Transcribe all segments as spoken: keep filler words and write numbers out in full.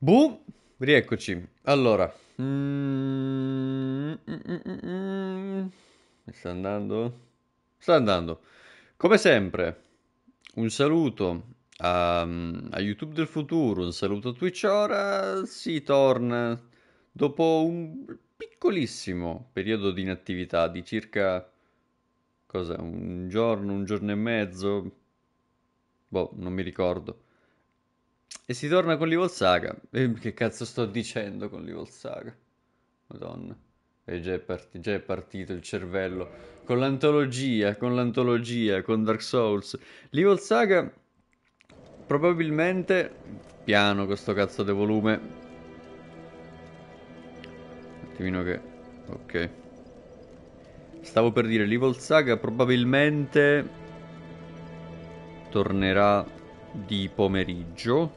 Buh, rieccoci. Allora, mm, mm, mm, mm. Mi sta andando? Sta andando. Come sempre, un saluto a, a YouTube del futuro, un saluto a Twitch. Ora si torna dopo un piccolissimo periodo di inattività di circa, cosa, un giorno, un giorno e mezzo, boh, non mi ricordo. E si torna con l'Evil Saga. Eh, che cazzo sto dicendo con l'Evil Saga? Madonna. E già è, part- già è partito il cervello. Con l'antologia, con l'antologia, con Dark Souls. L'Evil Saga probabilmente... Piano con sto cazzo di volume. Un attimino che... Ok. Stavo per dire, l'Evil Saga probabilmente tornerà di pomeriggio.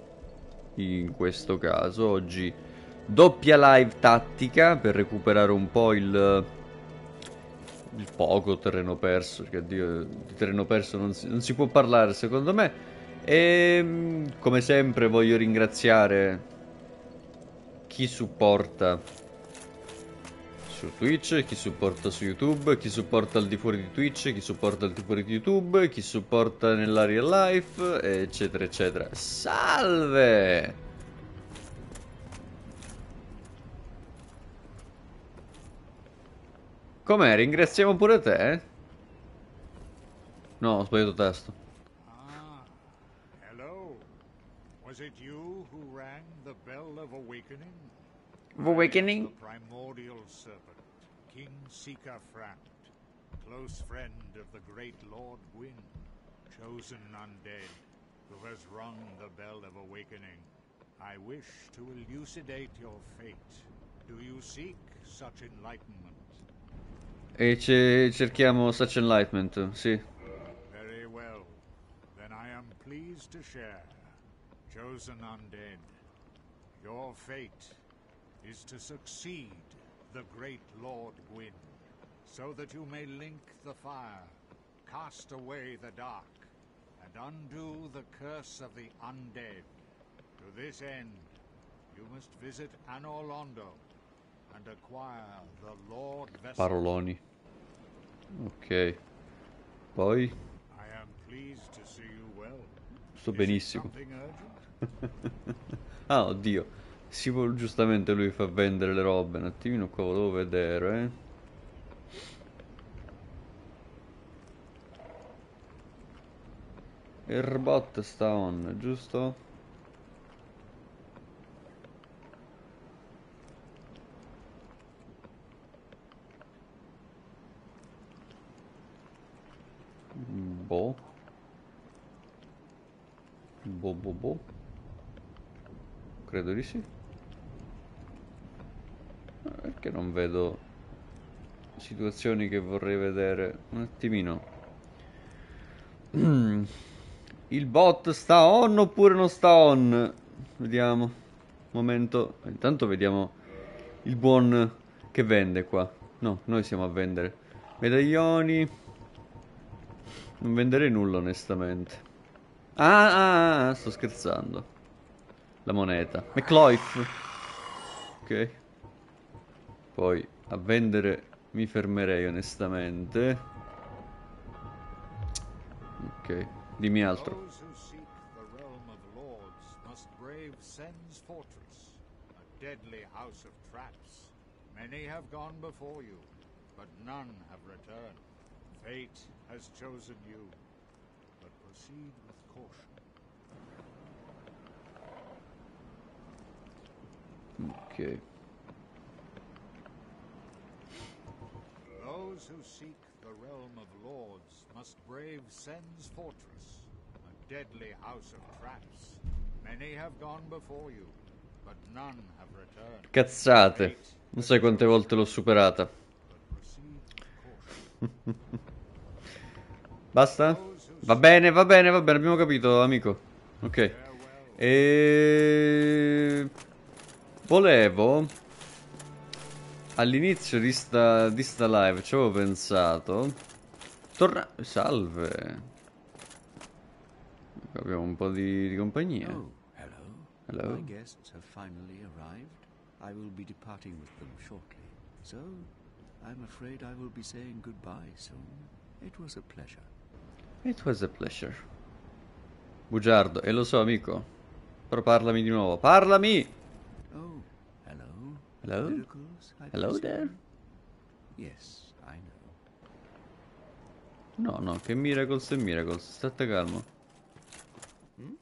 In questo caso oggi doppia live tattica per recuperare un po' il, il poco terreno perso, perché Dio, di terreno perso non si, non si può parlare secondo me. E come sempre voglio ringraziare chi supporta su Twitch, chi supporta su YouTube, chi supporta al di fuori di Twitch, chi supporta al di fuori di YouTube, chi supporta nella real life, eccetera eccetera. Salve! Com'è? Ringraziamo pure te? Eh? No, ho sbagliato tasto. Ah, hello. Was it you who rang the bell of awakening? Of awakening? The primordial serpent, King Sika Fract, close friend of the great Lord Gwyn, chosen undead, who has rung the bell of awakening. I wish to elucidate your fate. Do you seek such enlightenment? E ce cerchiamo such enlightenment, sì. Very well. Then I am pleased to share, chosen undead, your fate is to succeed the great Lord Gwyn, so that you may link the fire, cast away the dark, and undo the curse of the undead. To this end, you must visit Anor Londo and acquire the Lord Vessel. Paroloni. Ok. Poi? I am pleased to see you well. Sto benissimo. Ah, oddio. Si vuole, giustamente lui fa vendere le robe. Un attimino qua volevo vedere, eh. Il robot sta on, giusto? Boh. Boh boh boh. Credo di sì. Perché non vedo situazioni che vorrei vedere? Un attimino. Il bot sta on oppure non sta on? Vediamo. Momento. Intanto vediamo il buon che vende qua. No, noi siamo a vendere. Medaglioni. Non venderei nulla onestamente. Ah, ah, ah, sto scherzando. La moneta. McLoyf. Ok. Poi a vendere mi fermerei onestamente. Ok, dimmi altro. Ok. Those who seek the realm of lords must brave Sen's fortress, a deadly house of traps. Many have gone before you, but none have returned. Cazzate, non sai quante volte l'ho superata. Basta? Va bene, va bene, va bene, abbiamo capito, amico. Ok. E... volevo... all'inizio di sta, di sta live ci avevo pensato. Torna... salve. Abbiamo un po' di, di compagnia. Oh, Hello. My guests have finally arrived. I will be departing with them shortly. So, I'm afraid I will be saying goodbye soon. It was a pleasure. It was a pleasure. Bugiardo, e lo so, amico. Però parlami di nuovo. Parlami! Oh, hello. Hello? Miracles, hello there? Yes, I know. No, no, che miracles e miracles. State calmo. Hmm?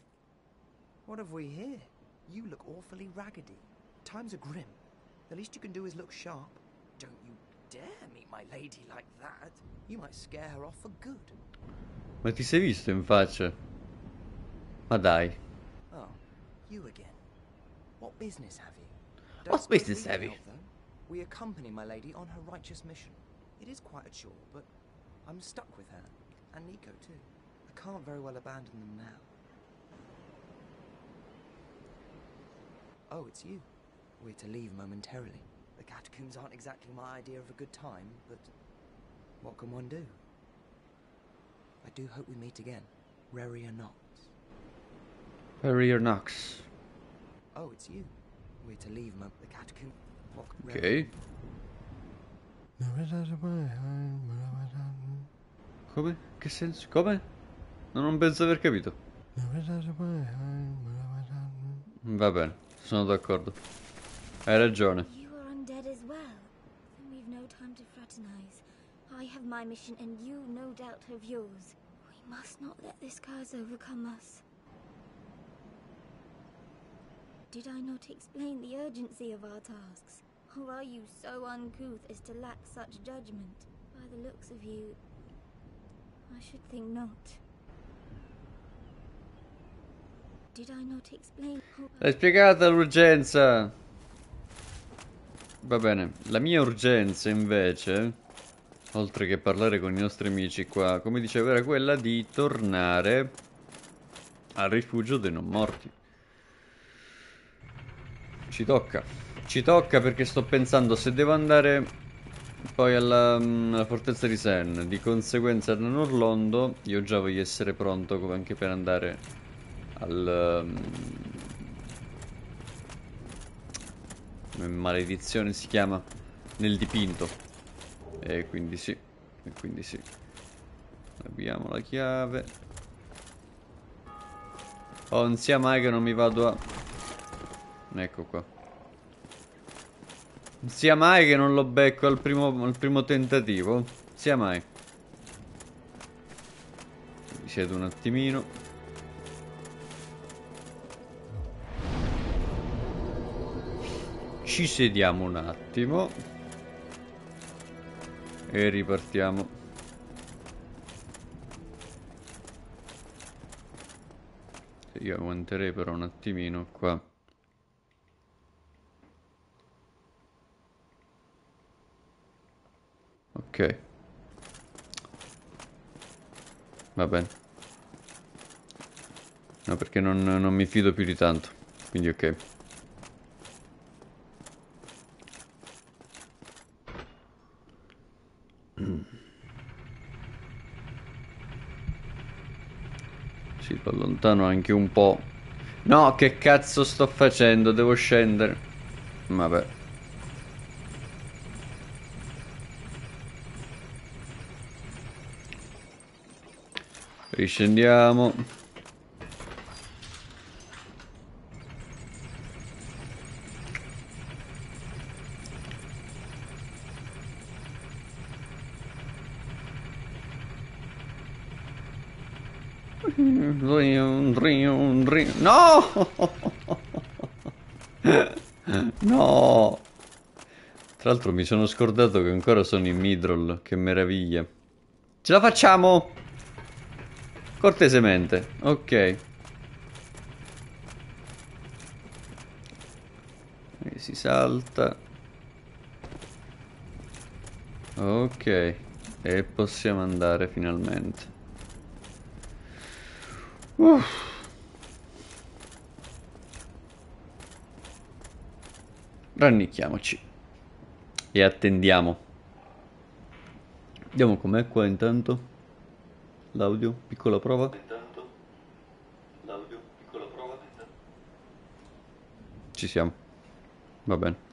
What have we here? You look awfully raggedy. Times are grim. The least you can do is look sharp. Don't you dare meet my lady like that. You might scare her off for good. Ma ti sei visto in faccia? Ma dai. Oh, you again. What business have you? What business have you? We accompany my lady on her righteous mission. It is quite a chore, but I'm stuck with her. And Nico too. I can't very well abandon them now. Oh, it's you. We're to leave momentarily. The catacombs aren't exactly my idea of a good time, but what can one do? I do hope we meet again. Rarier Nox. Rarier Nox. Oh, it's you. We're to leave mo the catacomb. Okay. Come? Che senso? Come? No, non penso di aver capito. Va bene, sono d'accordo. Hai ragione. You are undead as well, and we've no time to fraternize. I have my mission, and you no doubt have yours. We must not let this curse overcome us. Did I not explain the urgency of our tasks? Or are you so uncouth as to lack such judgment? By the looks of you, I should think not. Did I not explain? L'hai spiegata l'urgenza. Va bene, la mia urgenza invece, oltre che parlare con i nostri amici qua, come dicevo, era quella di tornare al rifugio dei non morti. Ci tocca, ci tocca perché sto pensando se devo andare poi alla, alla fortezza di Sen, di conseguenza ad Anor Londo, io già voglio essere pronto come anche per andare al... maledizione si chiama nel dipinto, e quindi sì, e quindi sì, abbiamo la chiave. Oh, non sia mai che non mi vado a, ecco qua, non sia mai che non lo becco al primo, al primo tentativo, non sia mai. Mi siedo un attimino. Ci sediamo un attimo e ripartiamo. Io aguanterei però un attimino qua. Ok, va bene. No, perché non, non mi fido più di tanto. Quindi ok. Sì, lo allontano anche un po'. No, che cazzo sto facendo? Devo scendere. Vabbè. Riscendiamo. No! No! Tra l'altro mi sono scordato che ancora sono in midroll. Che meraviglia. Ce la facciamo! Cortesemente. Ok. E si salta. Ok. E possiamo andare finalmente. Uff. Rannicchiamoci e attendiamo. Vediamo com'è qua intanto. L'audio, piccola prova. Intanto. L'audio, piccola prova. ci siamo. Va bene.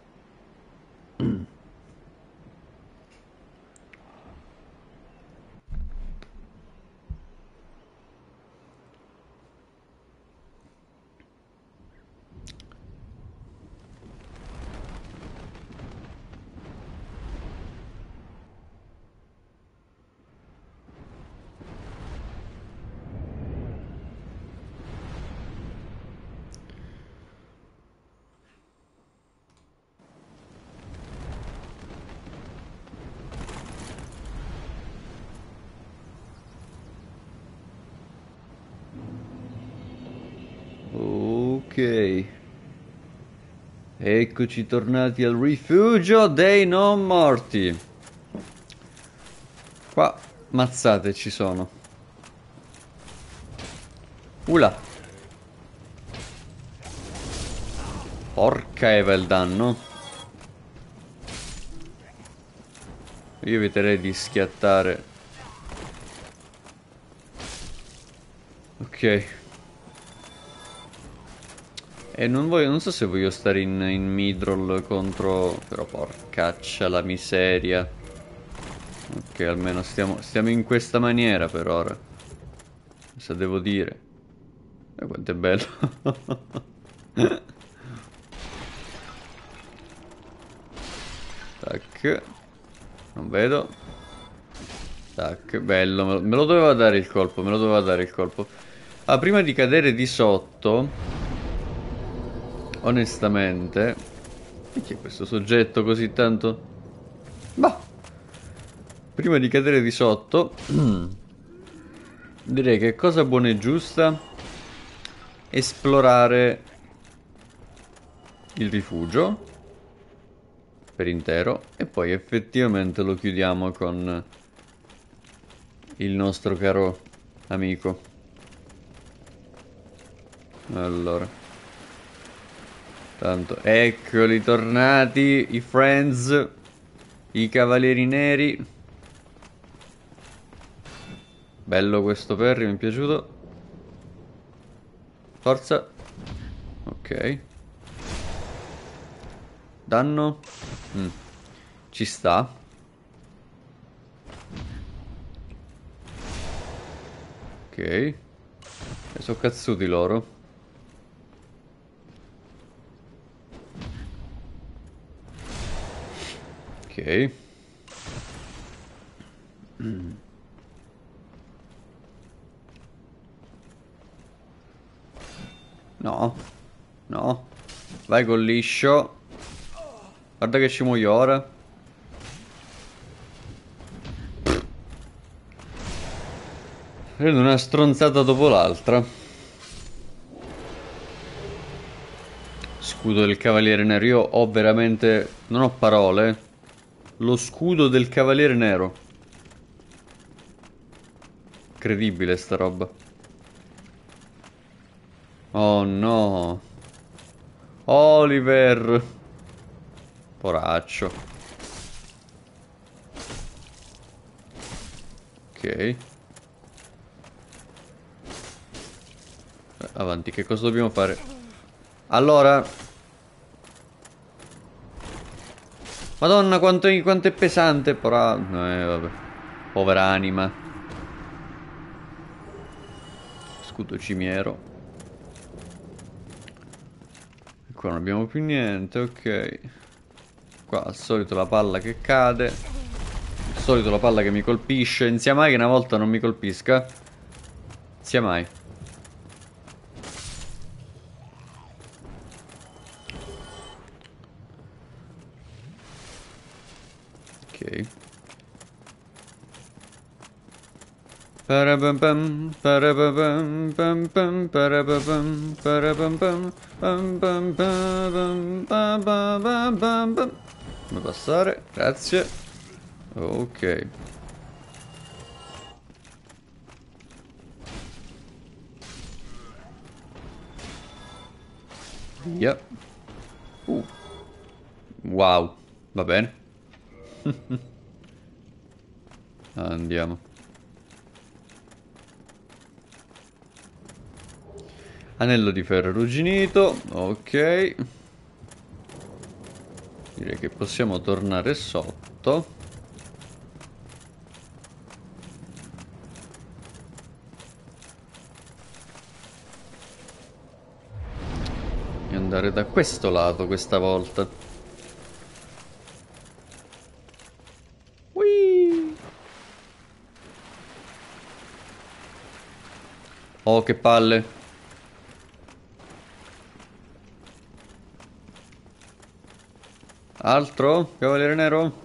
Ok, eccoci tornati al rifugio dei non morti. Qua mazzate ci sono. Ula. Porca Eva il danno. Io eviterei di schiattare. Ok. E non voglio, non so se voglio stare in, in midroll contro... Però porcaccia la miseria. Ok, almeno stiamo, stiamo in questa maniera per ora. Cosa devo dire? E eh, quanto è bello. Tac. Non vedo. Tac, bello. Me lo doveva dare il colpo, me lo doveva dare il colpo. Ah, prima di cadere di sotto... Onestamente, perché questo soggetto così tanto? Bah! Prima di cadere di sotto, direi che cosa buona e giusta esplorare il rifugio per intero e poi effettivamente lo chiudiamo con il nostro caro amico. Allora. Tanto, eccoli tornati i friends, i cavalieri neri. Bello questo perry, mi è piaciuto. Forza. Ok. Danno. Mm. Ci sta. Ok. E sono cazzuti loro. Ok. Mm. No. No. Vai col liscio. Guarda che ci muoio ora. Prendo una stronzata dopo l'altra. Scudo del cavaliere nero. Io ho veramente... Non ho parole. Lo scudo del cavaliere nero. Incredibile sta roba. Oh no, Oliver. Poraccio. Ok. Avanti, che cosa dobbiamo fare? Allora... Madonna, quanto è, quanto è pesante, però... Eh, vabbè. Povera anima. Scudo cimiero. E qua non abbiamo più niente, ok. Qua al solito la palla che cade. Al solito la palla che mi colpisce. Non sia mai che una volta non mi colpisca. Non sia mai. Parabam, parabam, parabam, parabam, parabam, parabam. Come passare? Grazie. Ok. Via. Uh. Wow. Va bene. Andiamo. Anello di ferro arrugginito, ok. Direi che possiamo tornare sotto. E andare da questo lato questa volta. Whee! Oh, che palle. Altro? Cavaliere nero?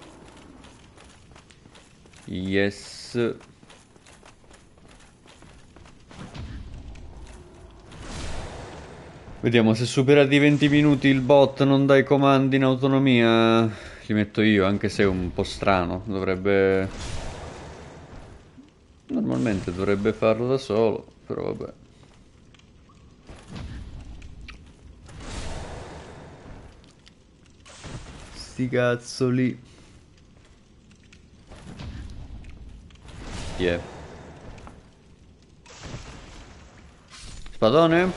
Yes. Vediamo se supera di venti minuti il bot non dà i comandi in autonomia. Li metto io, anche se è un po' strano. Dovrebbe... Normalmente dovrebbe farlo da solo, però vabbè. Cazzoli. Chi è? Spadone?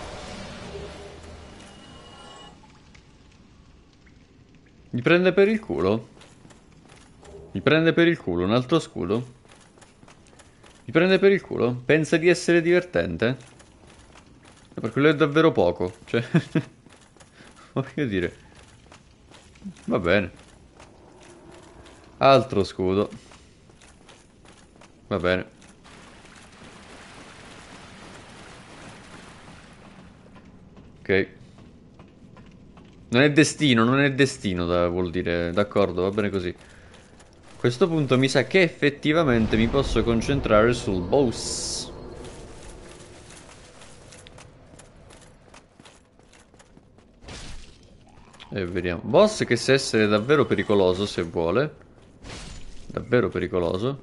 Mi prende per il culo? Mi prende per il culo, un altro scudo? Mi prende per il culo? Pensa di essere divertente? Per quello è davvero poco, cioè... Voglio dire... Va bene. Altro scudo. Va bene. Ok. Non è destino, non è destino da, vuol dire. D'accordo, va bene così. A questo punto mi sa che effettivamente mi posso concentrare sul boss. E vediamo. Boss che sa essere davvero pericoloso se vuole. Davvero pericoloso.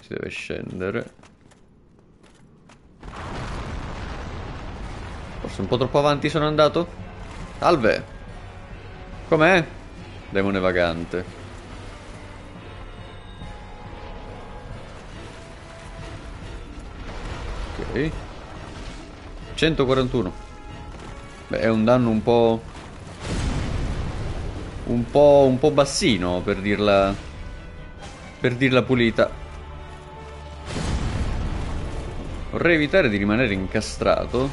Si deve scendere. Forse un po' troppo avanti sono andato. Salve. Com'è? Demone vagante. Ok. centoquarantuno. Beh, è un danno un po'... Un po'... un po' bassino, per dirla... Per dirla pulita. Vorrei evitare di rimanere incastrato.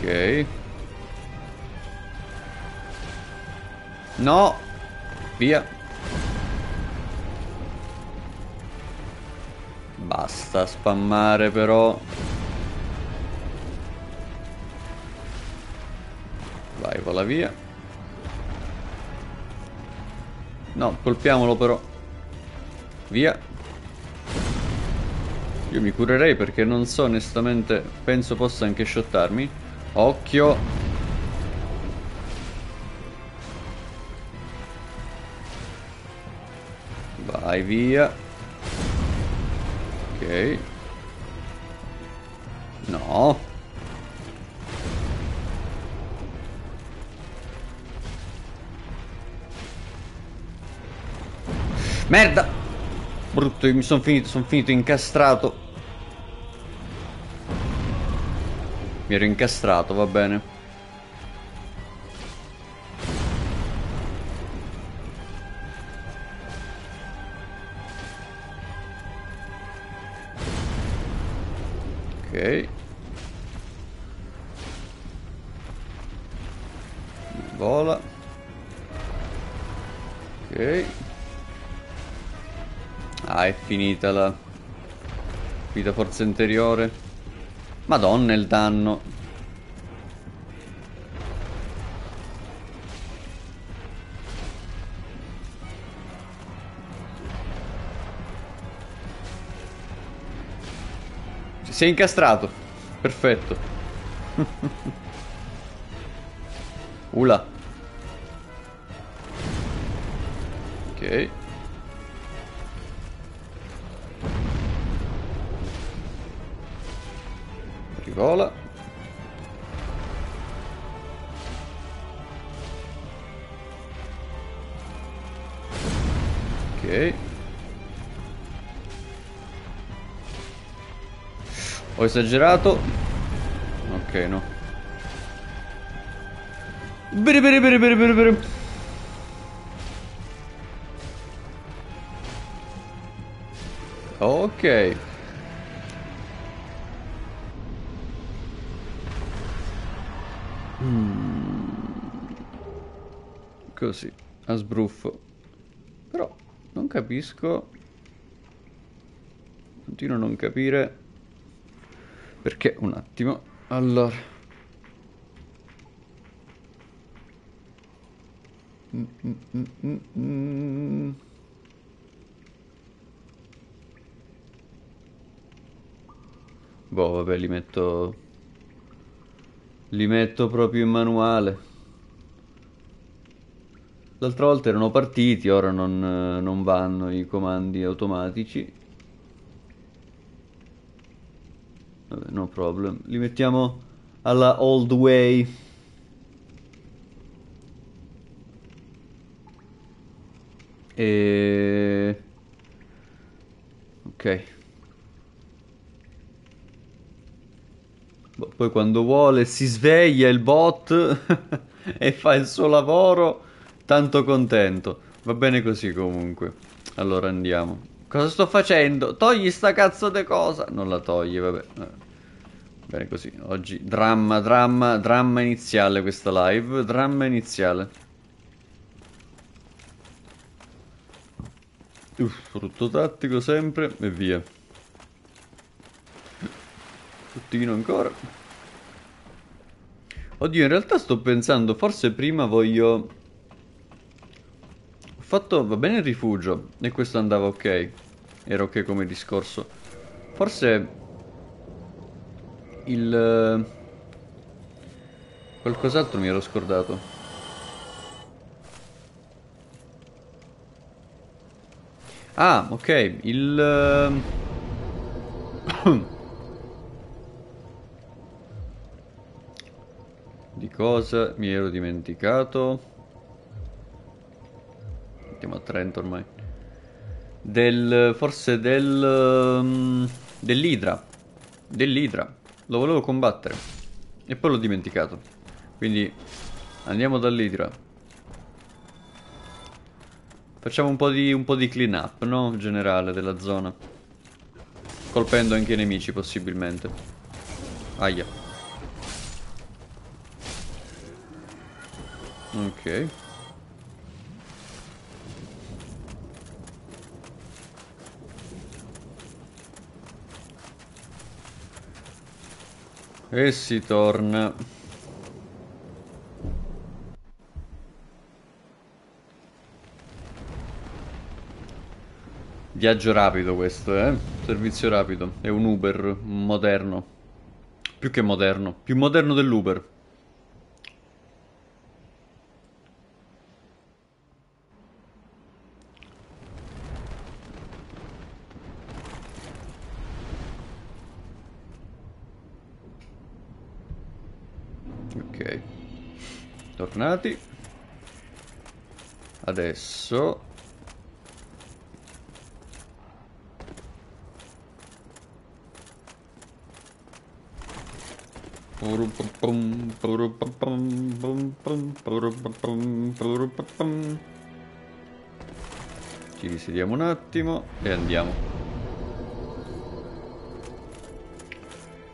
Ok. No! Via! Basta spammare però. Vai, vola via. No, colpiamolo però. Via. Io mi curerei perché non so onestamente. Penso possa anche shottarmi. Occhio. Vai via. Ok. No. Merda. Brutto, io mi sono finito, sono finito incastrato. Mi ero incastrato, va bene. Il vola. Ok. Ah, è finita la vita forza interiore. Madonna il danno. Si è incastrato. Perfetto. Ula. Ok. Rivola. Ok. Ho esagerato. Ok, no. Bene, bene, bene, bene, bene, bene. Ok. Mm. Così, a sbruffo. Però non capisco. Continuo a non capire. Perché un attimo. Allora. Mm, mm, mm, mm. Boh, vabbè, li metto. Li metto proprio in manuale. L'altra volta erano partiti, ora non, non vanno i comandi automatici. Vabbè, no problem. Li mettiamo alla old way. E... ok. Poi quando vuole si sveglia il bot e fa il suo lavoro, tanto contento. Va bene così comunque. Allora andiamo. Cosa sto facendo? Togli sta cazzo di cosa. Non la togli, vabbè. Bene così. Oggi dramma, dramma, dramma iniziale questa live. Dramma iniziale. Uff, frutto tattico sempre e via. Puttino ancora. Oddio, in realtà sto pensando, forse prima voglio... Ho fatto, va bene il rifugio, e questo andava ok. Era ok come discorso. Forse... il... qualcos'altro mi ero scordato. Ah, ok, il... di cosa mi ero dimenticato? Andiamo a Trento ormai. Del... forse del... Um, dell'idra. Dell'idra. Lo volevo combattere e poi l'ho dimenticato. Quindi andiamo dall'idra. Facciamo un po' di, un po' di clean up, no? In generale della zona. Colpendo anche i nemici possibilmente. Aia. Ok. E si torna. Viaggio rapido questo, eh? Servizio rapido. È un Uber moderno. Più che moderno. Più moderno dell'Uber. Tornati. Adesso ci risediamo un attimo e andiamo.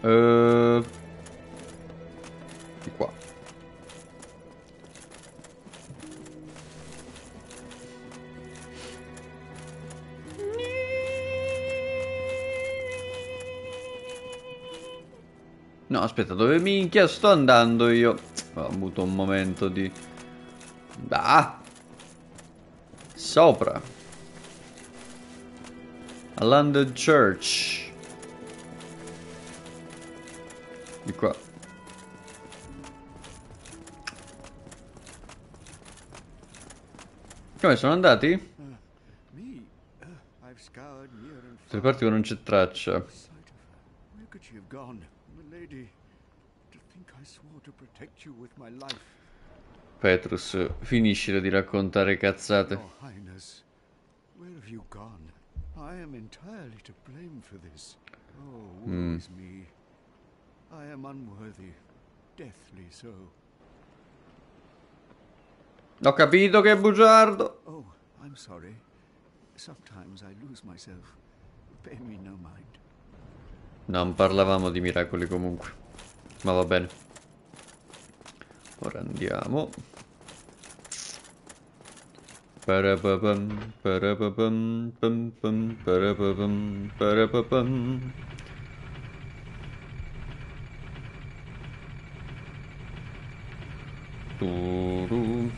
uh, Di qua. No, aspetta, dove minchia sto andando io? Ho avuto un momento di... da! Sopra! A London Church! Di qua. Come sono andati? Se parti non c'è traccia. Petrus, finiscila di raccontare cazzate. Mm. I am unworthy, deathly so. Ho capito che è bugiardo. Oh, I'm sorry. Sometimes I lose myself. Pay me no mind. Non parlavamo di miracoli comunque. Ma va bene. Ora andiamo. Parapapam, parapapam, pam pam, parapapam, parapapam. Turu.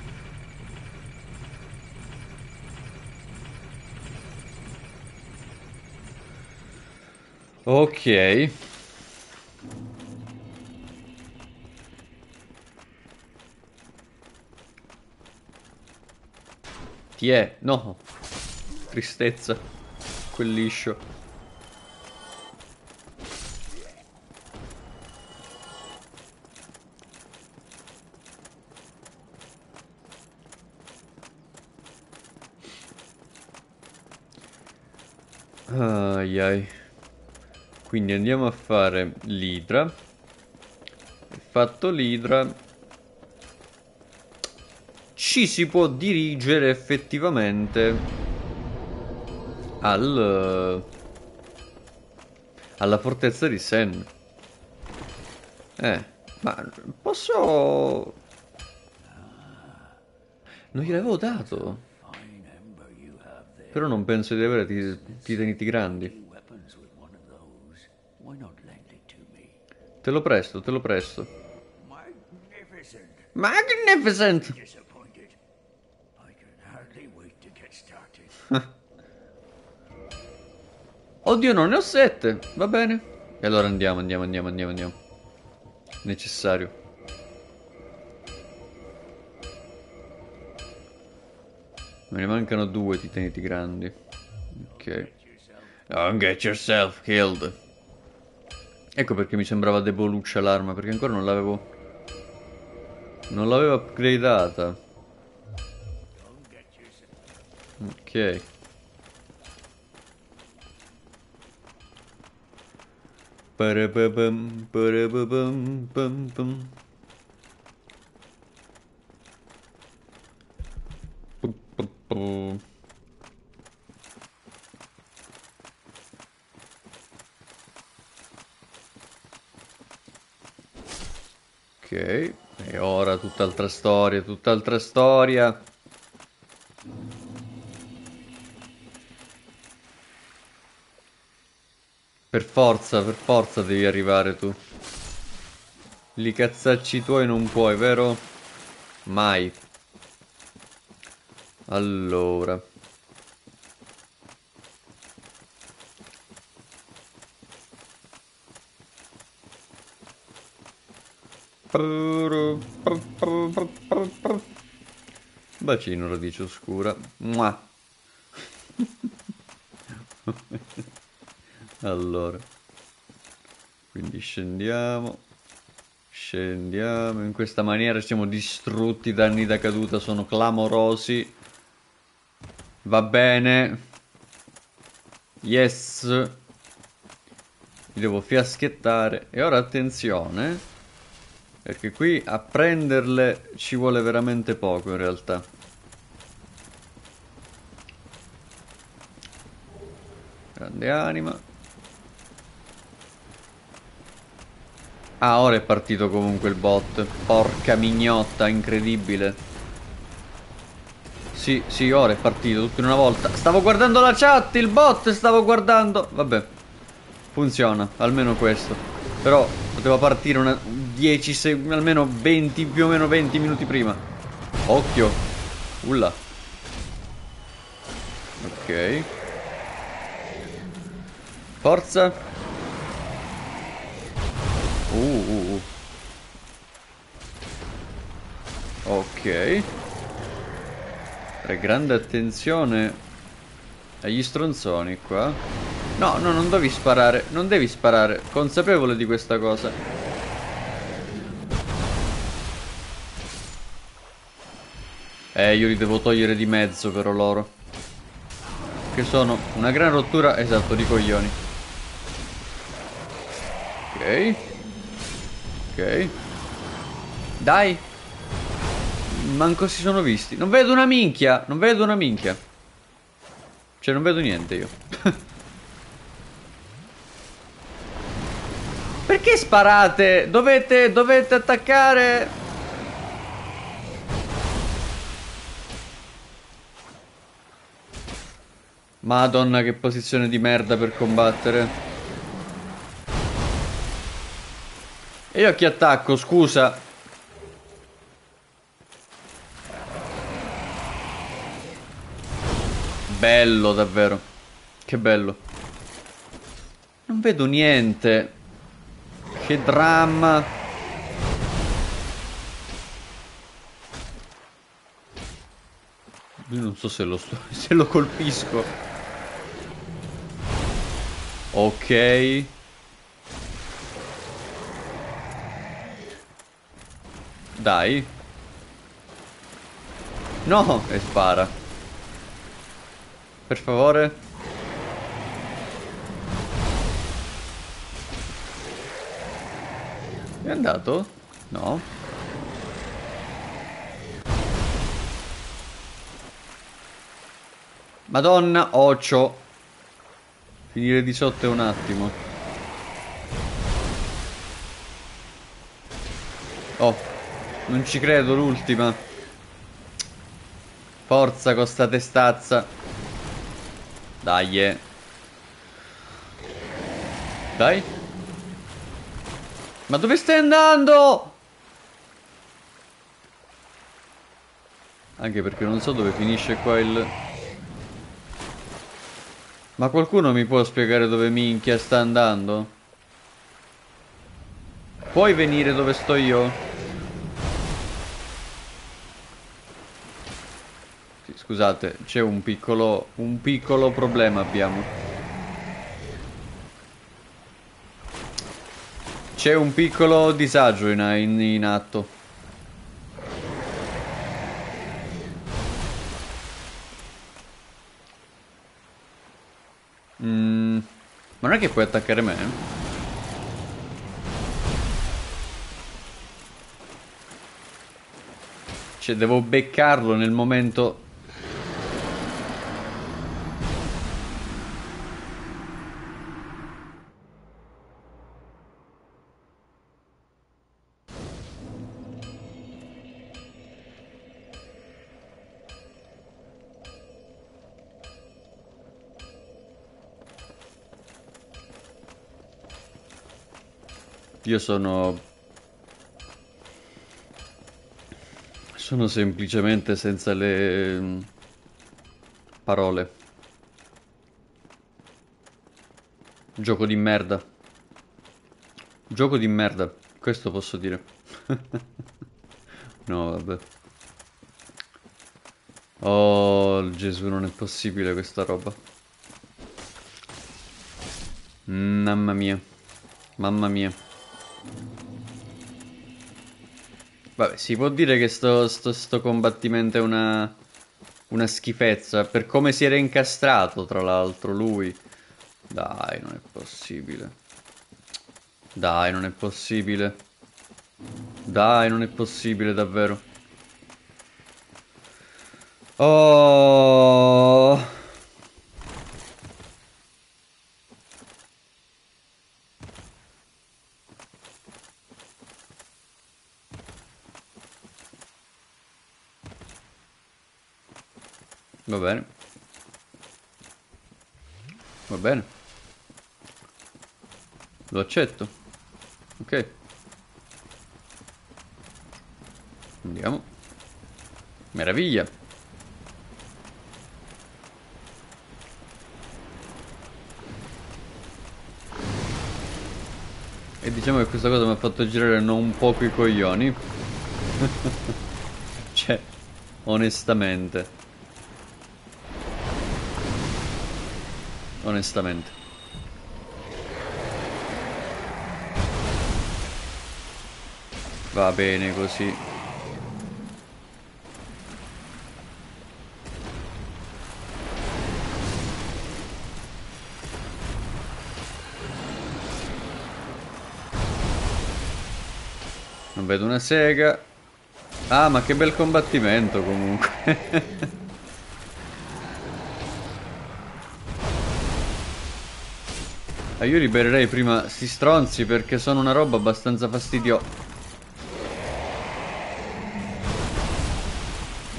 Ok. Ti è? No. Tristezza. Quel liscio. Ai ai. Quindi andiamo a fare l'idra. Fatto l'idra, ci si può dirigere effettivamente al alla fortezza di Sen. Eh, ma posso... Non gliel'avevo dato. Però non penso di avere titaniti grandi. Te lo presto, te lo presto. Magnificent! Oddio, non ne ho sette. Va bene. E allora andiamo, andiamo, andiamo, andiamo, andiamo. Necessario. Me ne mancano due titaniti grandi. Ok. Don't get yourself killed. Ecco perché mi sembrava deboluccia l'arma, perché ancora non l'avevo... Non l'avevo upgradeata. Ok. Parababam, parababam, pam pam. Ok, e ora tutt'altra storia, tutt'altra storia. Per forza, per forza devi arrivare tu. Li cazzacci tuoi non puoi, vero? Mai. Allora. Bacino, radice oscura. Mua. Allora, quindi scendiamo, scendiamo, in questa maniera siamo distrutti, i danni da caduta sono clamorosi, va bene, yes, mi devo fiaschettare e ora attenzione, perché qui a prenderle ci vuole veramente poco in realtà. Grande anima. Ah, ora è partito comunque il bot. Porca mignotta, incredibile. Sì, sì, ora è partito tutto in una volta. Stavo guardando la chat, il bot stavo guardando. Vabbè, funziona, almeno questo. Però poteva partire una dieci, almeno venti, più o meno venti minuti prima. Occhio. Ulla. Ok. Forza. Uh, uh, uh. Ok. Fare grande attenzione agli stronzoni qua. No, no, non devi sparare. Non devi sparare. Consapevole di questa cosa. Eh, io li devo togliere di mezzo però loro, che sono una gran rottura. Esatto, di coglioni. Ok. Ok. Dai. Manco si sono visti. Non vedo una minchia. Non vedo una minchia. Cioè non vedo niente io. Perché sparate? Dovete, dovete attaccare. Madonna che posizione di merda per combattere. E io a chi attacco, scusa? Bello davvero. Che bello. Non vedo niente. Che dramma. Io non so se lo sto, se lo colpisco. Ok. Dai. No. E spara. Per favore. È andato? No. Madonna. Occhio. Finire di sotto è un attimo. Oh. Non ci credo, l'ultima. Forza con sta testazza. Dai. Dai. Ma dove stai andando? Anche perché non so dove finisce qua il... Ma qualcuno mi può spiegare dove minchia sta andando? Puoi venire dove sto io? Scusate, c'è un piccolo, un piccolo problema abbiamo. C'è un piccolo disagio in, in, in atto. Mm, ma non è che puoi attaccare me? Cioè, devo beccarlo nel momento... Io sono... Sono semplicemente senza le... parole. Gioco di merda. Gioco di merda, questo posso dire. No, vabbè. Oh, Gesù, non è possibile questa roba. Mm, mamma mia. Mamma mia. Vabbè, si può dire che sto, sto, sto combattimento è una, una schifezza. Per come si era incastrato, tra l'altro, lui. Dai, non è possibile. Dai, non è possibile. Dai, non è possibile, davvero. Oh... Va bene. Va bene. Lo accetto. Ok. Andiamo. Meraviglia. E diciamo che questa cosa mi ha fatto girare non poco i coglioni. Cioè, onestamente. Onestamente. Va bene così. Non vedo una sega. Ah, ma che bel combattimento comunque. Ah, io libererei prima sti stronzi perché sono una roba abbastanza fastidiosa.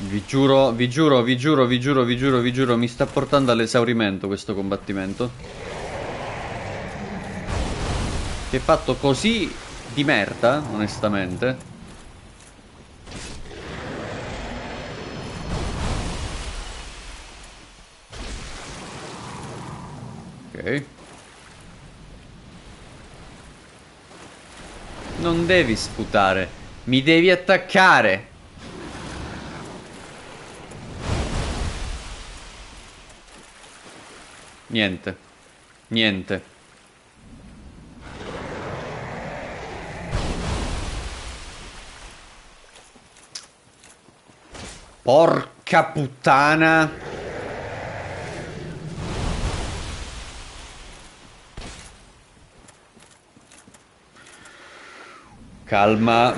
Vi giuro, vi giuro, vi giuro, vi giuro, vi giuro, vi giuro, mi sta portando all'esaurimento questo combattimento. Che è fatto così di merda, onestamente. Ok. Non devi sputare, mi devi attaccare. Niente. Niente. Porca puttana. Calma.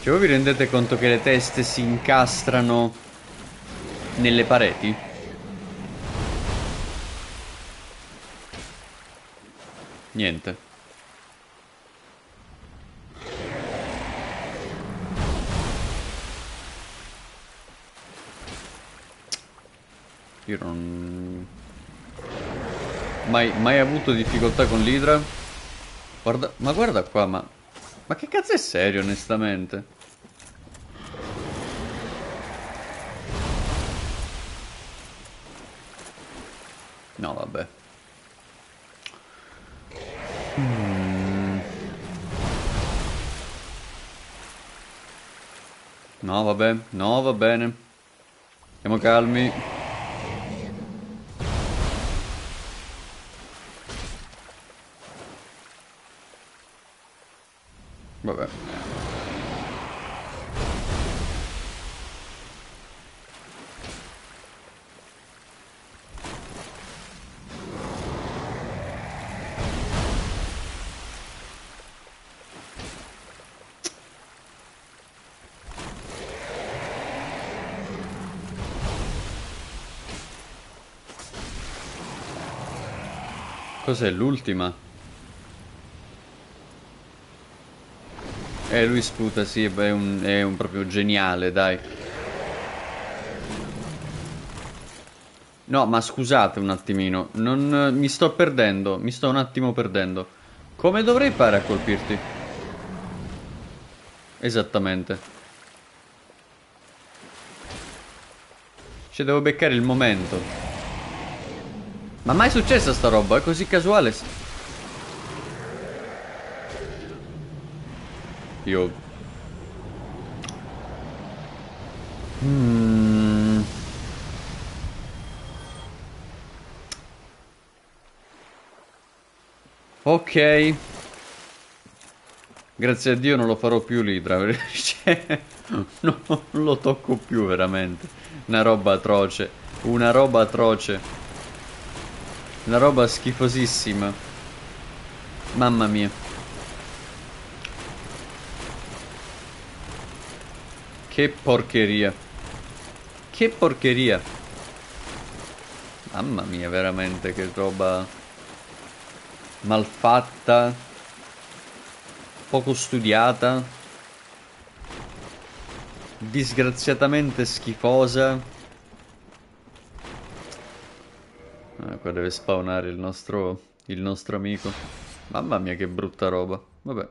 Cioè, voi vi rendete conto che le teste si incastrano nelle pareti? Niente. Io non... Mai, mai avuto difficoltà con l'idra. Guarda... Ma guarda qua, ma... Ma che cazzo è serio, onestamente? No, vabbè. Mm. No, vabbè. No, va bene. Siamo calmi. Vabbè. Cos'è l'ultima? Eh, lui sputa, sì, è un, è un proprio geniale, dai. No, ma scusate un attimino, non, mi sto perdendo, mi sto un attimo perdendo. Come dovrei fare a colpirti? Esattamente. Cioè, devo beccare il momento. Ma mai è successa sta roba? È così casuale. Io mm. Ok. Grazie a Dio non lo farò più l'idra. Cioè, non lo tocco più veramente. Una roba atroce. Una roba atroce. Una roba schifosissima. Mamma mia. Che porcheria. Che porcheria. Mamma mia, veramente, che roba malfatta. Poco studiata. Disgraziatamente schifosa. Ah, qua deve spawnare il nostro, il nostro amico. Mamma mia, che brutta roba. Vabbè.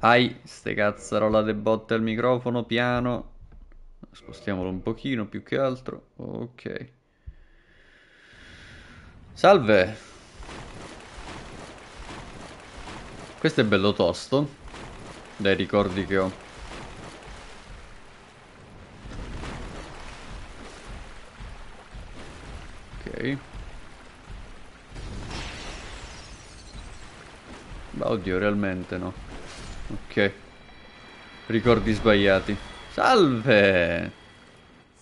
Ai, ste cazzarola de botte al microfono, piano. Spostiamolo un pochino, più che altro. Ok. Salve. Questo è bello tosto. Dai ricordi che ho. Ma oddio, realmente no. Ok. Ricordi sbagliati. Salve!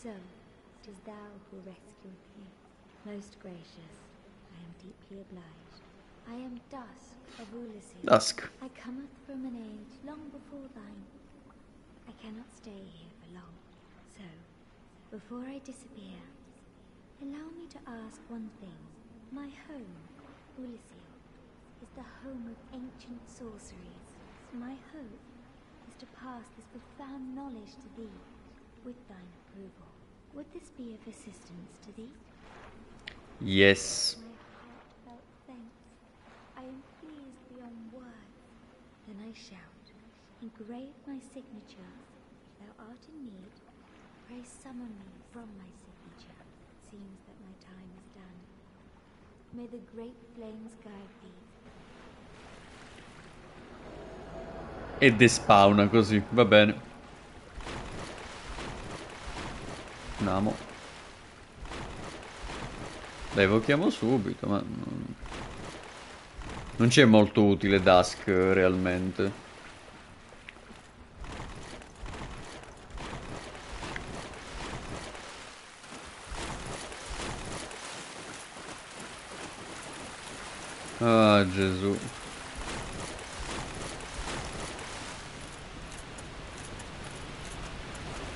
So, it is thou who rescued me. Most gracious, I am deeply obliged. I I am Dusk of Oolacile. Dusk. I cometh from an age long before thine. I cannot stay here for long. So, before I disappear, allow me to ask one thing. My home, Oolacile, is the home of ancient sorceries. My hope is to pass this profound knowledge to thee, with thine approval. Would this be of assistance to thee? Yes. My heartfelt thanks. I am pleased beyond words. Then I shout, engrave my signature. If thou art in need, pray summon me from my signature. It seems that my time is done. May the great flames guide thee. E despawna così, va bene. Andiamo. La evochiamo subito, ma... non c'è molto utile Dusk realmente. Ah, Gesù.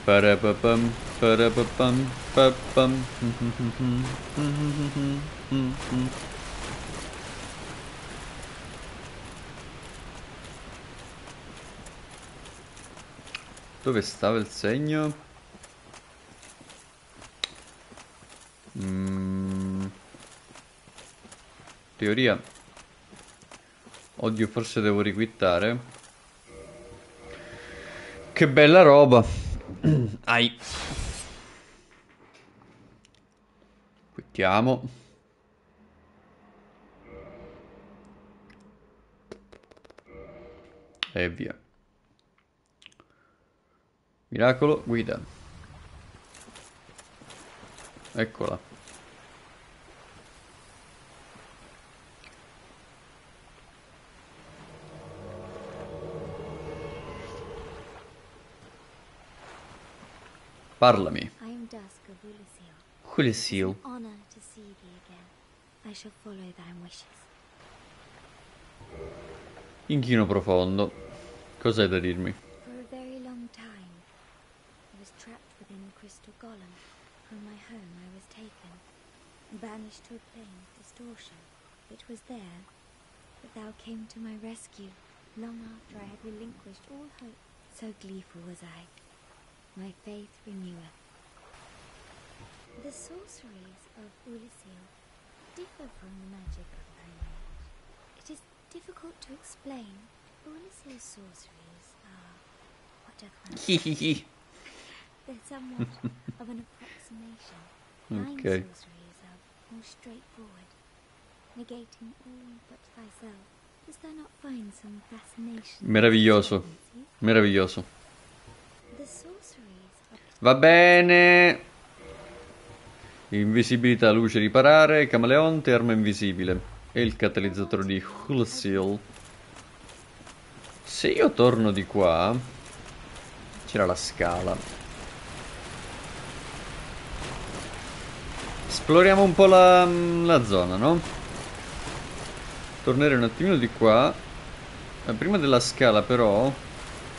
Parapapam, parapapam, papam. Dove stava il segno? Mm. Teoria. Oddio, forse devo riquittare. Che bella roba. Ai. Quittiamo. E via. Miracolo, guida. Eccola. Parlami. I am Dusk of Oolacile. Oolacile. It's an honor to see thee again. I shall follow thy wishes. Inchino profondo. Cos'hai da dirmi? For a very long time, I was trapped within the crystal golem. From my home I was taken, banished to a plane of distortion. It was there that thou came to my rescue, long after I had relinquished all hope. So gleeful was I. My faith reneweth. The sorceries of Oolacile differ from the magic of thy age. It is difficult to explain. Oolacile's sorceries are... what doth one say? They're somewhat of an approximation. Thine okay. sorceries are more straightforward, negating all but thyself. Dost thou not find some fascination? Meraviglioso. Meraviglioso. Va bene. Invisibilità, luce, riparare, camaleonte, arma invisibile. E il catalizzatore di Oolacile. Se io torno di qua, c'era la scala. Esploriamo un po' la, la zona, no? Tornare un attimino di qua. Prima della scala però,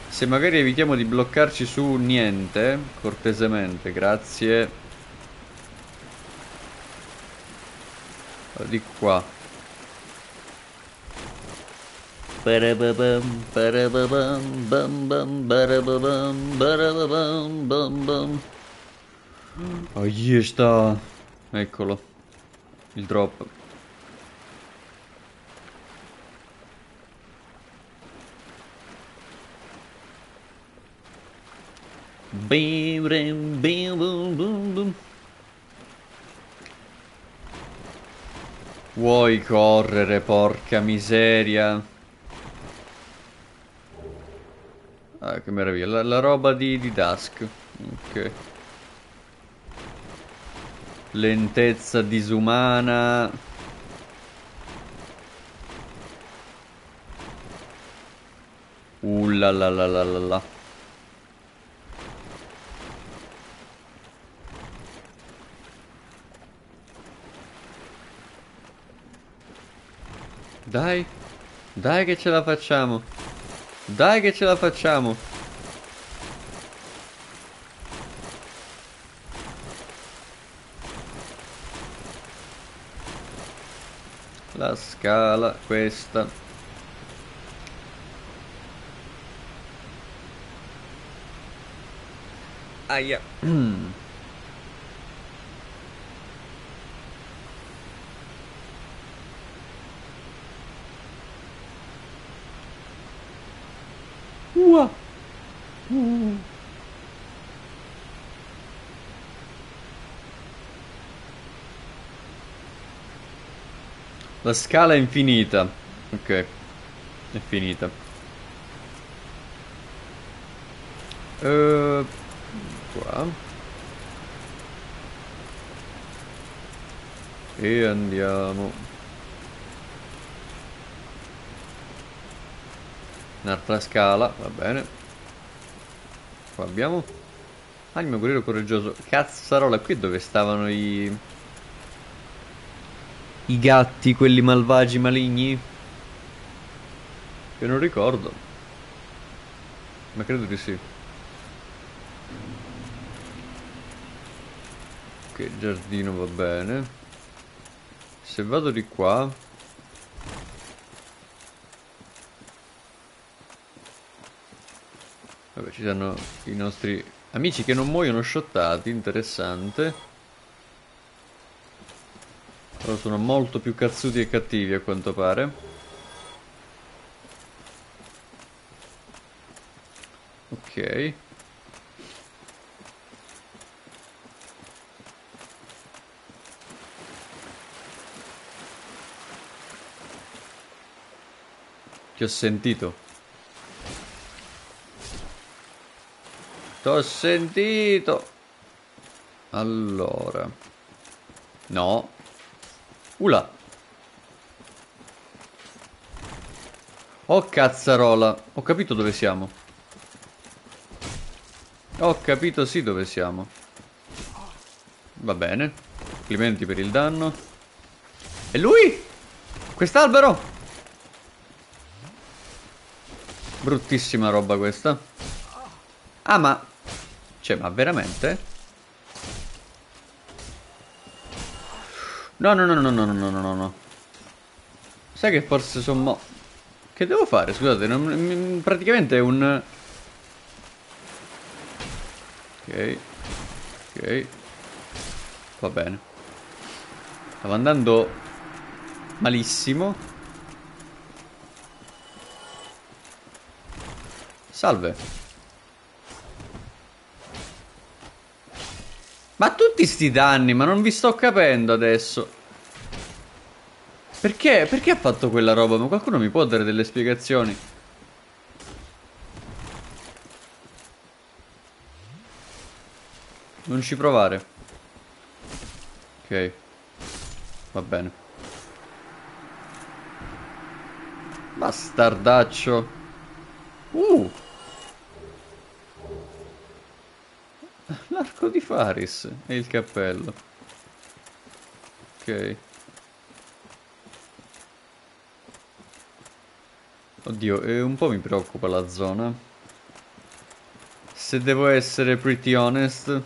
se magari evitiamo di bloccarci su niente, cortesemente, grazie. Di qua. Oh, yeah, sta. Eccolo. Il drop. Bim, bim, bim, bum, bum, bum. Vuoi correre, porca miseria. Ah, che meraviglia, la, la roba di, di Dusk. Ok. Lentezza disumana. Uh la la la la la la. Dai, dai che ce la facciamo. Dai che ce la facciamo. La scala, questa. Aia. Uah. Uh. La scala è infinita. Ok, è finita. uh, Qua. E andiamo. Un'altra scala, va bene. Qua abbiamo Animo guerriero coraggioso. Cazzarola, qui dove stavano i... i gatti, quelli malvagi maligni? Che non ricordo. Ma credo di sì. Ok, giardino va bene. Se vado di qua... Vabbè, ci sono i nostri amici che non muoiono shottati, interessante. Però sono molto più cazzuti e cattivi a quanto pare. Ok. Ti ho sentito. T'ho sentito. Allora. No. Ula. Oh cazzarola. Ho capito dove siamo. Ho capito sì dove siamo. Va bene. Complimenti per il danno. E lui? Quest'albero? Bruttissima roba questa. Ah ma... Cioè ma veramente? No, no, no, no, no, no, no, no, no. Sai che forse sono mo... Che devo fare? Scusate, non... praticamente è un... Ok. Ok. Va bene. Stavo andando malissimo. Salve. Ma tutti sti danni, ma non vi sto capendo adesso. Perché? Perché ha fatto quella roba? Ma qualcuno mi può dare delle spiegazioni? Non ci provare. Ok. Va bene. Bastardaccio. Uh. L'arco di Faris e il cappello. Ok. Oddio, eh, un po' mi preoccupa la zona. Se devo essere pretty honest.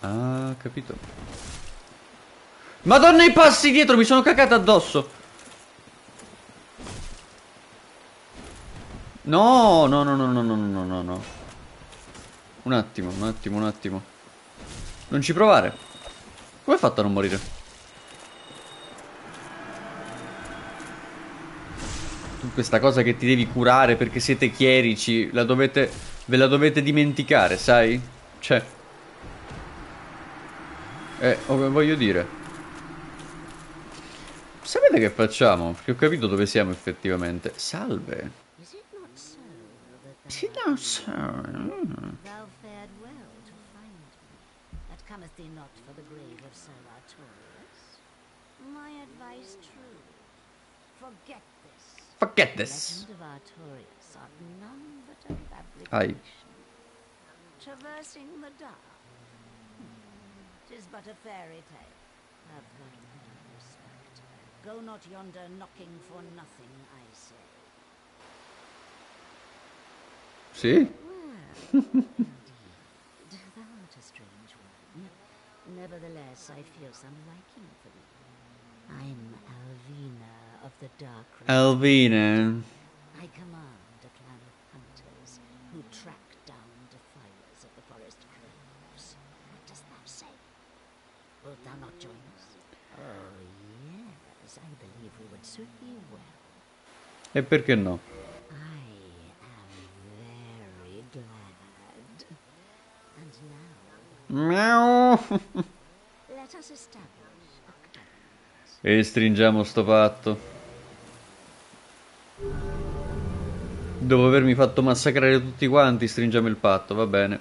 Ah, capito. Madonna i passi dietro, mi sono cagato addosso. No, no, no, no, no, no, no, no, no. Un attimo, un attimo, un attimo. Non ci provare. Come hai fatto a non morire? Tu questa cosa che ti devi curare perché siete chierici, la dovete, ve la dovete dimenticare, sai? Cioè. Eh, voglio dire. Sapete che facciamo? Perché ho capito dove siamo effettivamente. Salve. Sì, non so. Forget this. I. Traversing the dark. Tis but a fairy tale. Have no respect. Go not yonder knocking for nothing, I say. Sì? Well, indeed. Thou art a strange one. Nevertheless, I feel some liking for thee. I'm Alvina of the Dark Realm. Alvina. I command a clan of hunters who track down defiers of the forest groves. What dost thou say? Wilt thou not join us? Oh, yes, I believe we would suit thee well. E perché no? I am very glad. And now... No. Let us establish a covenant. E stringiamo sto patto. Dopo avermi fatto massacrare tutti quanti, stringiamo il patto, va bene.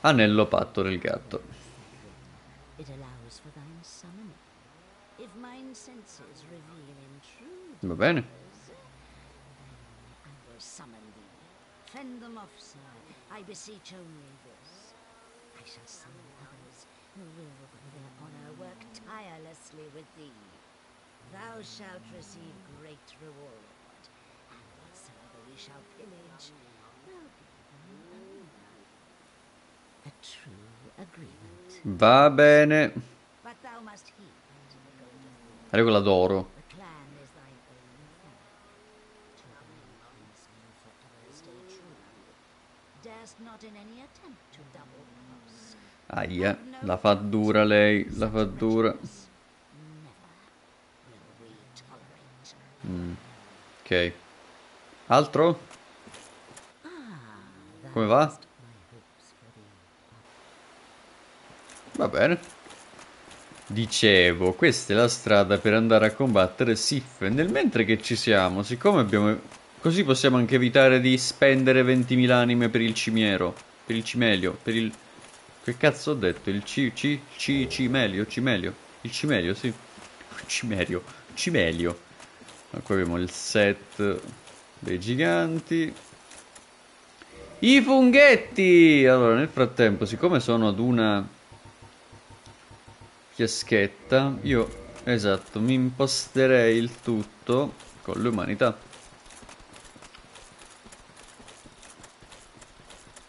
Anello patto del gatto. Va bene. Thou shalt receive great reward, and whatsoever we shall pillage will be none. A true agreement. Va bene. But thou must heed the golden rule. La regola d'oro. The clan is thy only family. To thine honest men forever stay true. Darest not in any attempt to double cross. Aia, la fa dura lei, la fa dura. Mm. Ok. Altro? Come va? Va bene. Dicevo, questa è la strada per andare a combattere Sif. Nel mentre che ci siamo, siccome abbiamo... Così possiamo anche evitare di spendere ventimila anime per il cimiero. Per il cimelio. Per il... Che cazzo ho detto? Il ci... ci... ci... cimelio. Cimelio. Il cimelio, sì. Cimelio. Cimelio. Qua abbiamo il set dei giganti. I funghetti! Allora, nel frattempo, siccome sono ad una fiaschetta, io, esatto, mi imposterei il tutto con l'umanità.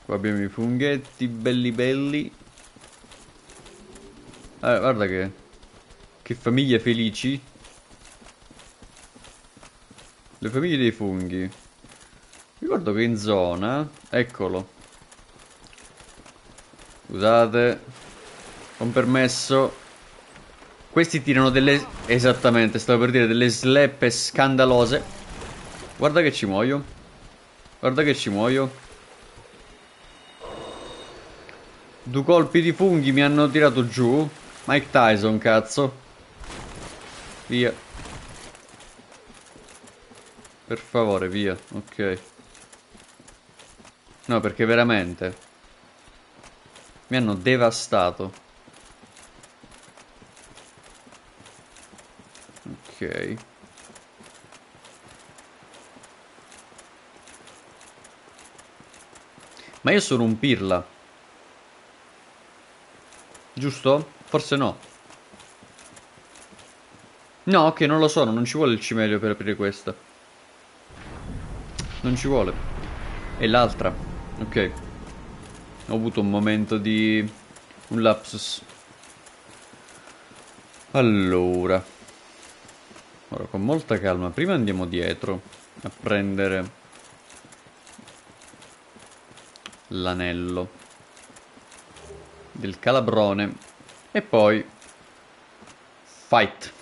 Qua abbiamo i funghetti belli belli. Allora, guarda che... Che famiglie felici. Le famiglie dei funghi. Ricordo che in zona... Eccolo. Scusate. Con permesso. Questi tirano delle... Esattamente, stavo per dire delle sleppe scandalose. Guarda che ci muoio. Guarda che ci muoio. Due colpi di funghi mi hanno tirato giù. Mike Tyson, cazzo. Via. Per favore, via, ok. No, perché veramente mi hanno devastato. Ok. Ma io sono un pirla. Giusto? Forse no. No, ok, non lo sono, non ci vuole il cimelio per aprire questa. Non ci vuole. E l'altra. Ok. Ho avuto un momento di... Un lapsus. Allora. Ora con molta calma. Prima andiamo dietro. A prendere... L'anello. Del calabrone. E poi... Fight.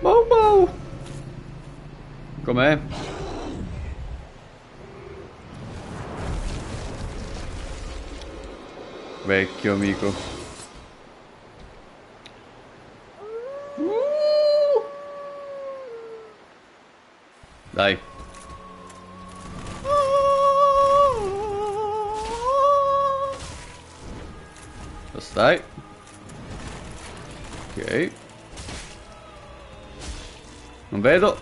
Bow bow. Com'è? Vecchio amico. uh. Dai. uh. stai. Ok. Non vedo.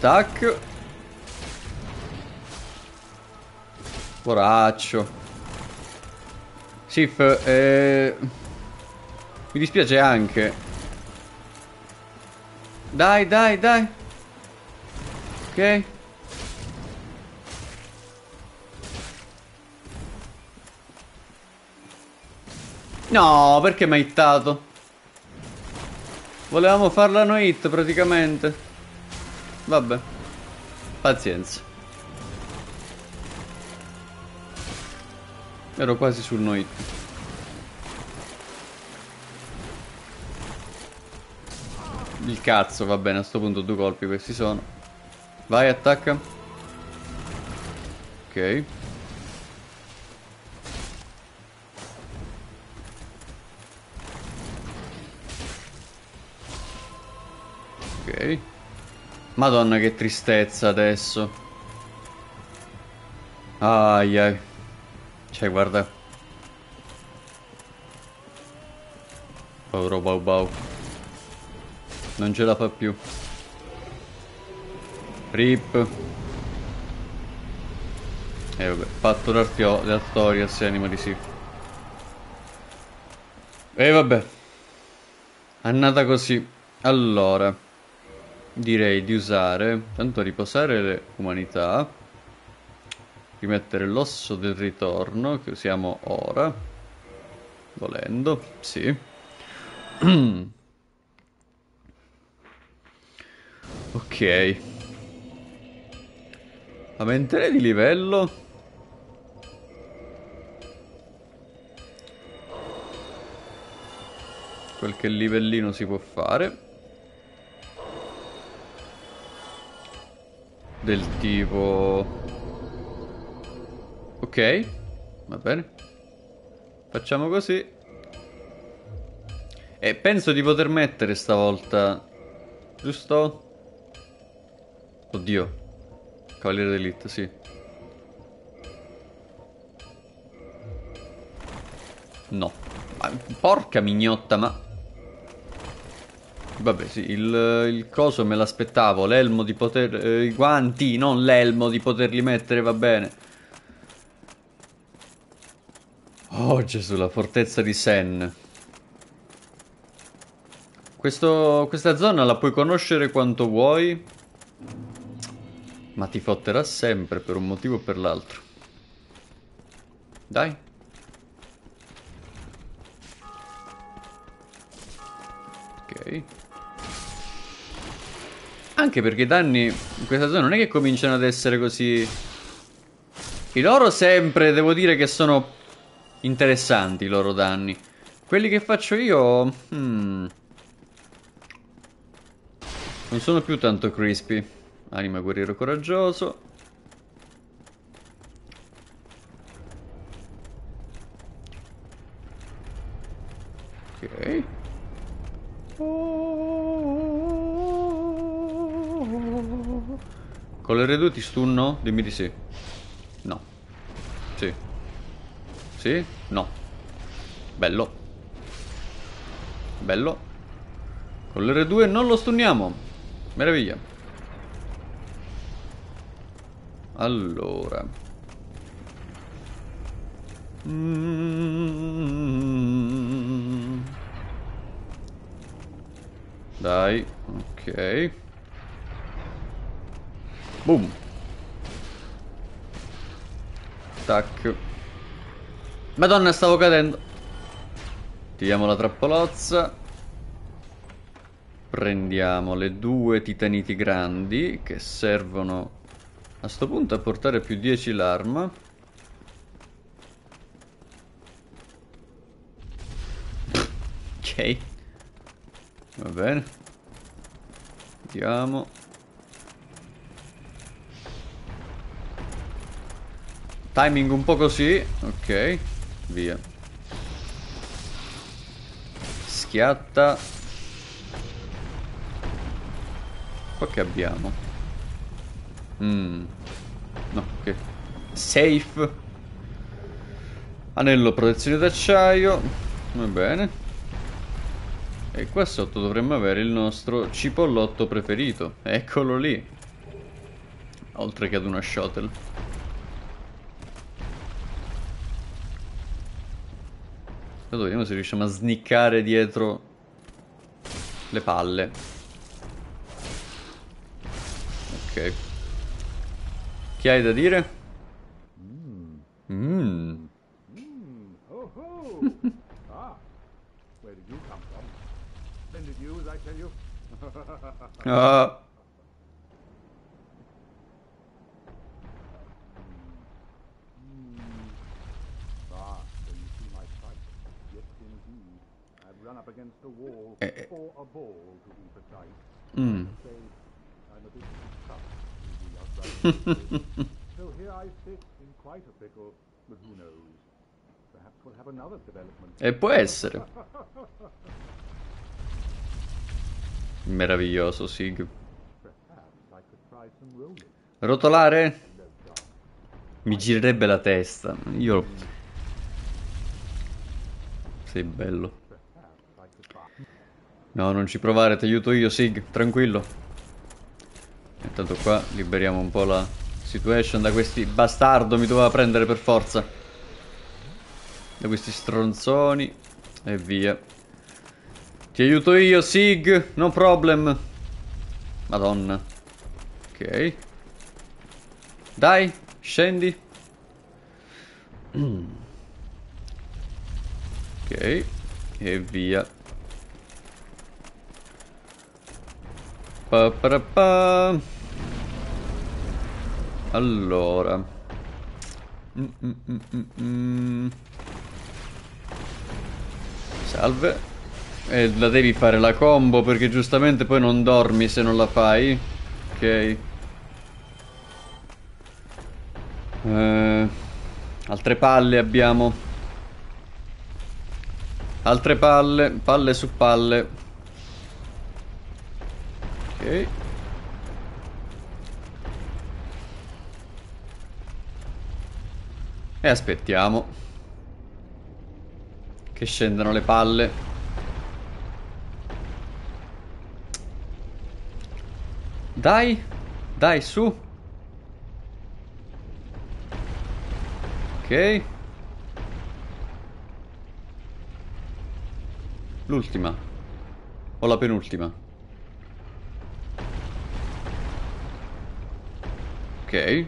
Tac. Poraccio. Sif, eh... mi dispiace anche. Dai, dai, dai. Ok. No, perché mi ha hittato? Volevamo farla no hit praticamente. Vabbè. Pazienza. Ero quasi sul no hit. Il cazzo, va bene, a sto punto due colpi questi sono. Vai, attacca. Ok. Madonna che tristezza adesso. Ai ai. Cioè guarda. Povero Bau Bau. Non ce la fa più. Rip. E vabbè. Fatto l'Artorias e anima di Sif. E vabbè. È andata così. Allora. Direi di usare, tanto riposare le umanità, rimettere l'osso del ritorno che usiamo ora, volendo, sì. Ok. Aumenterei di livello. Qualche livellino si può fare. Del tipo... Ok, va bene. Facciamo così. E penso di poter mettere stavolta... Giusto? Oddio. Cavaliere d'Elite, sì. No. Ma porca mignotta, ma... Vabbè sì, il, il coso me l'aspettavo, l'elmo di poter... Eh, i guanti, non l'elmo di poterli mettere, va bene. Oh Gesù, la fortezza di Sen. Questo, questa zona la puoi conoscere quanto vuoi, ma ti fotterà sempre per un motivo o per l'altro. Dai. Ok. Anche perché i danni in questa zona non è che cominciano ad essere così... I loro sempre, devo dire che sono interessanti i loro danni. Quelli che faccio io... Hmm, non sono più tanto crispy. Anima guerriero coraggioso. Ok. Con le R due ti stunno? Dimmi di sì. No. Sì. Sì? No. Bello. Bello. Con le R due non lo stunniamo. Meraviglia. Allora. Mm-hmm. Dai. Ok. Boom. Tac. Madonna, stavo cadendo. Tiriamo la trappolozza. Prendiamo le due titaniti grandi che servono a sto punto a portare più dieci l'arma. Ok. Va bene. Andiamo. Timing un po' così. Ok. Via. Schiatta. Qua che abbiamo? Mm. No, ok. Safe. Anello protezione d'acciaio. Va bene. E qua sotto dovremmo avere il nostro cipollotto preferito. Eccolo lì. Oltre che ad una shuttle. Adesso vediamo se riusciamo a sniccare dietro le palle. Ok. Chi hai da dire? Mmm. Ah. Eh. Mm. E può essere meraviglioso, Sig. Rotolare? Mi girerebbe la testa. Io... Sei bello. No, non ci provare, ti aiuto io, Sig, tranquillo. Intanto qua liberiamo un po' la situation da questi... Bastardo, mi doveva prendere per forza. Da questi stronzoni. E via. Ti aiuto io, Sig, no problem. Madonna. Ok. Dai, scendi. Ok. E via. Pa, pa, pa. Allora. Mm, mm, mm, mm, mm. Salve. E la devi fare la combo perché giustamente poi non dormi se non la fai. Ok. Eh, altre palle abbiamo. Altre palle. Palle su palle. Ok. E aspettiamo che scendano le palle. Dai, dai, su. Ok. L'ultima. O la penultima. Ok.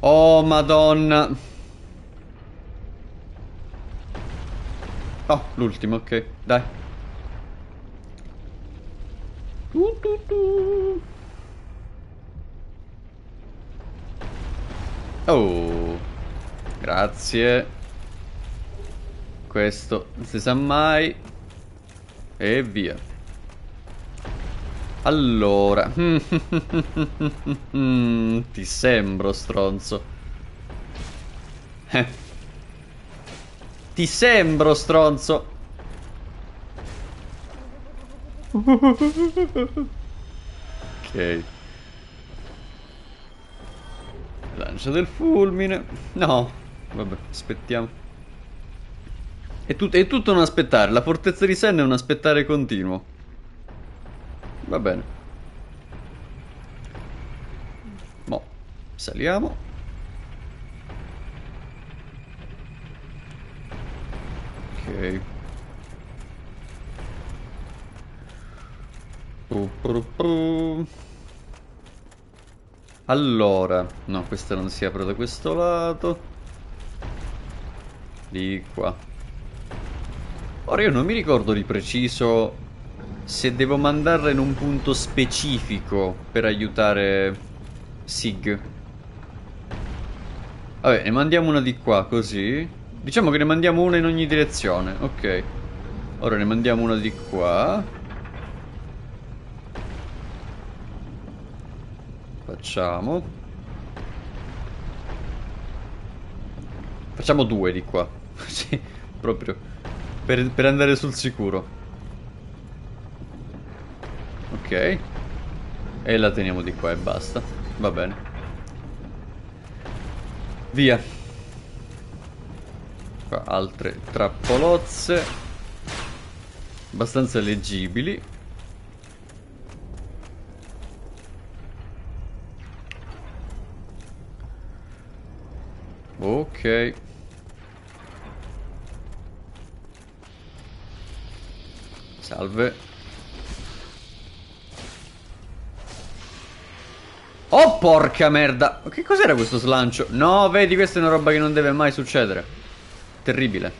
Oh, madonna. Oh, l'ultima, ok, dai. Tu, tu, tu. Oh, grazie. Questo non si sa mai. E via. Allora. Ti sembro stronzo. Ti sembro stronzo. Ok. Lancia del fulmine. No. Vabbè, aspettiamo. È, tut è tutto un aspettare. La fortezza di Sen è un aspettare continuo. Va bene. Mo saliamo. Ok. Allora, no, questa non si apre da questo lato. Di qua. Ora io non mi ricordo di preciso se devo mandarla in un punto specifico per aiutare Sig. Vabbè, ne mandiamo una di qua così. Diciamo che ne mandiamo una in ogni direzione. Ok. Ora ne mandiamo una di qua. Facciamo Facciamo due di qua. Sì, proprio per, per andare sul sicuro. Ok. E la teniamo di qua e basta. Va bene. Via. qua altre trappolozze abbastanza leggibili. Ok, salve. Oh porca merda, che cos'era questo slancio? No, vedi, questa è una roba che non deve mai succedere. Terribile.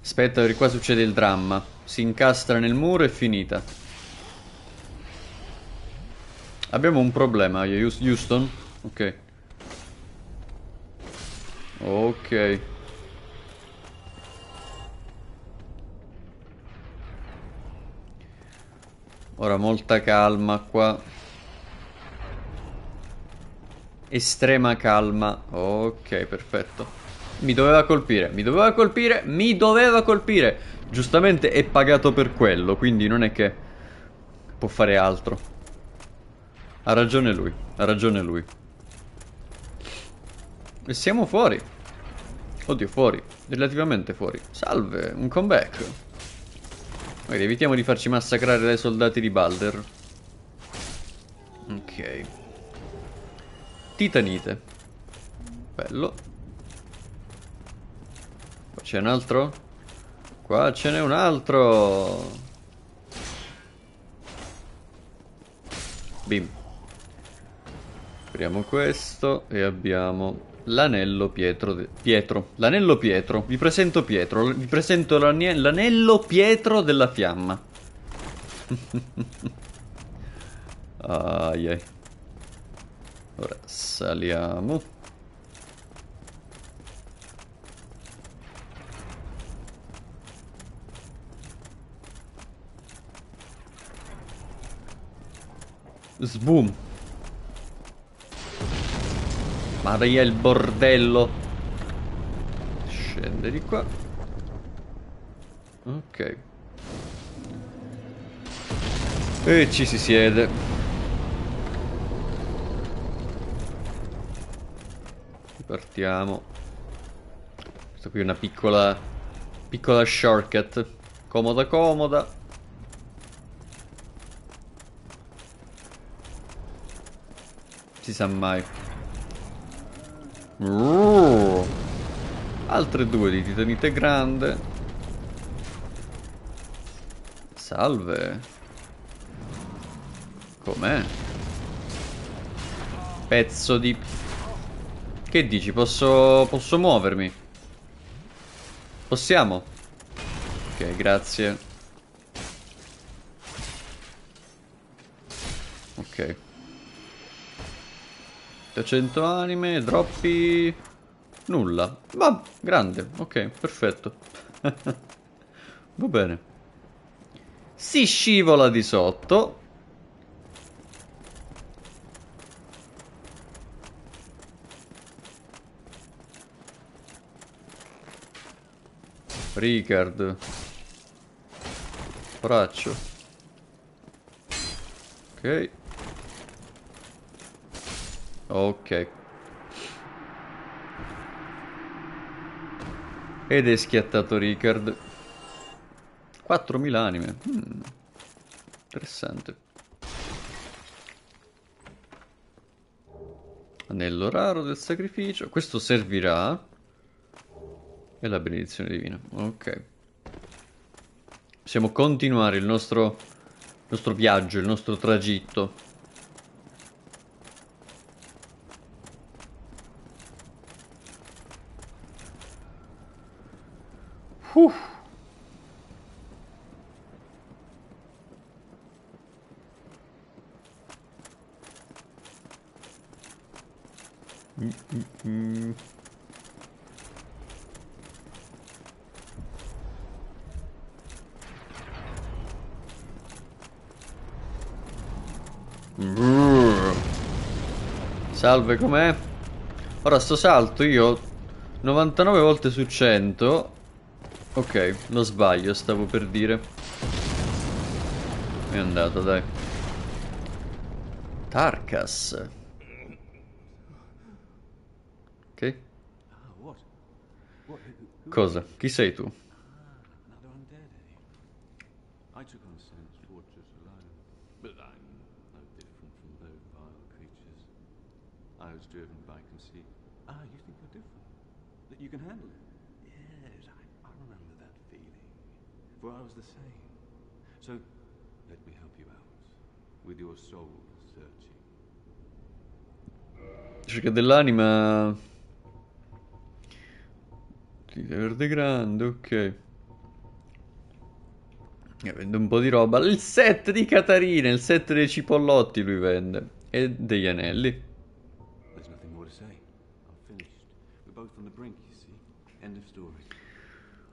Aspetta, perché qua succede il dramma. Si incastra nel muro e finita. Abbiamo un problema, Houston. Ok. Ok. Ora molta calma qua. Estrema calma. Ok, perfetto. Mi doveva colpire, mi doveva colpire, mi doveva colpire. Giustamente è pagato per quello, quindi non è che può fare altro. Ha ragione lui, ha ragione lui. E siamo fuori. Oddio, fuori, relativamente fuori. Salve, un comeback. Ok, evitiamo di farci massacrare dai soldati di Balder. Ok. Titanite. Bello. Qua c'è un altro? Qua ce n'è un altro. Bim. Apriamo questo e abbiamo... l'anello Pietro, de... Pietro, l'anello Pietro, vi presento Pietro, vi presento l'anello Pietro della fiamma. Ai ai. Ora saliamo. Sboom. Maria il bordello. Scende di qua. Ok. E ci si siede. Partiamo. Questa qui è una piccola piccola shortcut. Comoda comoda. Si sa mai. Uh, altre due di titanite grande. Salve. Com'è? Pezzo di... Che dici? Posso... posso muovermi? Possiamo? Ok, grazie. Ok. cento anime, droppi... nulla. Ma grande, ok, perfetto. Va bene. Si scivola di sotto. Ricard. Braccio. Ok. Ok. Ed è schiattato Ricard. quattromila anime. Hmm. Interessante. Anello raro del sacrificio. Questo servirà. E la benedizione divina. Ok. Possiamo continuare il nostro, il nostro viaggio, il nostro tragitto. Uh. Mm -mm. Mm. Salve, com'è? Ora sto salto io novantanove volte su cento. Ok, lo sbaglio, stavo per dire. È andato, dai. Tarkas. Ok. Cosa? Chi sei tu? Cerca dell'anima. Verde grande, ok. Vende un po' di roba. Il set di Catarina, il set dei cipollotti lui vende. E degli anelli.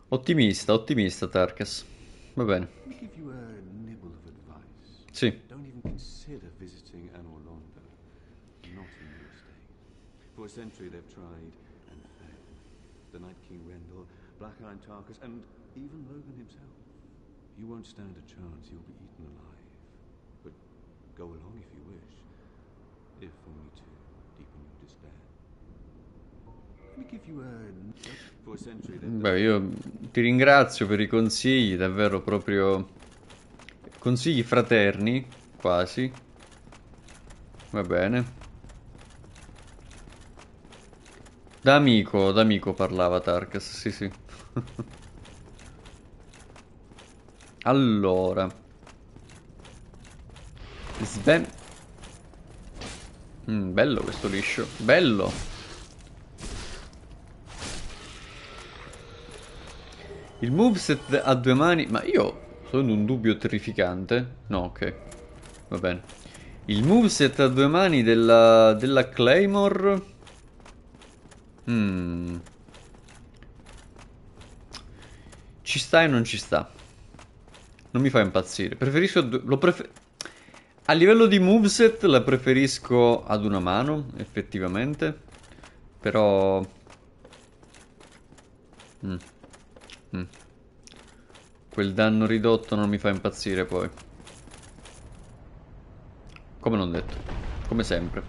Ottimista, ottimista Tarkas. Va bene. Sì. Beh, io ti ringrazio per i consigli, davvero proprio consigli fraterni, quasi. Va bene. Da amico, da amico parlava Tarkas, sì sì. Allora. Sven. Mm, bello questo liscio, bello. Il moveset a due mani, ma io sono un dubbio terrificante. No, ok. Va bene. Il moveset a due mani della della Claymore. Mm. Ci sta e non ci sta. Non mi fa impazzire. Preferisco lo prefer a livello di moveset la preferisco ad una mano, effettivamente. Però mm. Mm. Quel danno ridotto non mi fa impazzire poi. Come non detto. Come sempre.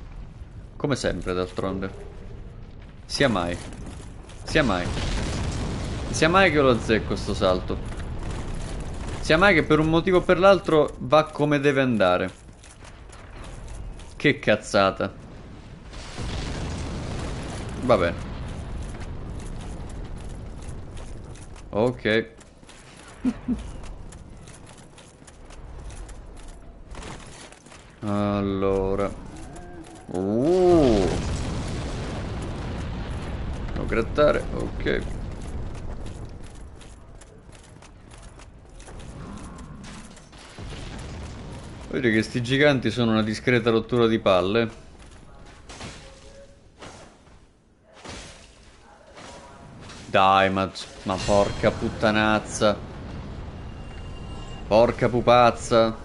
Come sempre d'altronde. Sia mai. Sia mai. Sia mai che lo azzecco sto salto. Sia mai che per un motivo o per l'altro va come deve andare. Che cazzata. Va bene. Ok. Allora. Uh. Devo grattare, ok. Voglio dire che sti giganti sono una discreta rottura di palle. Dai, ma, ma porca puttanazza. Porca pupazza.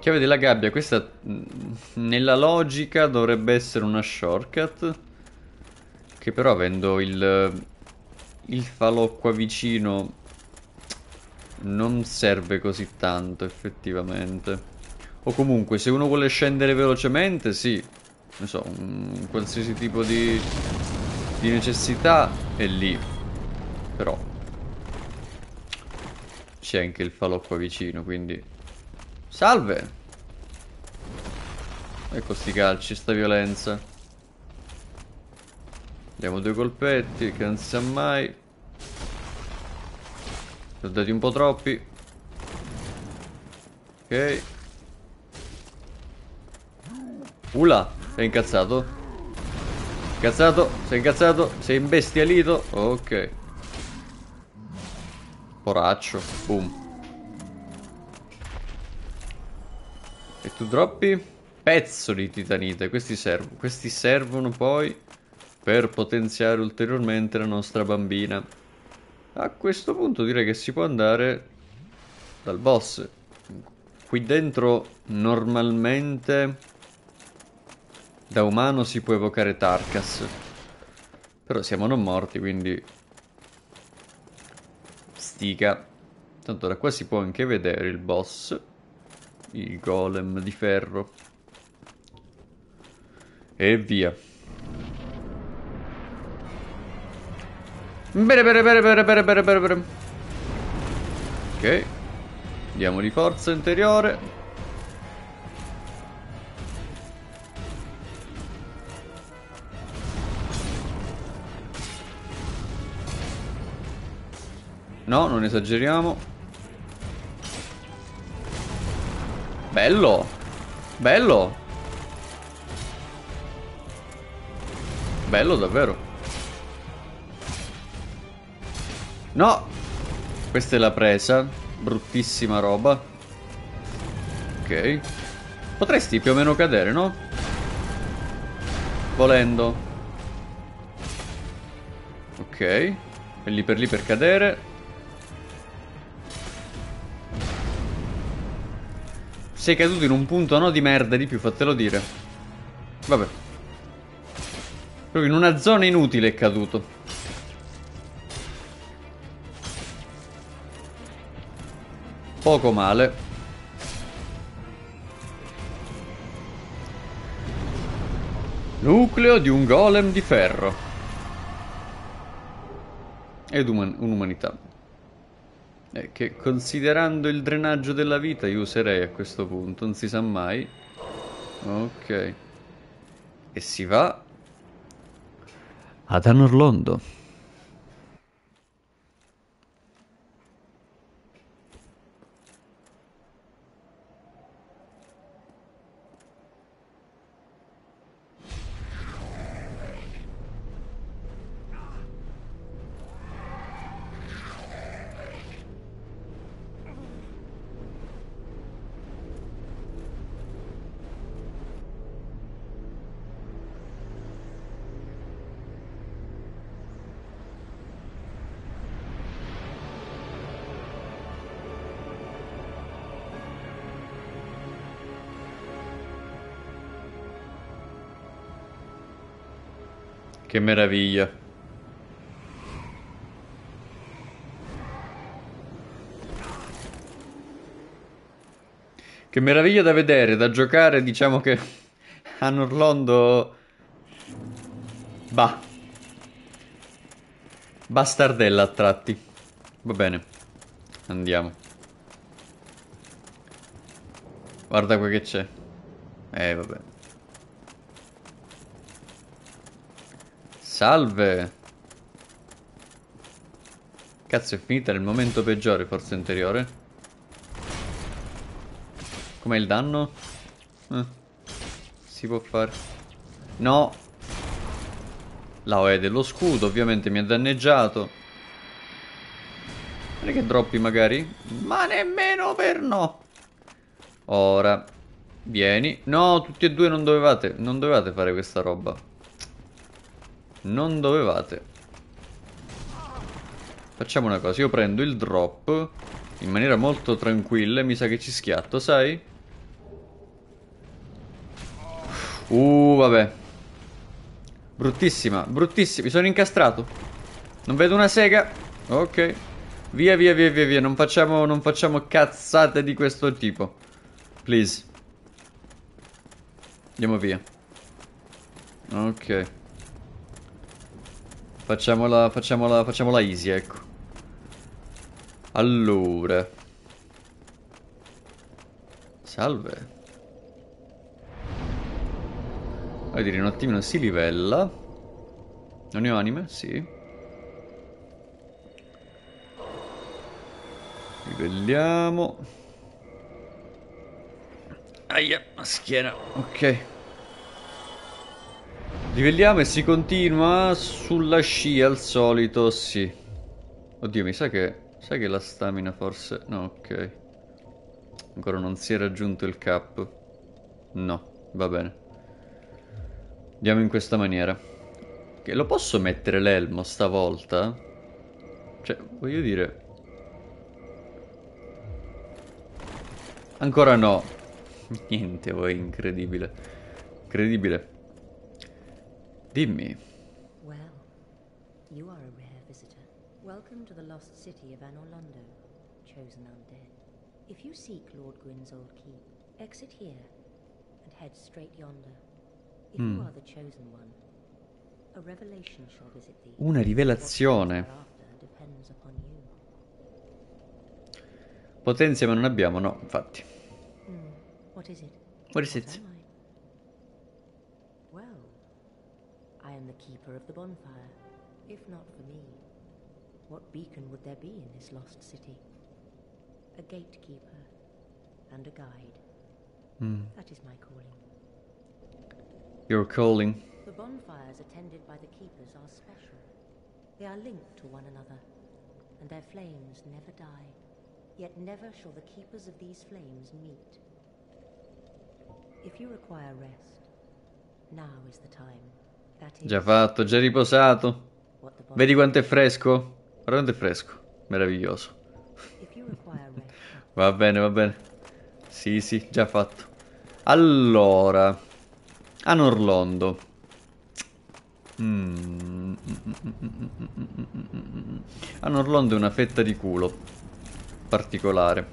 Chiave della gabbia, questa nella logica dovrebbe essere una shortcut. Che però avendo il, il falò qua vicino non serve così tanto effettivamente. O comunque se uno vuole scendere velocemente, sì. Non so, un, qualsiasi tipo di, di necessità è lì. Però c'è anche il falò qua vicino, quindi... Salve! Ecco sti calci, sta violenza. Diamo due colpetti, che non si sa mai. Li ho dati un po' troppi. Ok. Ula! Sei incazzato? Incazzato? Sei incazzato? Sei imbestialito? Ok. Poraccio. Boom. E tu droppi pezzo di titanite. Questi, serv questi servono poi per potenziare ulteriormente la nostra bambina. A questo punto direi che si può andare dal boss. Qui dentro normalmente da umano si può evocare Tarkas. Però siamo non morti, quindi stica. Tanto da qua si può anche vedere il boss. Il golem di ferro. E via. Bene, bene, bene, bene, bene, bene, bene, bene. Ok. Diamo di forza interiore. No, non esageriamo. Bello. Bello. Bello davvero. No. Questa è la presa. Bruttissima roba. Ok. Potresti più o meno cadere, no? Volendo. Ok. E lì per lì per cadere. Sei caduto in un punto no di merda di più, fatelo dire. Vabbè. Proprio in una zona inutile è caduto. Poco male. Nucleo di un golem di ferro. Ed uman- un'umanità. Eh, che considerando il drenaggio della vita io userei a questo punto, non si sa mai. Ok. E si va ad Anor Londo. Che meraviglia. Che meraviglia da vedere, da giocare, diciamo che Anor Londo. Bah. Bastardella a tratti. Va bene. Andiamo. Guarda qua che c'è. Eh vabbè. Salve. Cazzo, è finita nel momento peggiore, forza interiore. Com'è il danno? Eh, si può fare. No. La O E dello scudo, ovviamente mi ha danneggiato. Non è che droppi magari? Ma nemmeno per no. Ora. Vieni. No, tutti e due non dovevate. Non dovevate fare questa roba. Non dovevate. Facciamo una cosa. Io prendo il drop in maniera molto tranquilla e mi sa che ci schiatto, sai? Uh, vabbè. Bruttissima, bruttissima. Mi sono incastrato. Non vedo una sega. Ok. Via, via, via, via, via. Non facciamo, non facciamo cazzate di questo tipo. Please. Andiamo via. Ok. Facciamola, facciamola, facciamola easy, ecco. Allora. Salve. Voglio dire, un attimino si livella. Non ne ho anime? Sì. Livelliamo. Aia, la schiena. Ok. Livelliamo e si continua sulla scia al solito, sì. Oddio, mi sa che... Sai che la stamina forse... No, ok. Ancora non si è raggiunto il cap. No, va bene. Andiamo in questa maniera. Che lo posso mettere l'elmo stavolta? Cioè, voglio dire... Ancora no. Niente, voi, incredibile. Incredibile. Dimmi. Well, you are a rare visitor. Welcome to the lost city of Anor Londo, chosen undead. If you seek Lord Gwyn's old keep, exit here and head straight yonder. Mm. Una rivelazione. Potenza ma non abbiamo, no, infatti. What is it? What is it? Well, I am the keeper of the bonfire. If not for me, what beacon would there be in this lost city? A gatekeeper and a guide. Mm. That is my calling. Your calling. The bonfires attended by the keepers are special. They are linked to one another, and their flames never die. Yet never shall the keepers of these flames meet. If you require rest, now is the time. That is... Già fatto, già riposato. Vedi quanto è fresco? Guarda quanto è fresco, meraviglioso. Va bene, va bene. Sì, sì, già fatto. Allora, Anor Londo. Mm. Anor Londo è una fetta di culo particolare.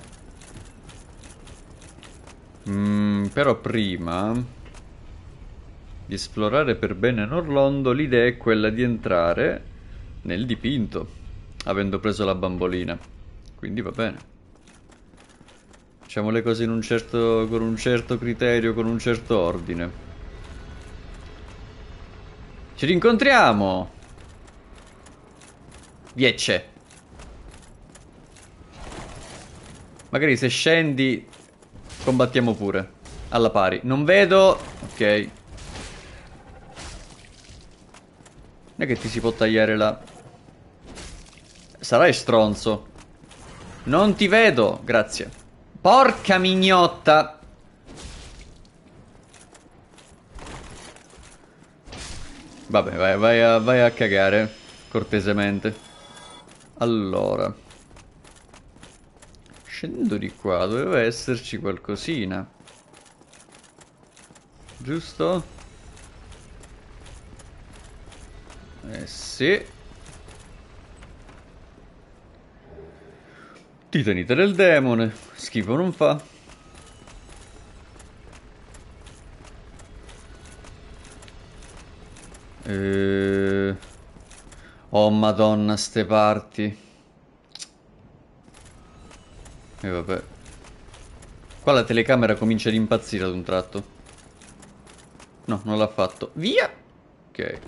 Mm, però prima di esplorare per bene Anor Londo, l'idea è quella di entrare nel dipinto, avendo preso la bambolina. Quindi va bene. Facciamo le cose in un certo, con un certo criterio, con un certo ordine. Ci rincontriamo! Viecce! Magari se scendi combattiamo pure, alla pari. Non vedo... ok. Non è che ti si può tagliare la... Sarai stronzo. Non ti vedo, grazie. Porca mignotta! Vabbè, vai, vai, a, vai a cagare, cortesemente. Allora. Scendo di qua, doveva esserci qualcosina. Giusto? Eh sì. Titanite del demone, schifo non fa. E... oh madonna ste parti. E vabbè. Qua la telecamera comincia ad impazzire ad un tratto. No, non l'ha fatto. Via! Ok.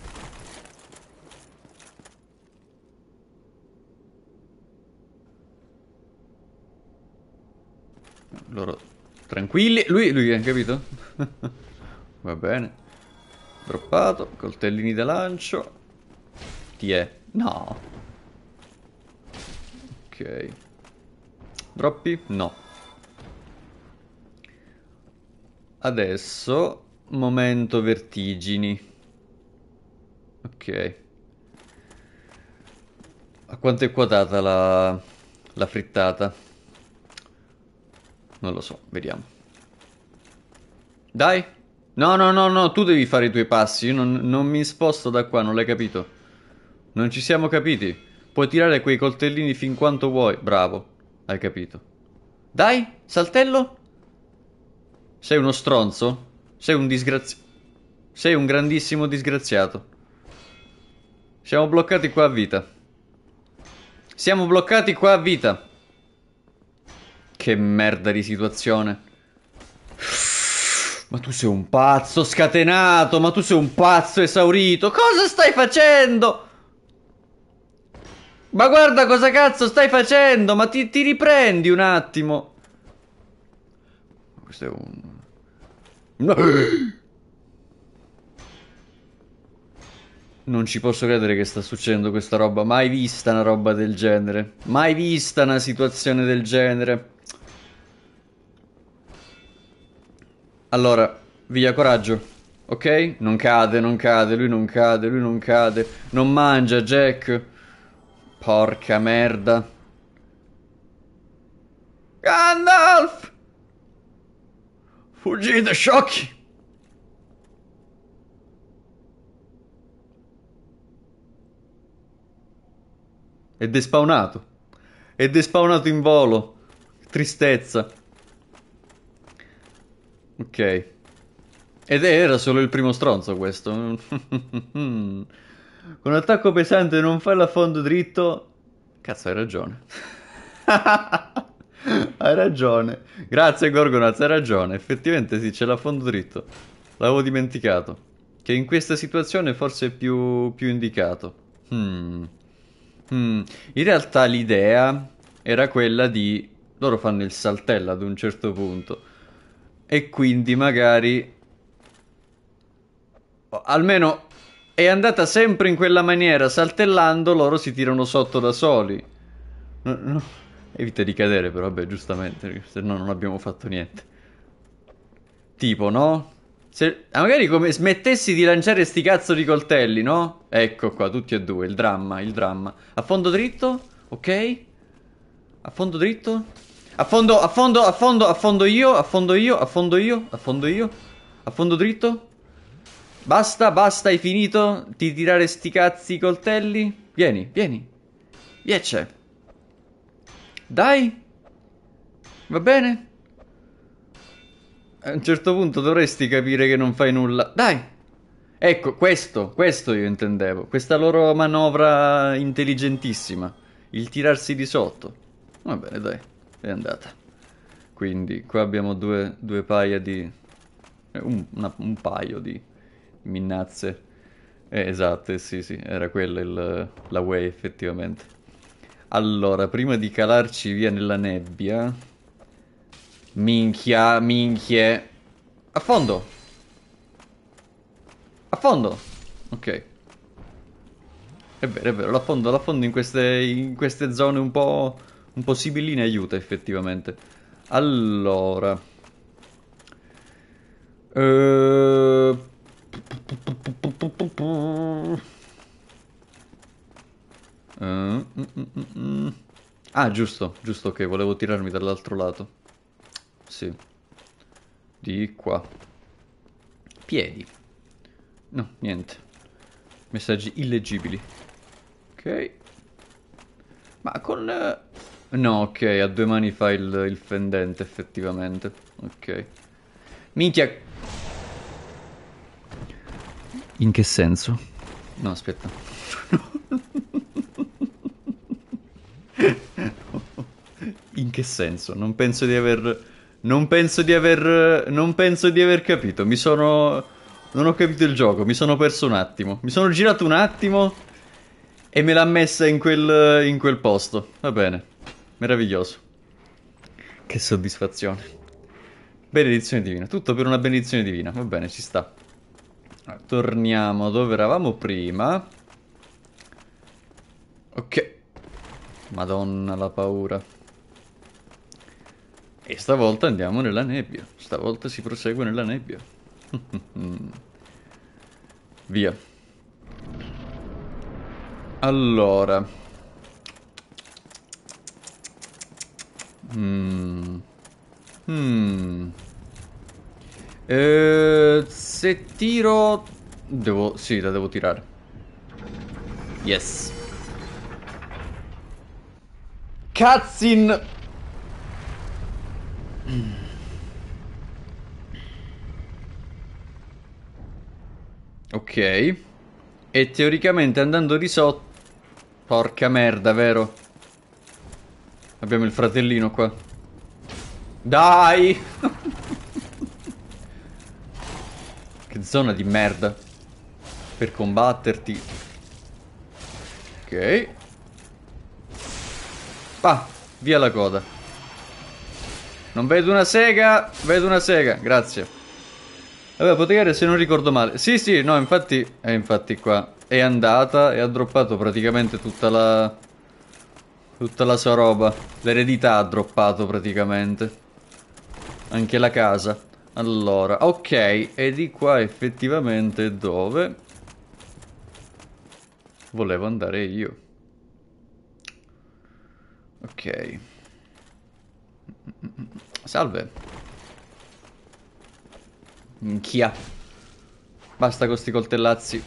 Loro tranquilli. Lui, lui ha capito? Va bene. Droppato. Coltellini da lancio. Ti è. No. Ok. Droppi? No. Adesso. Momento vertigini. Ok. A quanto è quotata la, la frittata? Non lo so, vediamo. Dai. No, no, no, no, tu devi fare i tuoi passi. Io non, non mi sposto da qua, non l'hai capito. Non ci siamo capiti. Puoi tirare quei coltellini fin quanto vuoi. Bravo, hai capito. Dai, saltello. Sei uno stronzo. Sei un disgraziato. Sei un grandissimo disgraziato. Siamo bloccati qua a vita. Siamo bloccati qua a vita. Che merda di situazione. Ma tu sei un pazzo scatenato. Ma tu sei un pazzo esaurito. Cosa stai facendo? Ma guarda cosa cazzo stai facendo. Ma ti, ti riprendi un attimo. Questo è un... no. Non ci posso credere che sta succedendo questa roba. Mai vista una roba del genere. Mai vista una situazione del genere. Allora, via, coraggio, ok? Non cade, non cade, lui non cade, lui non cade. Non mangia, Jack. Porca merda. Gandalf! Fuggite, sciocchi! È despawnato. È despawnato in volo. Tristezza. Ok. Ed era solo il primo stronzo questo. Con un attacco pesante non fai l'affondo dritto. Cazzo, hai ragione. Hai ragione. Grazie Gorgonaz, hai ragione. Effettivamente sì, c'è l'affondo dritto. L'avevo dimenticato. Che in questa situazione forse è più, più indicato. Hmm. Hmm. In realtà l'idea era quella di... Loro fanno il saltello ad un certo punto. E quindi magari... Almeno è andata sempre in quella maniera. Saltellando loro si tirano sotto da soli. No, no. Evita di cadere però, vabbè, giustamente. Se no non abbiamo fatto niente. Tipo, no? Se... Ah, magari come smettessi di lanciare sti cazzo di coltelli, no? Ecco qua, tutti e due, il dramma, il dramma. A fondo dritto, ok. A fondo dritto. A fondo, a fondo, a fondo, a fondo io, a fondo io, a fondo io, a fondo io. A fondo dritto. Basta, basta, hai finito di tirare sti cazzi coltelli? Vieni, vieni. Vieni. Dai. Va bene. A un certo punto dovresti capire che non fai nulla. Dai. Ecco, questo, questo io intendevo. Questa loro manovra intelligentissima. Il tirarsi di sotto. Va bene, dai. È andata. Quindi qua abbiamo due, due paia di... Un, una, un paio di... Minnazze, eh, esatto, sì sì, era quella il, la way effettivamente. Allora, prima di calarci via nella nebbia. Minchia, minchie. A fondo. A fondo. Ok. È vero, è vero, l'affondo, l'affondo in queste, in queste zone un po', un po' sibilline aiuta effettivamente. Allora Ehm... Uh, mm, mm, mm. Ah, giusto, giusto, ok, volevo tirarmi dall'altro lato. Sì. Di qua. Piedi. No, niente. Messaggi illeggibili. Ok. Ma con... Eh... No, ok, a due mani fa il, il fendente effettivamente. Ok. Minchia. In che senso? No, aspetta. In che senso? Non penso di aver... Non penso di aver... Non penso di aver capito. Mi sono... Non ho capito il gioco. Mi sono perso un attimo. Mi sono girato un attimo e me l'ha messa in quel... in quel posto. Va bene. Meraviglioso. Che soddisfazione. Benedizione divina. Tutto per una benedizione divina. Va bene, ci sta. Torniamo dove eravamo prima. Ok. Madonna la paura. E stavolta andiamo nella nebbia. Stavolta si prosegue nella nebbia. Via. Allora mm. Mm. Eh, se tiro devo... Sì, la devo tirare. Yes. Cazzin. Ok. E teoricamente andando di sotto... Porca merda, vero? Abbiamo il fratellino qua. Dai. Zona di merda. Per combatterti. Ok. Ah, via la coda. Non vedo una sega. Vedo una sega, grazie. Vabbè, potrei, se non ricordo male. Sì, sì, no, infatti. È infatti qua. È andata e ha droppato praticamente tutta la... Tutta la sua roba. L'eredità ha droppato praticamente. Anche la casa. Allora, ok, e di qua effettivamente dove volevo andare io. Ok. Salve. Minchia. Basta con sti coltellazzi.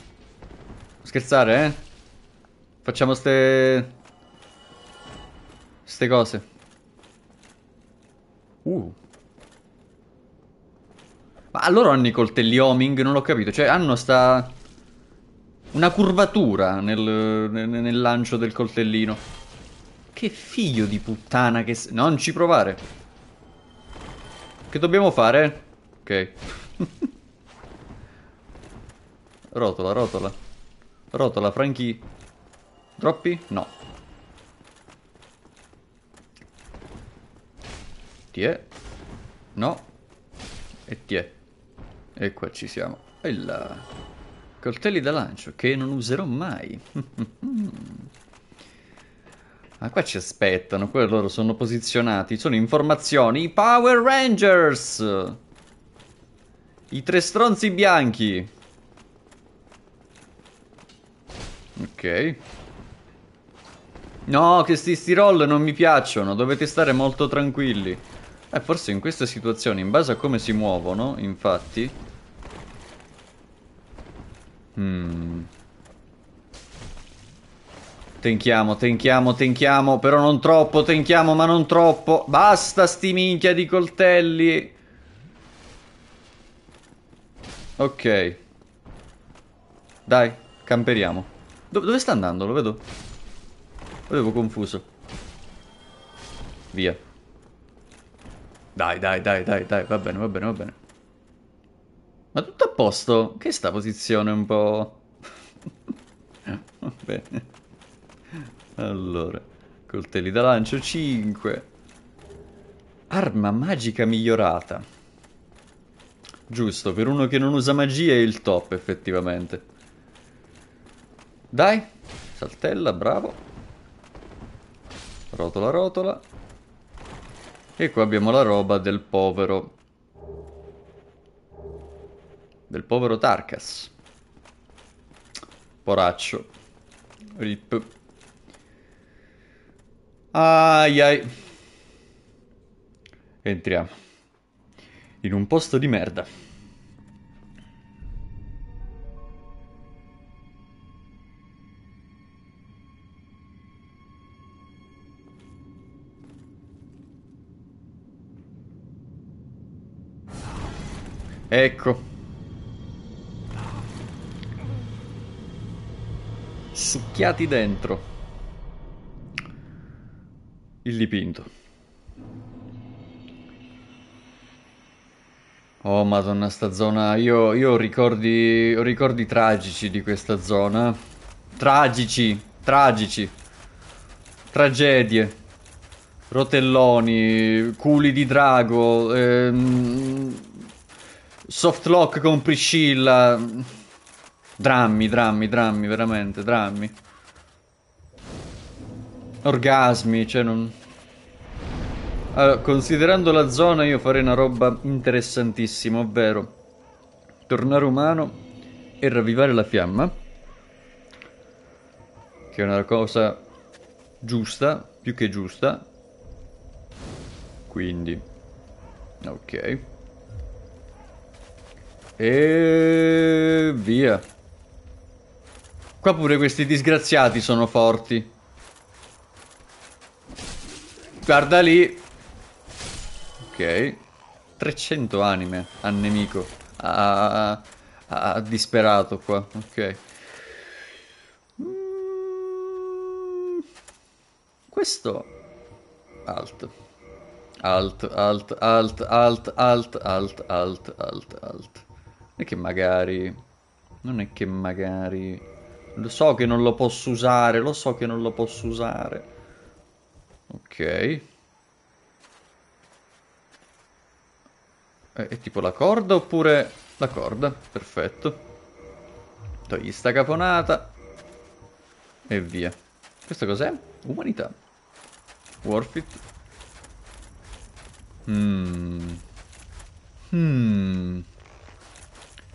Scherzare, eh? Facciamo ste... Ste cose. Uh. Ma loro hanno i coltelli homing, non l'ho capito. Cioè hanno sta... una curvatura nel, nel lancio del coltellino. Che figlio di puttana che... Non ci provare. Che dobbiamo fare? Ok. Rotola, rotola. Rotola, Franchi. Troppi? No. Ti è? No. E ti è. E qua ci siamo. E là. Coltelli da lancio che non userò mai. Ma qua ci aspettano. Qua loro sono posizionati. Sono informazioni. I Power Rangers. I tre stronzi bianchi. Ok. No, che sti sti roll non mi piacciono. Dovete stare molto tranquilli. Eh, forse in questa situazione, in base a come si muovono, infatti. Mm. Tenchiamo, tenchiamo, tenchiamo. Però non troppo, tenchiamo, ma non troppo. Basta sti minchia di coltelli. Ok. Dai, camperiamo. Do- dove sta andando? Lo vedo. Lo avevo confuso. Via. Dai, dai, dai, dai, dai, va bene, va bene, va bene. Ma tutto a posto? Che sta posizione un po'... Va bene. Allora, coltelli da lancio cinque. Arma magica migliorata. Giusto, per uno che non usa magia è il top, effettivamente. Dai, saltella, bravo. Rotola, rotola. E qua abbiamo la roba del povero... Del povero Tarkas. Poraccio. Rip. Ai ai. Entriamo. In un posto di merda. Ecco. Succhiati dentro. Il dipinto. Oh madonna, sta zona. Io, io ho ricordi, ho ricordi tragici di questa zona. Tragici, tragici. Tragedie. Rotelloni. Culi di drago. Ehm... Softlock con Priscilla. Drammi, drammi, drammi, veramente, drammi. Orgasmi, cioè non... Allora, considerando la zona io farei una roba interessantissima, ovvero tornare umano e ravvivare la fiamma, che è una cosa giusta, più che giusta. Quindi... Ok. E via. Qua pure questi disgraziati sono forti. Guarda lì. Ok. trecento anime al nemico. Ah, ah, ah, ah, disperato qua. Ok. Mm. Questo. Alt. Alt, alt, alt, alt, alt, alt, alt, alt, alt. Non è che magari... Non è che magari... Lo so che non lo posso usare, lo so che non lo posso usare. Ok. È, è tipo la corda oppure... La corda, perfetto. Togli sta caponata. E via. Questo cos'è? Umanità. Worth it. Mmm. Mmm.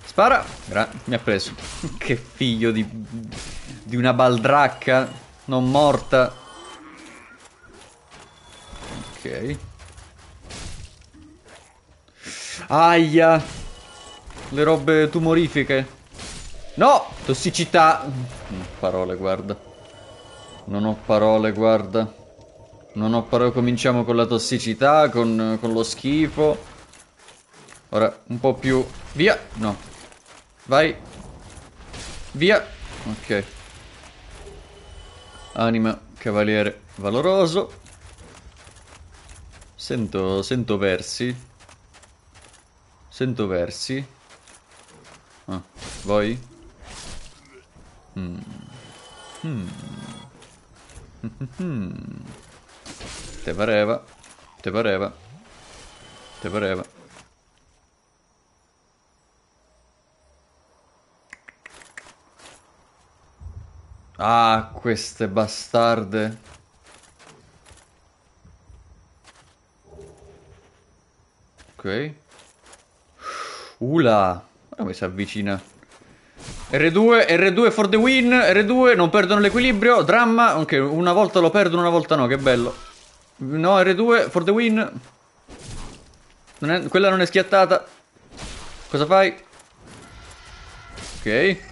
Spara! Gra- mi ha preso. Che figlio di... di una baldracca non morta. Ok. Aia! Le robe tumorifiche. No! Tossicità! Non ho parole, guarda. Non ho parole, guarda. Non ho parole. Cominciamo con la tossicità, con, con lo schifo. Ora un po' più... Via! No. Vai. Via. Ok. Anima, cavaliere valoroso. Sento... sento versi. Sento versi. Ah, voi? Mm. Mm. Mm-hmm. Te pareva. Te pareva. Te pareva. Ah, queste bastarde. Ok. Ula. Ora mi si avvicina. erre due, erre due for the win. erre due, non perdono l'equilibrio. Dramma. Ok, una volta lo perdono, una volta no. Che bello. No, erre due for the win. Non è, quella non è schiattata. Cosa fai? Ok.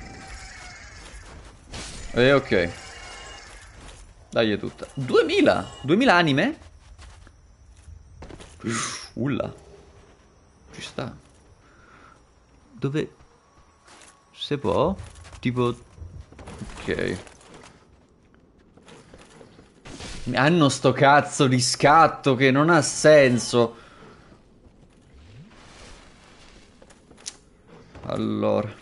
E ok. Dai è tutta. duemila! duemila anime? Ulla. Ci sta. Dove... se può? Tipo... ok. Hanno sto cazzo di scatto che non ha senso. Allora...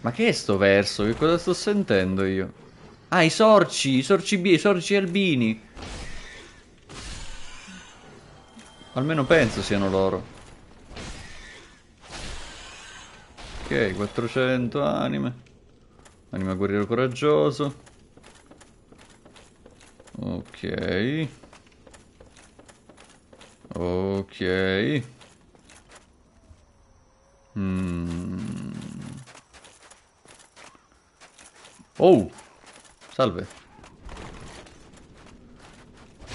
ma che è sto verso? Che cosa sto sentendo io? Ah, i sorci, i sorci B, i sorci albini. Almeno penso siano loro. Ok, quattrocento anime. Anima guerriero coraggioso. Ok. Ok. Mmm. Oh, salve.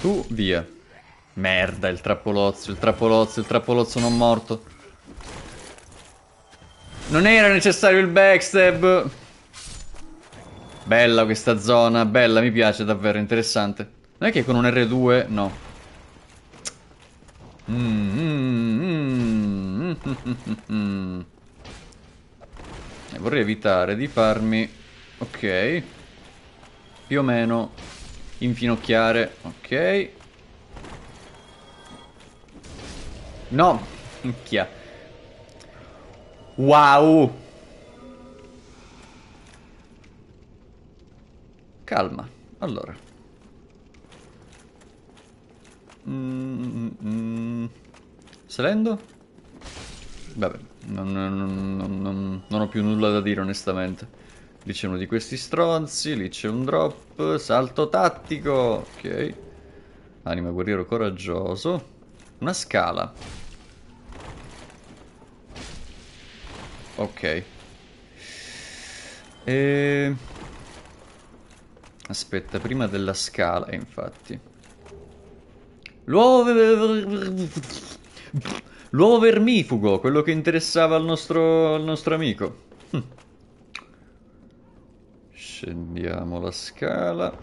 Tu via. Merda, il trappolozzo, il trappolozzo, il trappolozzo non morto. Non era necessario il backstab. Bella questa zona, bella, mi piace davvero, interessante. Non è che con un erre due, no. Mm, mm, mm, mm, mm. E vorrei evitare di farmi... ok. Più o meno infinocchiare. Ok. No. Minchia. Wow. Calma. Allora. Mm, mm, salendo? Vabbè. Non, non, non, non, non ho più nulla da dire onestamente. Lì c'è uno di questi stronzi, lì c'è un drop, salto tattico, ok. Anima guerriero coraggioso. Una scala. Ok. E... aspetta, prima della scala, eh, infatti. L'uovo... l'uovo vermifugo, quello che interessava al nostro, al nostro amico. Hm. Scendiamo la scala.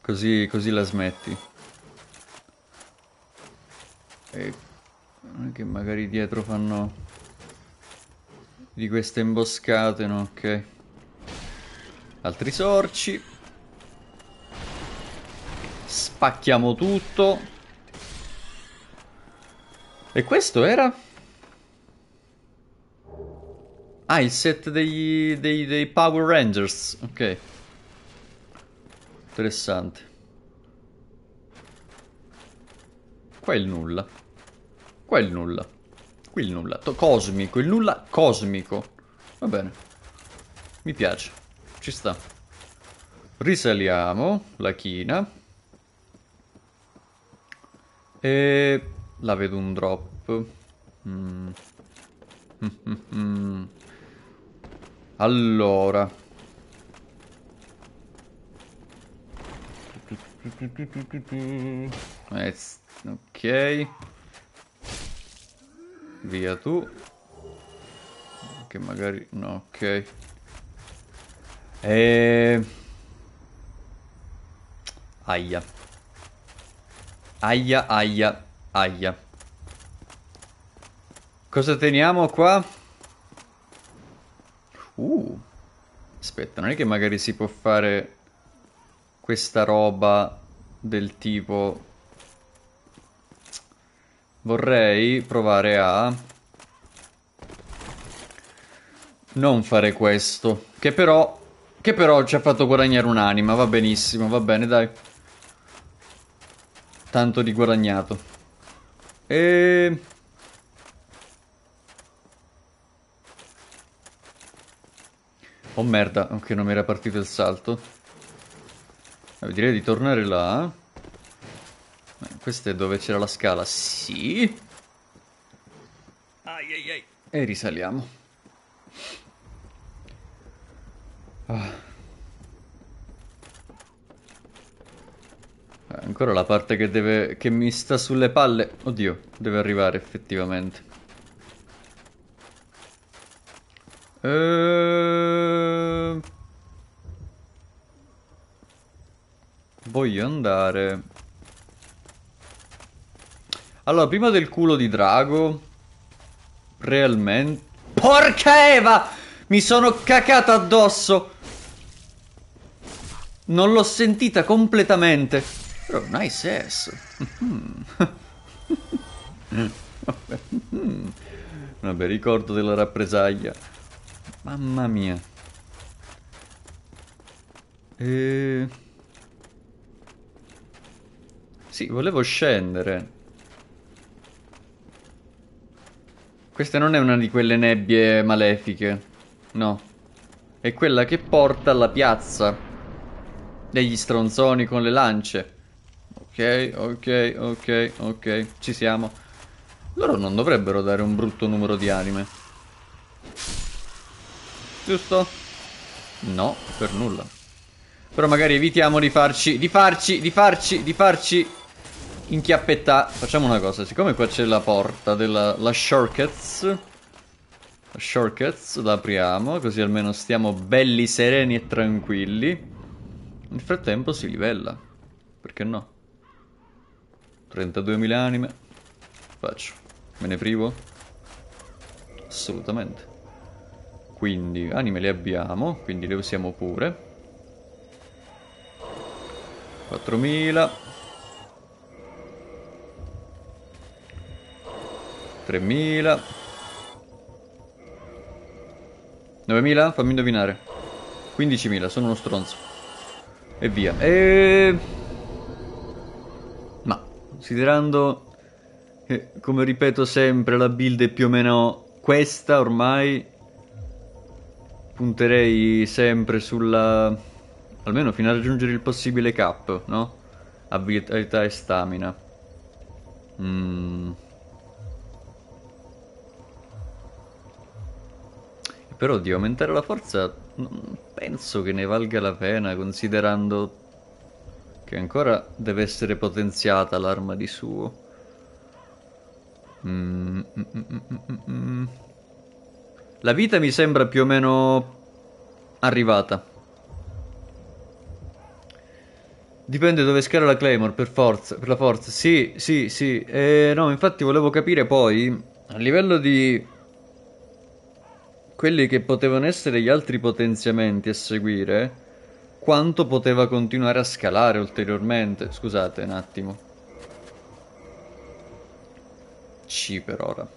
Così, così la smetti. E non è che magari dietro fanno di queste imboscate, no? Ok. Altri sorci. Spacchiamo tutto. E questo era... ah, il set dei, dei, dei Power Rangers. Ok. Interessante. Qua è il nulla. Qua è il nulla. Qui il nulla. To cosmico. Il nulla cosmico. Va bene. Mi piace. Ci sta. Risaliamo. La china. E... la vedo un drop. Mm. Mm-hmm. Allora, ok, via tu. Che magari no, ok. E... aia. Aia, aia, aia. Cosa teniamo qua? Uh. Aspetta, non è che magari si può fare questa roba del tipo... Vorrei provare a... non fare questo. Che però... che però ci ha fatto guadagnare un'anima. Va benissimo, va bene, dai. Tanto di guadagnato. E... oh merda, anche okay, non mi era partito il salto. Eh, direi di tornare là. Eh, questa è dove c'era la scala. Sì. Ai ai ai. E risaliamo. Ah. Eh, ancora la parte che deve... che mi sta sulle palle. Oddio, deve arrivare effettivamente. Ehm... Voglio andare. Allora, prima del culo di drago. Realmente. Porca Eva! Mi sono cacata addosso. Non l'ho sentita completamente. Però nice ass. Vabbè. Vabbè, ricordo della rappresaglia. Mamma mia. E... sì, volevo scendere. Questa non è una di quelle nebbie malefiche. No. È quella che porta alla piazza degli stronzoni con le lance. Ok, ok, ok, ok. Ci siamo. Loro non dovrebbero dare un brutto numero di anime. Giusto? No, per nulla. Però magari evitiamo di farci, di farci, di farci, di farci inchiappettà. Facciamo una cosa, siccome qua c'è la porta della la shortcuts, la shortcuts, la apriamo, così almeno stiamo belli sereni e tranquilli. Nel frattempo si livella. Perché no? trentaduemila anime. Faccio. Me ne privo? Assolutamente. Quindi anime le abbiamo, quindi le usiamo pure. quattromila. tremila. novemila? Fammi indovinare. quindicimila, sono uno stronzo. E via. E... ma, considerando che, come ripeto sempre, la build è più o meno questa ormai... punterei sempre sulla... almeno fino a raggiungere il possibile cap, no? Abilità e stamina. Mm. Però di aumentare la forza non penso che ne valga la pena, considerando che ancora deve essere potenziata l'arma di suo. Mm. Mm, mm, mm, mm. La vita mi sembra più o meno arrivata. Dipende dove scala la Claymore, per forza, per la forza. Sì, sì, sì. Eh, no, infatti volevo capire poi, a livello di quelli che potevano essere gli altri potenziamenti a seguire, quanto poteva continuare a scalare ulteriormente. Scusate un attimo. C per ora.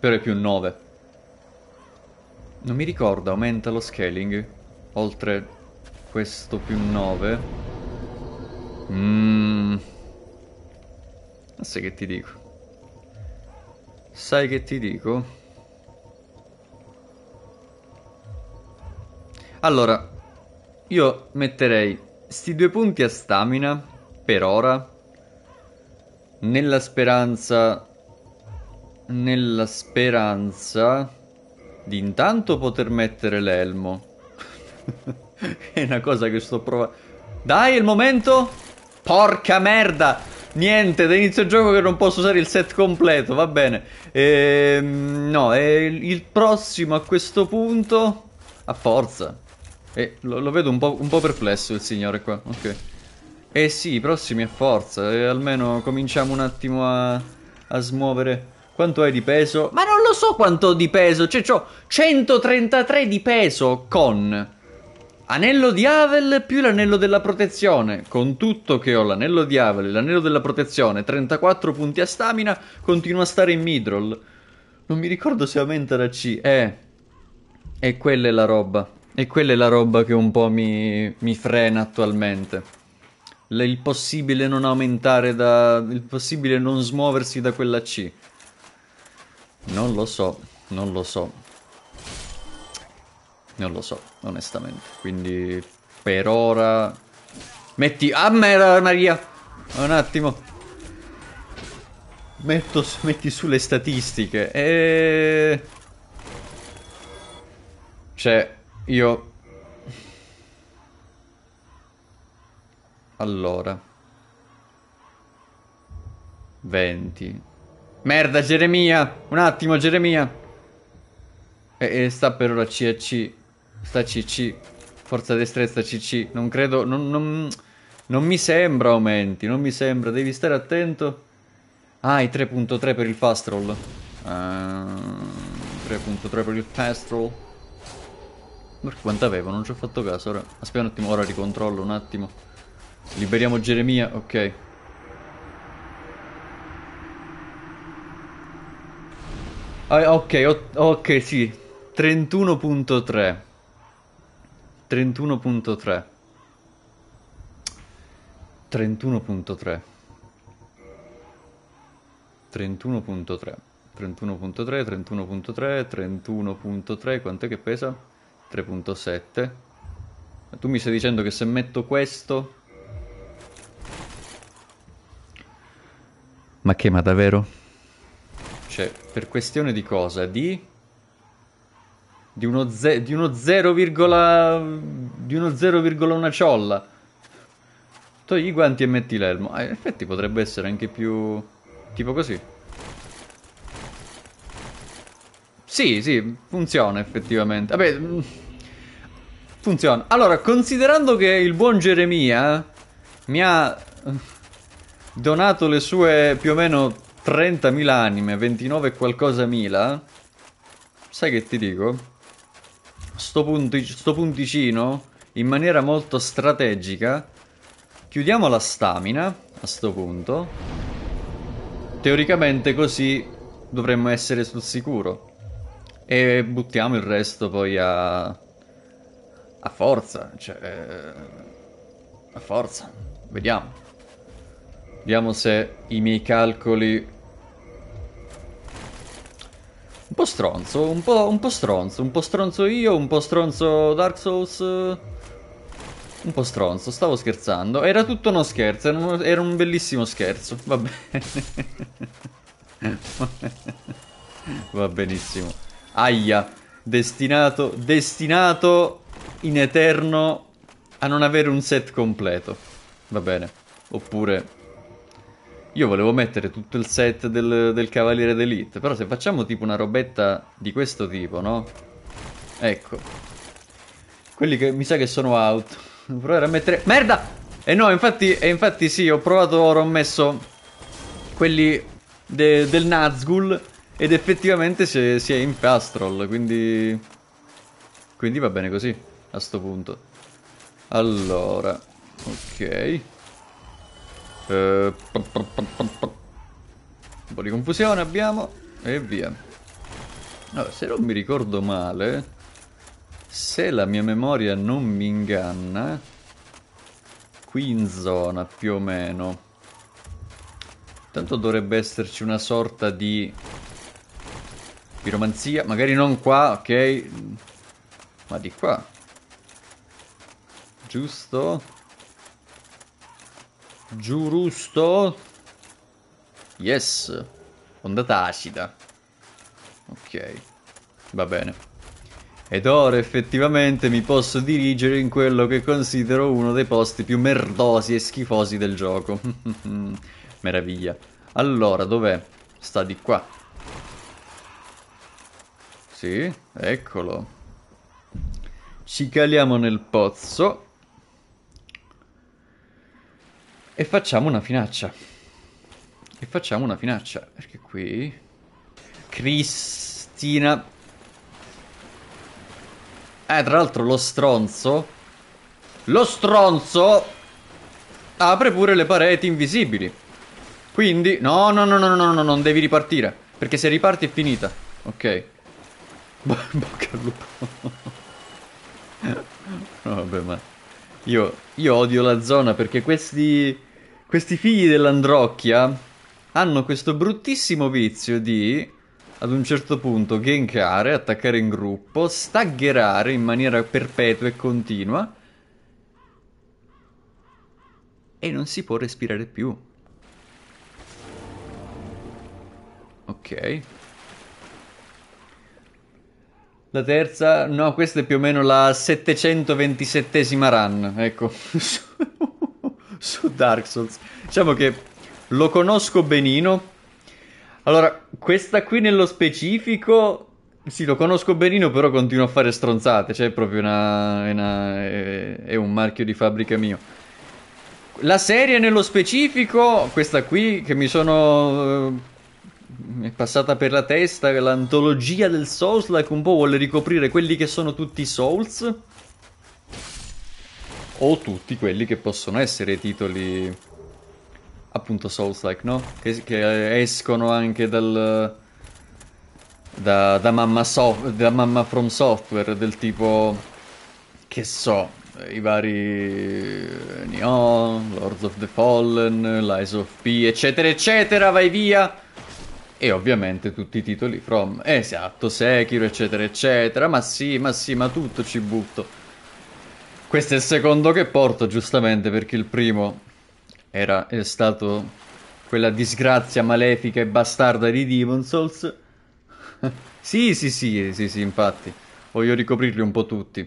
Per più nove. Non mi ricordo, aumenta lo scaling oltre questo più nove. Mm. Sai che ti dico? Sai che ti dico? Allora, io metterei sti due punti a stamina per ora, nella speranza, nella speranza di intanto poter mettere l'elmo. È una cosa che sto provando. Dai, è il momento. Porca merda. Niente, da inizio gioco che non posso usare il set completo. Va bene. ehm, No, è il prossimo a questo punto. A forza. E lo, lo vedo un po', un po' perplesso il signore qua. Ok. Eh sì, prossimi a forza, e almeno cominciamo un attimo a, a smuovere. Quanto hai di peso? Ma non lo so quanto di peso, cioè c'ho centotrentatré di peso con anello di Havel più l'anello della protezione. Con tutto che ho l'anello di Havel e l'anello della protezione, trentaquattro punti a stamina, continuo a stare in midroll. Non mi ricordo se aumenta la C. Eh, e quella è la roba. E quella è la roba che un po' mi, mi frena attualmente. L il possibile non aumentare da... il possibile non smuoversi da quella C. Non lo so, non lo so. Non lo so, onestamente. Quindi per ora... metti... ah, Maria! Un attimo. Metto... metti sulle statistiche. E... cioè, io... allora... venti... merda, Geremia! Un attimo, Geremia! E, e sta per ora C A C. Sta C C. Forza, destrezza, C C. Non credo... Non, non, non mi sembra aumenti. Non mi sembra. Devi stare attento. Ah, i tre punto tre per il fast roll. Uh, tre punto tre per il fast roll. Ma quanto avevo? Non ci ho fatto caso. Ora aspetta un attimo. Ora ricontrollo un attimo. Liberiamo Geremia. Ok. Ok, ok, sì. trentuno punto tre. trentuno punto tre. trentuno punto tre. trentuno punto tre. trentuno punto tre, trentuno punto tre, trentuno punto tre. Quant'è che pesa? tre punto sette. Tu mi stai dicendo che se metto questo... ma che, ma davvero? Cioè, per questione di cosa? Di... di uno zero virgola uno ciolla. Togli i guanti e metti l'elmo. Ah, in effetti potrebbe essere anche più... tipo così. Sì, sì, funziona effettivamente. Vabbè, funziona. Allora, considerando che il buon Geremia mi ha donato le sue più o meno... trentamila anime, ventinove qualcosa mila. Sai che ti dico? Sto, punti, sto punticino, in maniera molto strategica, chiudiamo la stamina a sto punto. Teoricamente così dovremmo essere sul sicuro. E buttiamo il resto poi a... a forza, cioè... a forza, vediamo. Vediamo se i miei calcoli... Un po' stronzo, un po', un po' stronzo, un po' stronzo io, un po' stronzo Dark Souls... Un po' stronzo, stavo scherzando. Era tutto uno scherzo, era un, era un bellissimo scherzo, va bene. Va benissimo. Aia, destinato, destinato in eterno a non avere un set completo. Va bene, oppure... io volevo mettere tutto il set del, del Cavaliere d'Elite, però se facciamo tipo una robetta di questo tipo, no? Ecco. Quelli che mi sa che sono out. Devo provare a mettere... merda! E eh no, infatti, eh infatti sì, ho provato ora, ho messo quelli de, del Nazgul ed effettivamente si è, si è in Fastrol, quindi... quindi va bene così, a sto punto. Allora, ok... Uh, pom, pom, pom, pom, pom. Un po' di confusione abbiamo e via. Allora, se non mi ricordo male, se la mia memoria non mi inganna, qui in zona più o meno tanto dovrebbe esserci una sorta di piromanzia, magari non qua, ok, ma di qua, giusto? Giurusto? Yes. Ondata acida. Ok. Va bene. Ed ora effettivamente mi posso dirigere in quello che considero uno dei posti più merdosi e schifosi del gioco. Meraviglia. Allora, dov'è? Sta di qua. Sì, eccolo. Ci caliamo nel pozzo. E facciamo una finaccia. E facciamo una finaccia. Perché qui... Cristina... Eh, tra l'altro lo stronzo... Lo stronzo... Apre pure le pareti invisibili. Quindi... No, no, no, no, no, no, non devi ripartire. Perché se riparti è finita. Ok. Bocca al lupo. No, vabbè, ma... Io, io odio la zona perché questi, questi figli dell'Androcchia hanno questo bruttissimo vizio di, ad un certo punto, gankare, attaccare in gruppo, staggerare in maniera perpetua e continua. E non si può respirare più. Ok. La terza, no, questa è più o meno la settecentoventisettesima run, ecco, su, su Dark Souls. Diciamo che lo conosco benino. Allora, questa qui nello specifico, sì, lo conosco benino, però continuo a fare stronzate, cioè è proprio una, una, è, è un marchio di fabbrica mio. La serie nello specifico, questa qui, che mi sono... mi è passata per la testa l'antologia del Souls-like, un po' vuole ricoprire quelli che sono tutti i Souls o tutti quelli che possono essere titoli appunto Souls-like, no? Che, che escono anche dal da, da, mamma so, da mamma From Software, del tipo, che so, i vari Neon, Lords of the Fallen, Lies of P, eccetera eccetera, vai via. E ovviamente tutti i titoli From, esatto, Sekiro, eccetera, eccetera. Ma sì, ma sì, ma tutto ci butto. Questo è il secondo che porto, giustamente, perché il primo era, è stato quella disgrazia malefica e bastarda di Demon Souls. Sì, sì, sì, sì, sì, infatti. Voglio ricoprirli un po' tutti.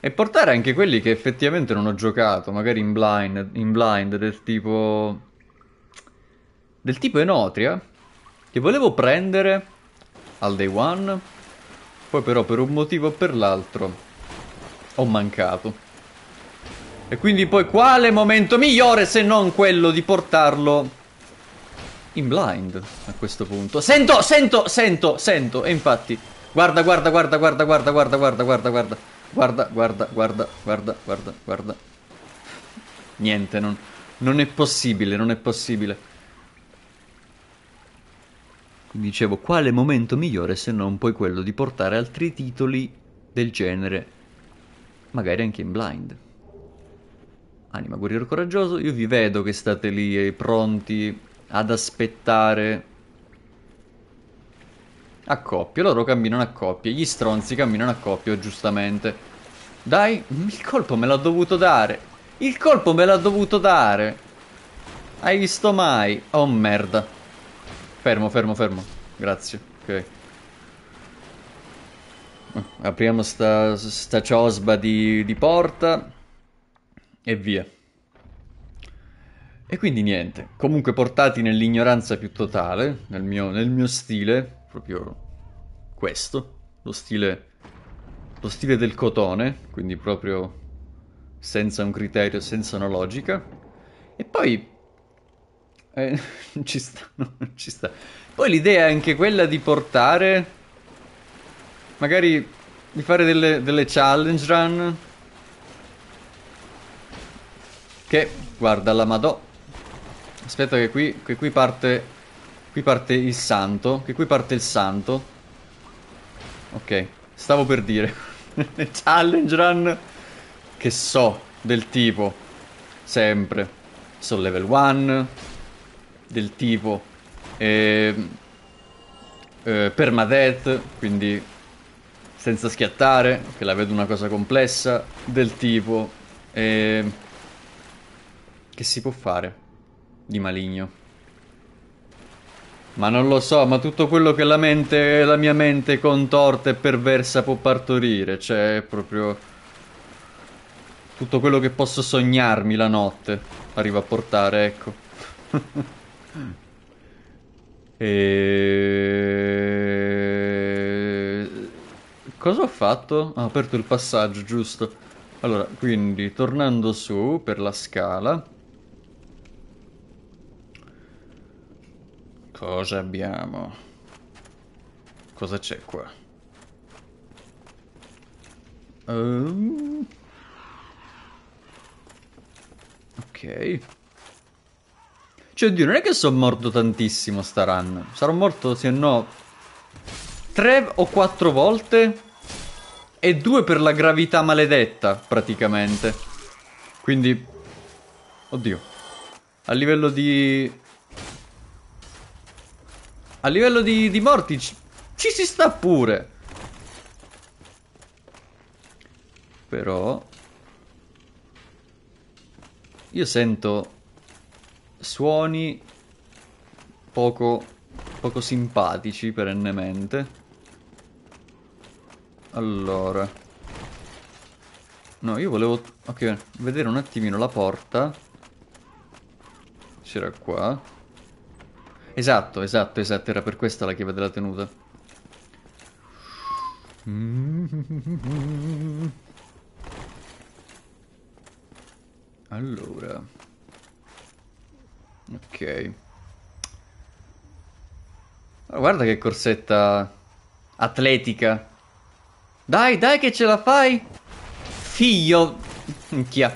E portare anche quelli che effettivamente non ho giocato, magari in blind, in blind del tipo... del tipo Enotria, che volevo prendere al day one, poi però per un motivo o per l'altro ho mancato. E quindi poi quale momento migliore se non quello di portarlo in blind a questo punto. Sento, sento, sento, sento. E infatti, guarda, guarda, guarda, guarda, guarda, guarda, guarda, guarda, guarda, guarda, guarda, guarda, guarda, guarda, guarda. Niente, non, non è possibile, non è possibile. Dicevo, quale momento migliore se non poi quello di portare altri titoli del genere, magari anche in blind. Anima guerriero coraggioso, io vi vedo che state lì pronti ad aspettare a coppia. Loro camminano a coppia, gli stronzi camminano a coppia, giustamente. Dai, il colpo me l'ha dovuto dare, il colpo me l'ha dovuto dare. Hai visto mai? Oh merda. Fermo, fermo, fermo. Grazie. Ok. Apriamo sta, sta ciosba di, di porta. E via. E quindi niente. Comunque portati nell'ignoranza più totale. Nel mio, nel mio stile. Proprio questo. Lo stile... Lo stile del cotone. Quindi proprio senza un criterio, senza una logica. E poi... Eh, non ci sta, no, non ci sta. Poi l'idea è anche quella di portare, magari di fare delle, delle challenge run. Che, guarda la madò. Aspetta che qui, che qui parte, qui parte il santo, che qui parte il santo. Ok, stavo per dire. Challenge run, che so, del tipo, sempre, sono level one. Del tipo eh, eh, permadeath, quindi senza schiattare, che la vedo una cosa complessa. Del tipo eh, che si può fare di maligno, ma non lo so, ma tutto quello che la mente, la mia mente contorta e perversa può partorire, cioè proprio tutto quello che posso sognarmi la notte arrivo a portare, ecco. E... cosa ho fatto? Ah, ho aperto il passaggio, giusto. Allora, quindi tornando su per la scala, Cosa abbiamo? Cosa c'è qua? Um... Ok. Cioè, oddio, non è che sono morto tantissimo sta run. Sarò morto, se no, tre o quattro volte e due per la gravità maledetta, praticamente. Quindi, oddio, a livello di... a livello di, di morti ci, ci si sta pure. Però io sento suoni poco, poco simpatici perennemente. Allora, no, io volevo... ok, vedere un attimino la porta. C'era qua. Esatto, esatto, esatto, era per questa la chiave della tenuta. Allora, ok, oh, guarda che corsetta atletica. Dai, dai che ce la fai, figlio. Minchia.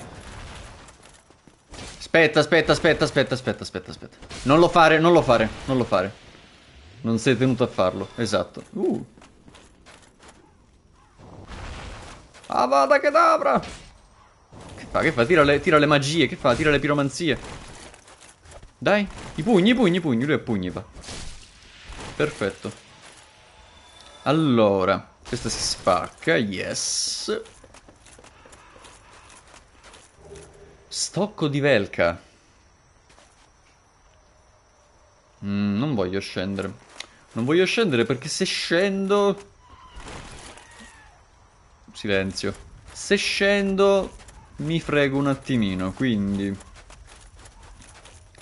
Aspetta, aspetta, aspetta, aspetta, aspetta, aspetta, aspetta. Non lo fare, non lo fare, non lo fare. Non sei tenuto a farlo, esatto. Uh. Avada Kedavra! Che fa, che fa? Tira le, tira le magie, che fa? Tira le piromanzie. Dai, i pugni, i pugni, i pugni, lui a pugni va. Perfetto. Allora, questa si spacca, yes. Stocco di Velka. Mm, non voglio scendere. Non voglio scendere perché se scendo... silenzio. Se scendo mi frego un attimino, quindi...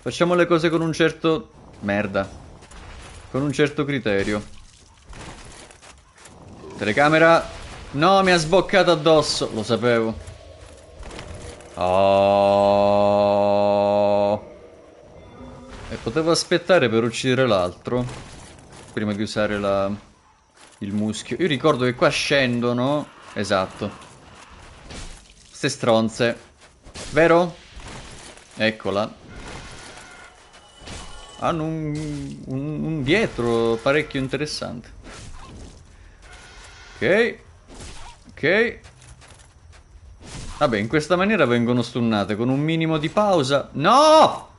facciamo le cose con un certo... merda. Con un certo criterio. Telecamera... no, mi ha sboccato addosso. Lo sapevo. Oh. E potevo aspettare per uccidere l'altro prima di usare la... il muschio. Io ricordo che qua scendono. Esatto. Ste stronze. Vero? Eccola. Hanno un, un, un dietro parecchio interessante. Ok. Ok. Vabbè, in questa maniera vengono stunnate con un minimo di pausa. No!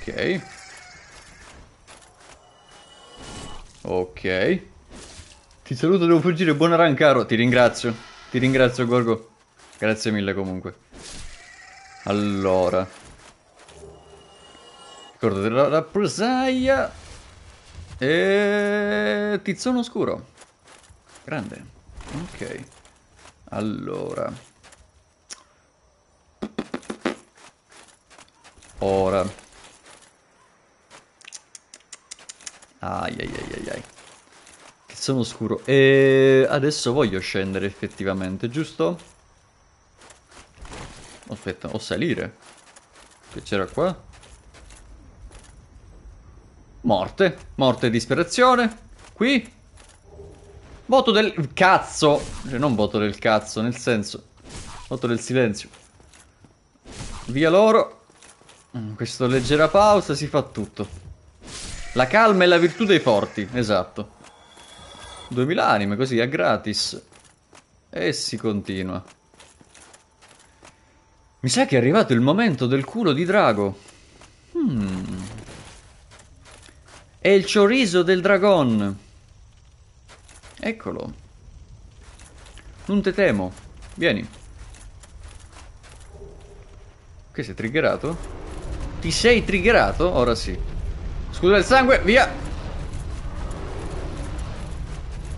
Ok. Ok. Ti saluto, devo fuggire, buona rancaro. Ti ringrazio. Ti ringrazio, Gorgo. Grazie mille comunque. Allora. Ricordo della rappresaglia. E... tizzone oscuro. Grande. Ok. Allora, ora, ai ai ai ai, che sono scuro. E adesso voglio scendere effettivamente, giusto? Aspetta, o salire. Che c'era qua? Morte, morte e disperazione. Qui? Voto del cazzo. Cioè non voto del cazzo, nel senso, voto del silenzio. Via loro. Questa leggera pausa si fa tutto. La calma è la virtù dei forti. Esatto. duemila anime così a gratis. E si continua. Mi sa che è arrivato il momento del culo di drago. hmm. È il chorizo del dragon. Eccolo. Non te temo. Vieni. Che sei triggerato? Ti sei triggerato? Ora sì. Scudo del sangue, via.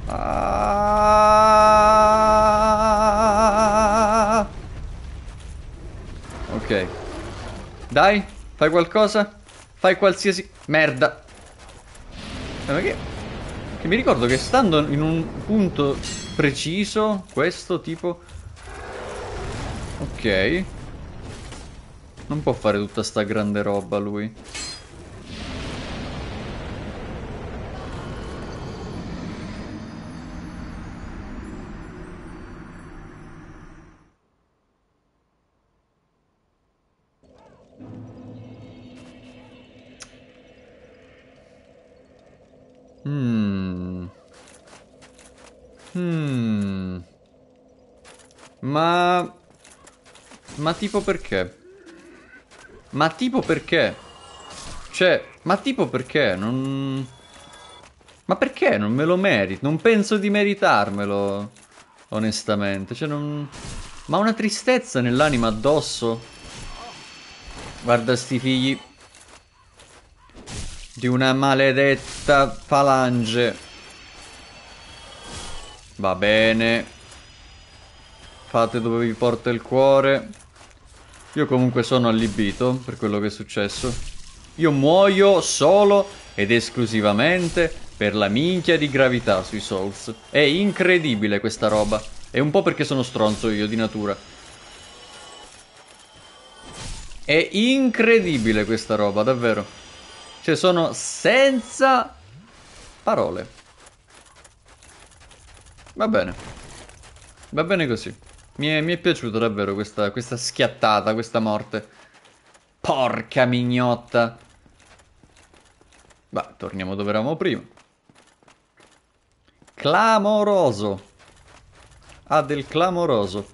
Ah... ok. Dai, fai qualcosa. Fai qualsiasi merda. Ma che... e mi ricordo che stando in un punto preciso, questo tipo... ok. Non può fare tutta sta grande roba lui. Mm. Mm. Ma... Ma tipo perché? Ma tipo perché? Cioè, ma tipo perché? Non... Ma perché non me lo merito? Non penso di meritarmelo, onestamente. Cioè, non... Ma una tristezza nell'anima addosso. Guarda sti figli di una maledetta falange. Va bene. Fate dove vi porta il cuore. Io comunque sono allibito per quello che è successo. Io muoio solo ed esclusivamente per la minchia di gravità sui Souls. È incredibile questa roba. È un po' perché sono stronzo io di natura. È incredibile questa roba, davvero. Cioè sono senza parole. Va bene. Va bene così. Mi è, mi è piaciuta davvero questa, questa schiattata, questa morte. Porca mignotta. Va, torniamo dove eravamo prima. Clamoroso. Ah, del clamoroso.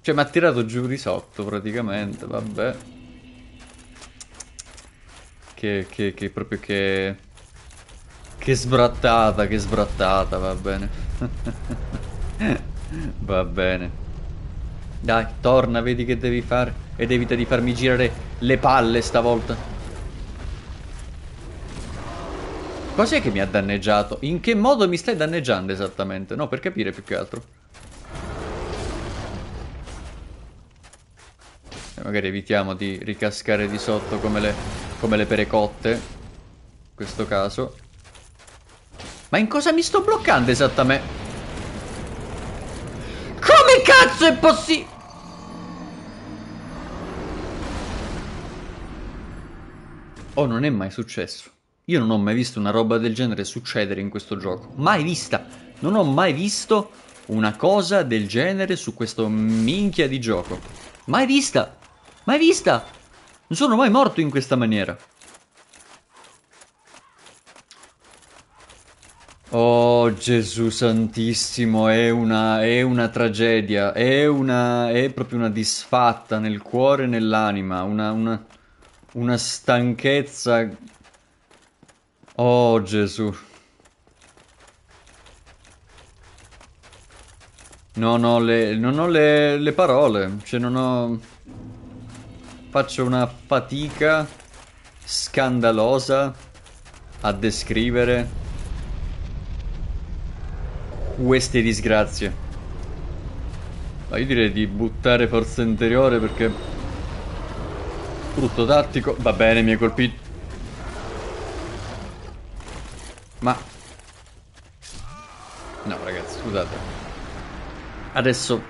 Cioè mi ha tirato giù di sotto praticamente, vabbè. Che, che, che proprio che... Che sbrattata, che sbrattata, va bene. Va bene. Dai, torna, vedi che devi fare. Ed evita di farmi girare le palle stavolta. Cos'è che mi ha danneggiato? In che modo mi stai danneggiando esattamente? No, per capire più che altro. Magari evitiamo di ricascare di sotto come le, come le perecotte, in questo caso. Ma in cosa mi sto bloccando esattamente? Come cazzo è possibile? Oh, non è mai successo. Io non ho mai visto una roba del genere succedere in questo gioco. Mai vista. Non ho mai visto una cosa del genere su questo minchia di gioco. Mai vista. Mai vista! Non sono mai morto in questa maniera. Oh Gesù Santissimo, è una, è una tragedia, è, una, è proprio una disfatta nel cuore e nell'anima, una, una, una stanchezza. Oh Gesù. Non ho le, non ho le, le parole, cioè non ho... Faccio una fatica scandalosa a descrivere queste disgrazie. Ma io direi di buttare forza interiore perché... Brutto tattico. Va bene, mi hai colpito. Ma... No, ragazzi, scusate. Adesso...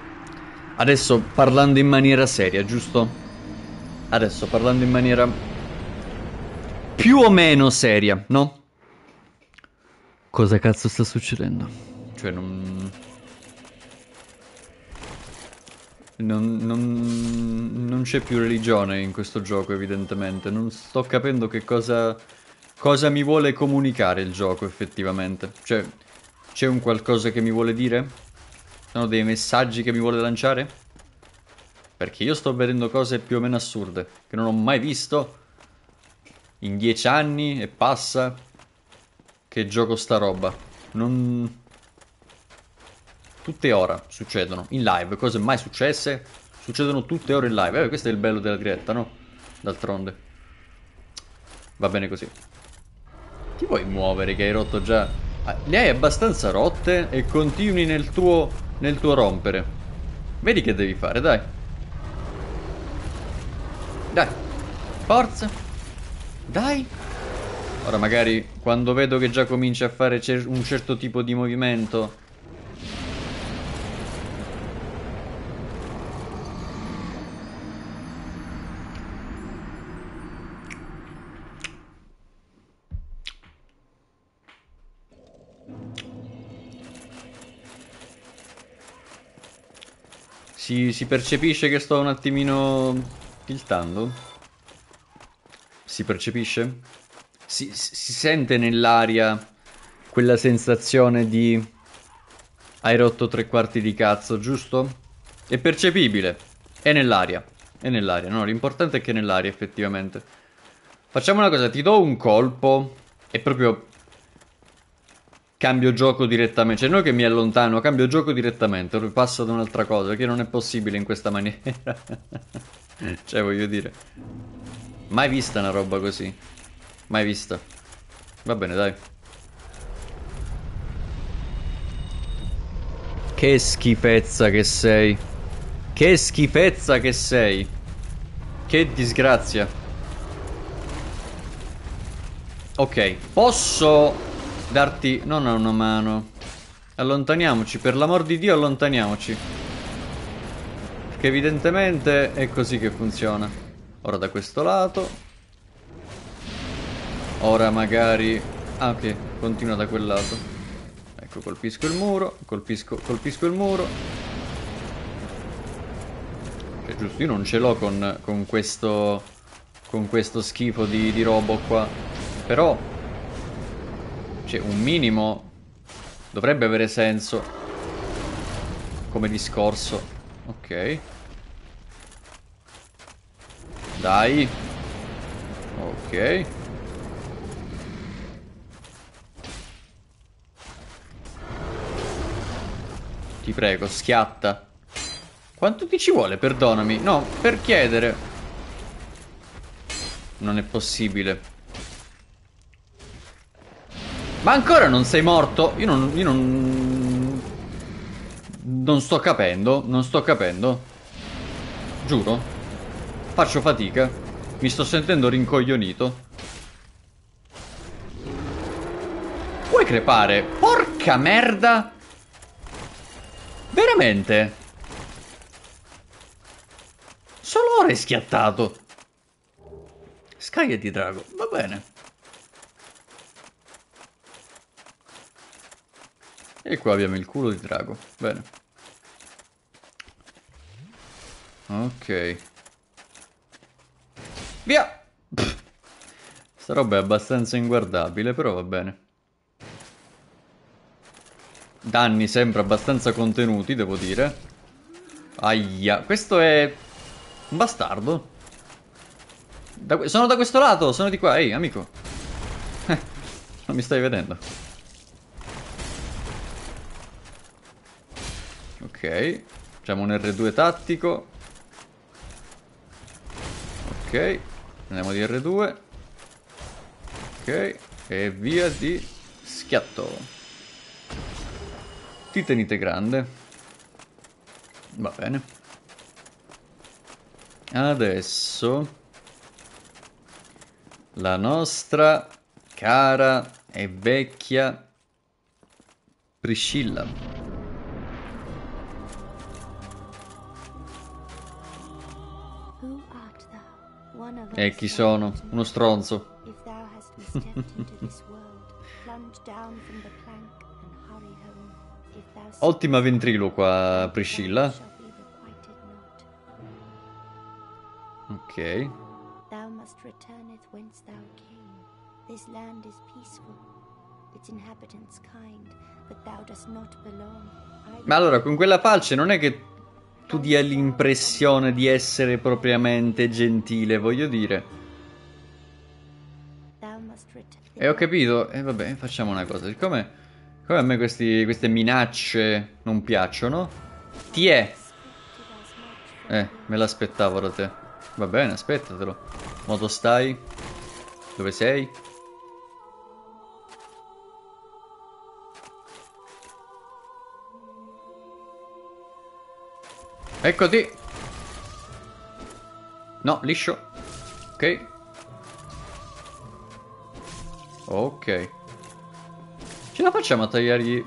Adesso parlando in maniera seria, giusto? Adesso parlando in maniera più o meno seria, no? Cosa cazzo sta succedendo? Cioè non... Non, non, non c'è più religione in questo gioco evidentemente. Non sto capendo che cosa, cosa mi vuole comunicare il gioco effettivamente. Cioè c'è un qualcosa che mi vuole dire? Sono dei messaggi che mi vuole lanciare? Perché io sto vedendo cose più o meno assurde, che non ho mai visto in dieci anni e passa che gioco sta roba. Non... Tutte ora succedono, in live, cose mai successe, succedono tutte ore in live. Eh, questo è il bello della diretta, no? D'altronde. Va bene così. Ti vuoi muovere che hai rotto già? Le hai abbastanza rotte e continui nel tuo, nel tuo rompere. Vedi che devi fare, dai. Dai, forza, dai. Ora magari quando vedo che già comincia a fare cer un certo tipo di movimento. Si, si percepisce che sto un attimino... Tiltando? Si percepisce? si, si sente nell'aria quella sensazione di hai rotto tre quarti di cazzo, giusto? È percepibile, è nell'aria, è nell'aria, no, l'importante è che è nell'aria effettivamente. Facciamo una cosa, ti do un colpo e proprio cambio gioco direttamente, cioè non che mi allontano, cambio gioco direttamente, passo ad un'altra cosa, perché non è possibile in questa maniera. Cioè voglio dire, mai vista una roba così, mai vista. Va bene, dai. Che schifezza che sei, che schifezza che sei, che disgrazia. Ok, posso darti... no, no, una mano. Allontaniamoci, per l'amor di Dio allontaniamoci, perché evidentemente è così che funziona. Ora da questo lato, ora magari... ah ok, continua da quel lato. Colpisco il muro, colpisco, colpisco il muro. Cioè, giusto, io non ce l'ho con, con questo con questo schifo di, di robo qua. Però cioè, un minimo dovrebbe avere senso come discorso. Ok, dai. Ok, ti prego, schiatta. Quanto ti ci vuole, perdonami? No, per chiedere. Non è possibile. Ma ancora non sei morto? Io non... Io non... non sto capendo, non sto capendo. Giuro. Faccio fatica. Mi sto sentendo rincoglionito. Puoi crepare? Porca merda! Veramente? Solaire è schiattato. Scaglia di drago, va bene. E qua abbiamo il culo di drago, bene. Ok. Via! Pff. Sta roba è abbastanza inguardabile, però va bene. Danni sempre abbastanza contenuti, devo dire. Aia, questo è un bastardo. Da... sono da questo lato, sono di qua. Ehi, amico. Non mi stai vedendo. Ok, facciamo un erre due tattico. Ok, andiamo di erre due. Ok, e via di schiatto. Tenete grande. Va bene. Adesso la nostra cara e vecchia Priscilla. E chi sono? Uno stronzo. Ottima ventriloqua, Priscilla. Ok. Ma allora, con quella falce non è che tu dia l'impressione di essere propriamente gentile, voglio dire. E ho capito. E eh, vabbè, facciamo una cosa. Siccome... come a me questi, queste minacce non piacciono. Ti è. Eh, me l'aspettavo da te. Va bene, aspettatelo. Moto stai? Dove sei? Eccoti. No, liscio. Ok. Ok. Ce la facciamo a tagliargli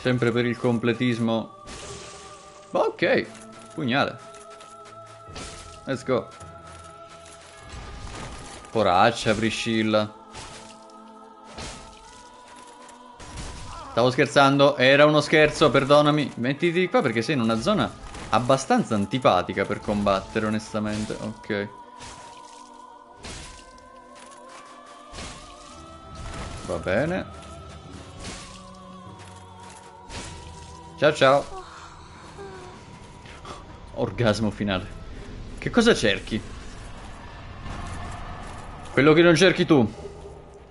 sempre per il completismo? Ok, pugnale. Let's go. Poraccia Priscilla. Stavo scherzando, era uno scherzo, perdonami. Mettiti qua perché sei in una zona abbastanza antipatica per combattere, onestamente. Ok. Va bene. Ciao ciao. Orgasmo finale. Che cosa cerchi? Quello che non cerchi tu.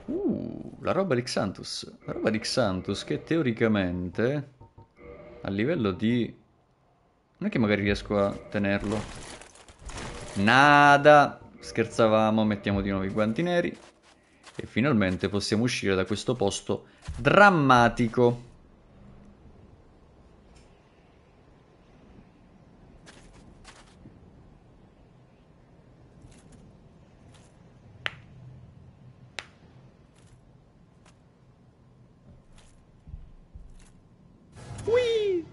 Uh, la roba di Xanthus. La roba di Xanthus che teoricamente a livello di... non è che magari riesco a tenerlo. Nada. Scherzavamo, mettiamo di nuovo i guanti neri. E finalmente possiamo uscire da questo posto drammatico. Ui!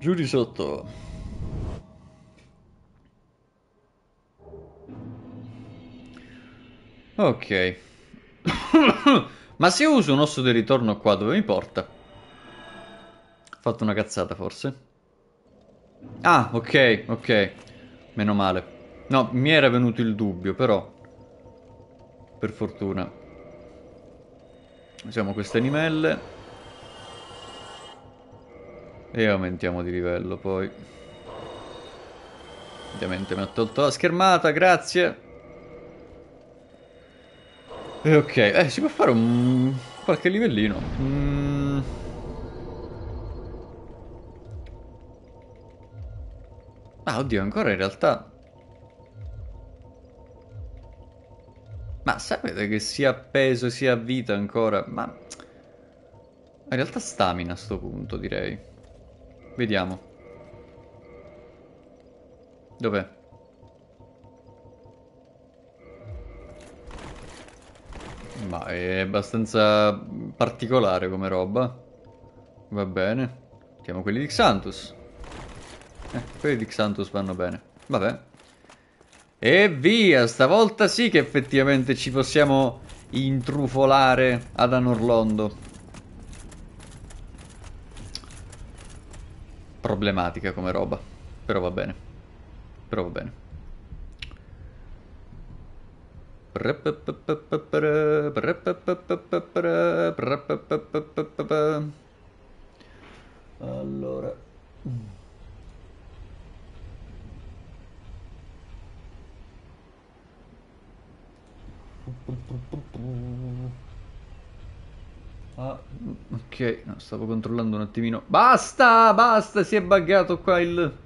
Giù di sotto. Ok. Ma se io uso un osso di ritorno qua, dove mi porta? Ho fatto una cazzata forse. Ah, ok, ok. Meno male. No, mi era venuto il dubbio, però per fortuna usiamo queste animelle e aumentiamo di livello poi. Ovviamente mi ha tolto la schermata, grazie. Ok, eh, si può fare un... qualche livellino. Mm. Ah, oddio, ancora in realtà... Ma sapete che sia peso sia vita ancora? Ma... in realtà stamina a sto punto, direi. Vediamo. Dov'è? Ma è abbastanza particolare come roba. Va bene. Mettiamo quelli di Xanthus. Eh, quelli di Xanthus vanno bene. Vabbè. E via! Stavolta sì che effettivamente ci possiamo intrufolare ad Anor Londo. Problematica come roba. Però va bene. Però va bene. Allora. Ah, ok, no, stavo controllando un attimino. Basta, basta, si è buggato qua il...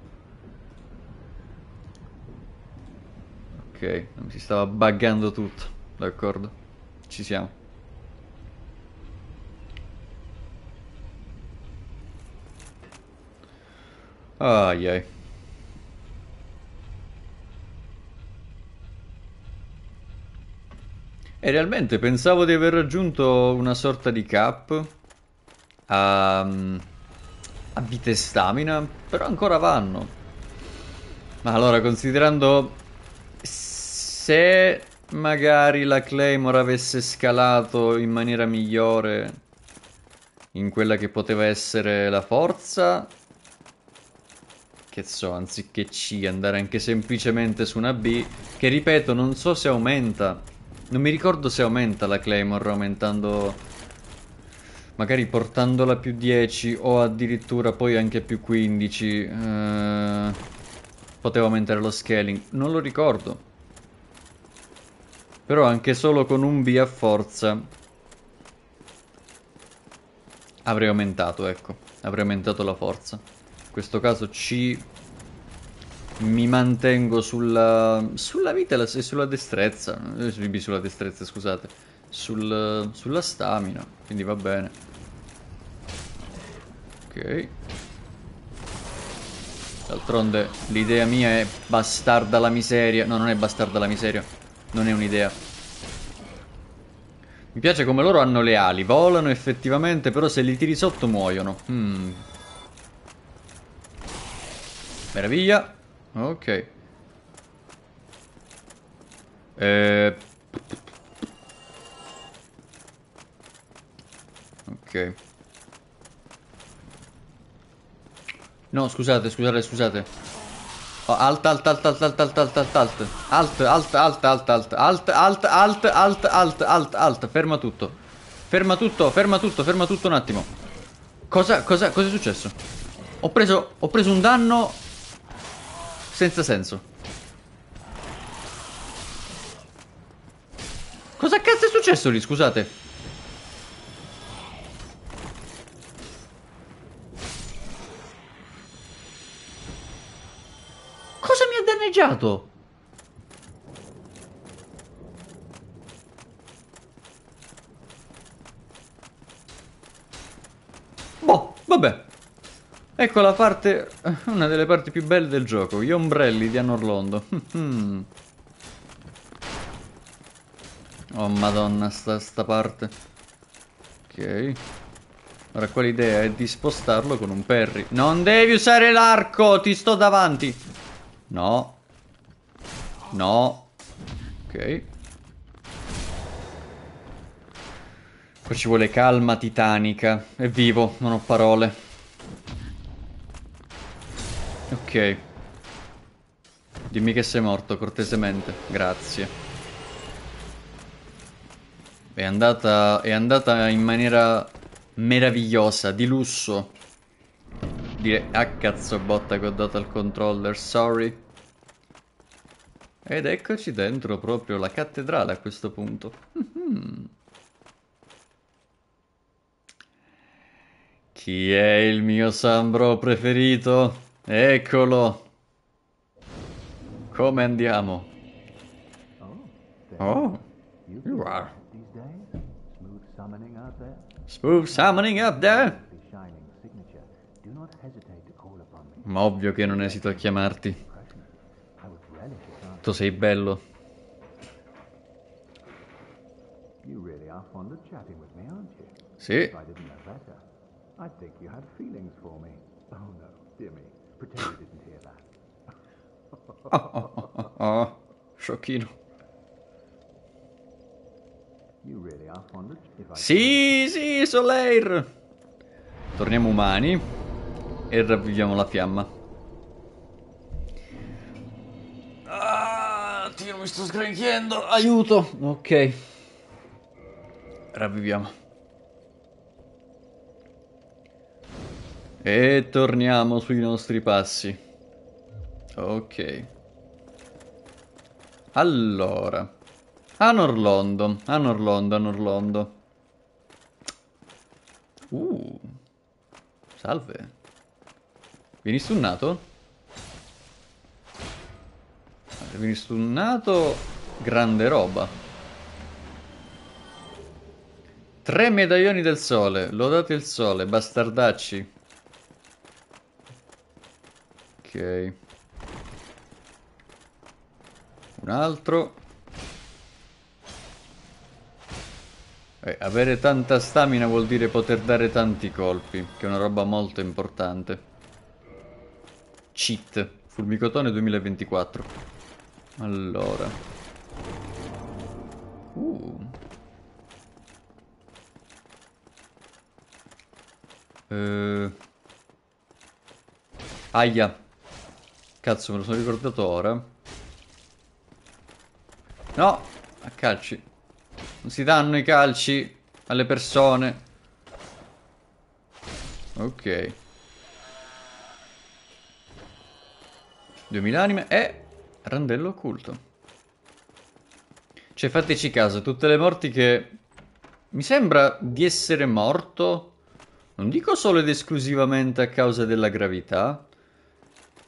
Ok, non si stava buggando tutto, d'accordo, ci siamo. Ai ai. E realmente pensavo di aver raggiunto una sorta di cap a, a vita e stamina, però ancora vanno. Ma allora, considerando... se magari la Claymore avesse scalato in maniera migliore in quella che poteva essere la forza, che so, anziché C andare anche semplicemente su una B, che ripeto non so se aumenta, non mi ricordo se aumenta la Claymore aumentando, magari portandola più dieci o addirittura poi anche più quindici, eh, poteva aumentare lo scaling, non lo ricordo. Però anche solo con un B a forza avrei aumentato, ecco, avrei aumentato la forza. In questo caso C mi mantengo sulla, sulla vita e sulla destrezza, sulla destrezza scusate, sul, sulla stamina, quindi va bene. Ok. D'altronde l'idea mia è bastarda la miseria, no non è bastarda la miseria. Non è un'idea. Mi piace come loro hanno le ali. Volano effettivamente, però se li tiri sotto muoiono. Mm. Meraviglia. Ok. Eh... Ok. No, scusate, scusate, scusate. Alt, alt, alt, alt, alt, alt, alt, alt, alt, alt, alt, alt, alt, alt, alt, alt, alt, alt, alt, alt, ferma tutto. Ferma tutto, ferma tutto, ferma tutto un attimo. Cosa, cosa, cosa è successo? Ho preso, ho preso un danno senza senso. Cosa cazzo è successo lì, scusate? Cosa mi ha danneggiato? Boh, vabbè. Ecco la parte, una delle parti più belle del gioco, gli ombrelli di Anor Londo. Oh madonna, sta, sta parte. Ok. Ora qua l'idea è di spostarlo con un parry. Non devi usare l'arco, ti sto davanti. No. No. Ok. Qua ci vuole calma titanica. È vivo, non ho parole. Ok. Dimmi che sei morto, cortesemente. Grazie. È andata, è andata in maniera meravigliosa, di lusso. Dire, ah cazzo botta che ho dato al controller, sorry. Ed eccoci dentro proprio la cattedrale a questo punto. Mm-hmm. Chi è il mio Sambro preferito? Eccolo. Come andiamo? Oh, you are. Smooth summoning up there. Ma ovvio che non esito a chiamarti. Tu sei bello. Sì. Oh, oh, oh, oh, oh. Sciocchino. Sì, sì, Solaire. Torniamo umani e ravviviamo la fiamma. Ah, Dio, mi sto sgranchiando. Aiuto. Ok. Ravviviamo. E torniamo sui nostri passi. Ok. Allora. Anor Londo. Anor Londo, Anor Londo. Uh. Salve. Vieni stunnato? Vieni stunnato. Grande roba. Tre medaglioni del sole. Lodate il sole, bastardacci. Ok. Un altro. Eh, avere tanta stamina vuol dire poter dare tanti colpi, che è una roba molto importante. Cheat. Fulmicotone duemilaventiquattro. Allora. Uh. Eh. Aia. Cazzo, me lo sono ricordato ora. No, a calci. Non si danno i calci alle persone. Ok. duemila anime e randello occulto. Cioè, fateci caso, tutte le morti che... Mi sembra di essere morto, non dico solo ed esclusivamente a causa della gravità.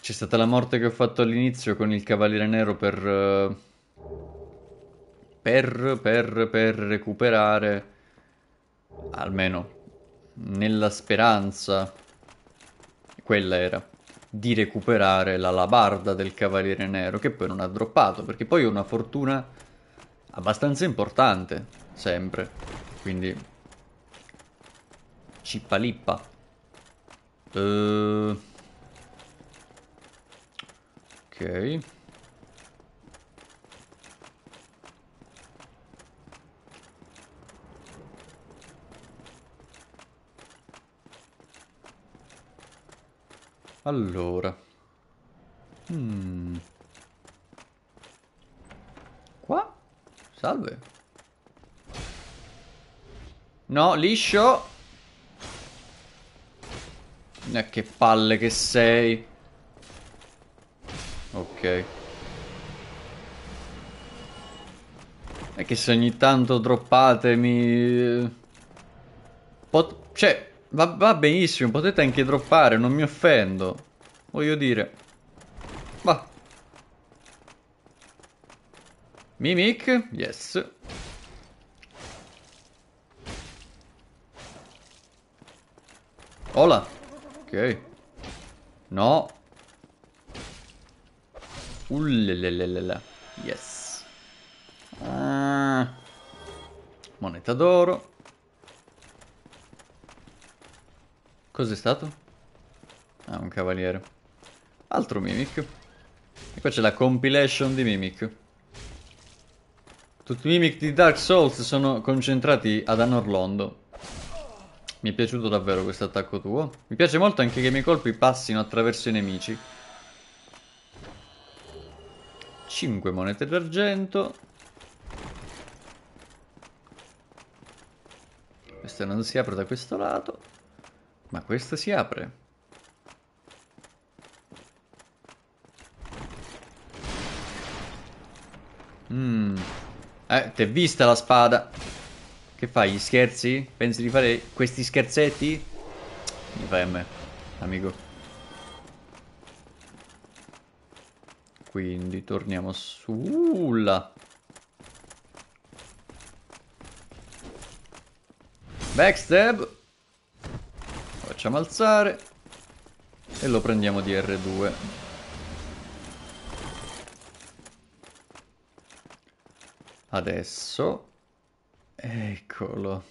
C'è stata la morte che ho fatto all'inizio con il Cavaliere Nero per, per, per, per recuperare, almeno nella speranza, quella era, di recuperare l'alabarda del Cavaliere Nero, che poi non ha droppato, perché poi ho una fortuna abbastanza importante, sempre, quindi cippalippa. Ehm... Ok. Allora. Hmm. Qua? Salve. No, liscio. Eh, che palle che sei. Ok. È che se ogni tanto droppatemi... Pot... Cioè, va, va benissimo, potete anche droppare, non mi offendo. Voglio dire... Va. Mimic? Yes. Hola. Ok. No. Ullelelelele. Yes. Ah. Moneta d'oro. Cos'è stato? Ah, un cavaliere. Altro mimic. E qua c'è la compilation di mimic. Tutti i mimic di Dark Souls sono concentrati ad Anor Londo. Mi è piaciuto davvero questo attacco tuo. Mi piace molto anche che i miei colpi passino attraverso i nemici. cinque monete d'argento. Questa non si apre da questo lato, ma questa si apre. Mm. Eh, t'è vista la spada. Che fai, gli scherzi? Pensi di fare questi scherzetti? Mi fai a me, amico. Quindi torniamo sulla... Backstab. Lo facciamo alzare. E lo prendiamo di R due. Adesso... Eccolo.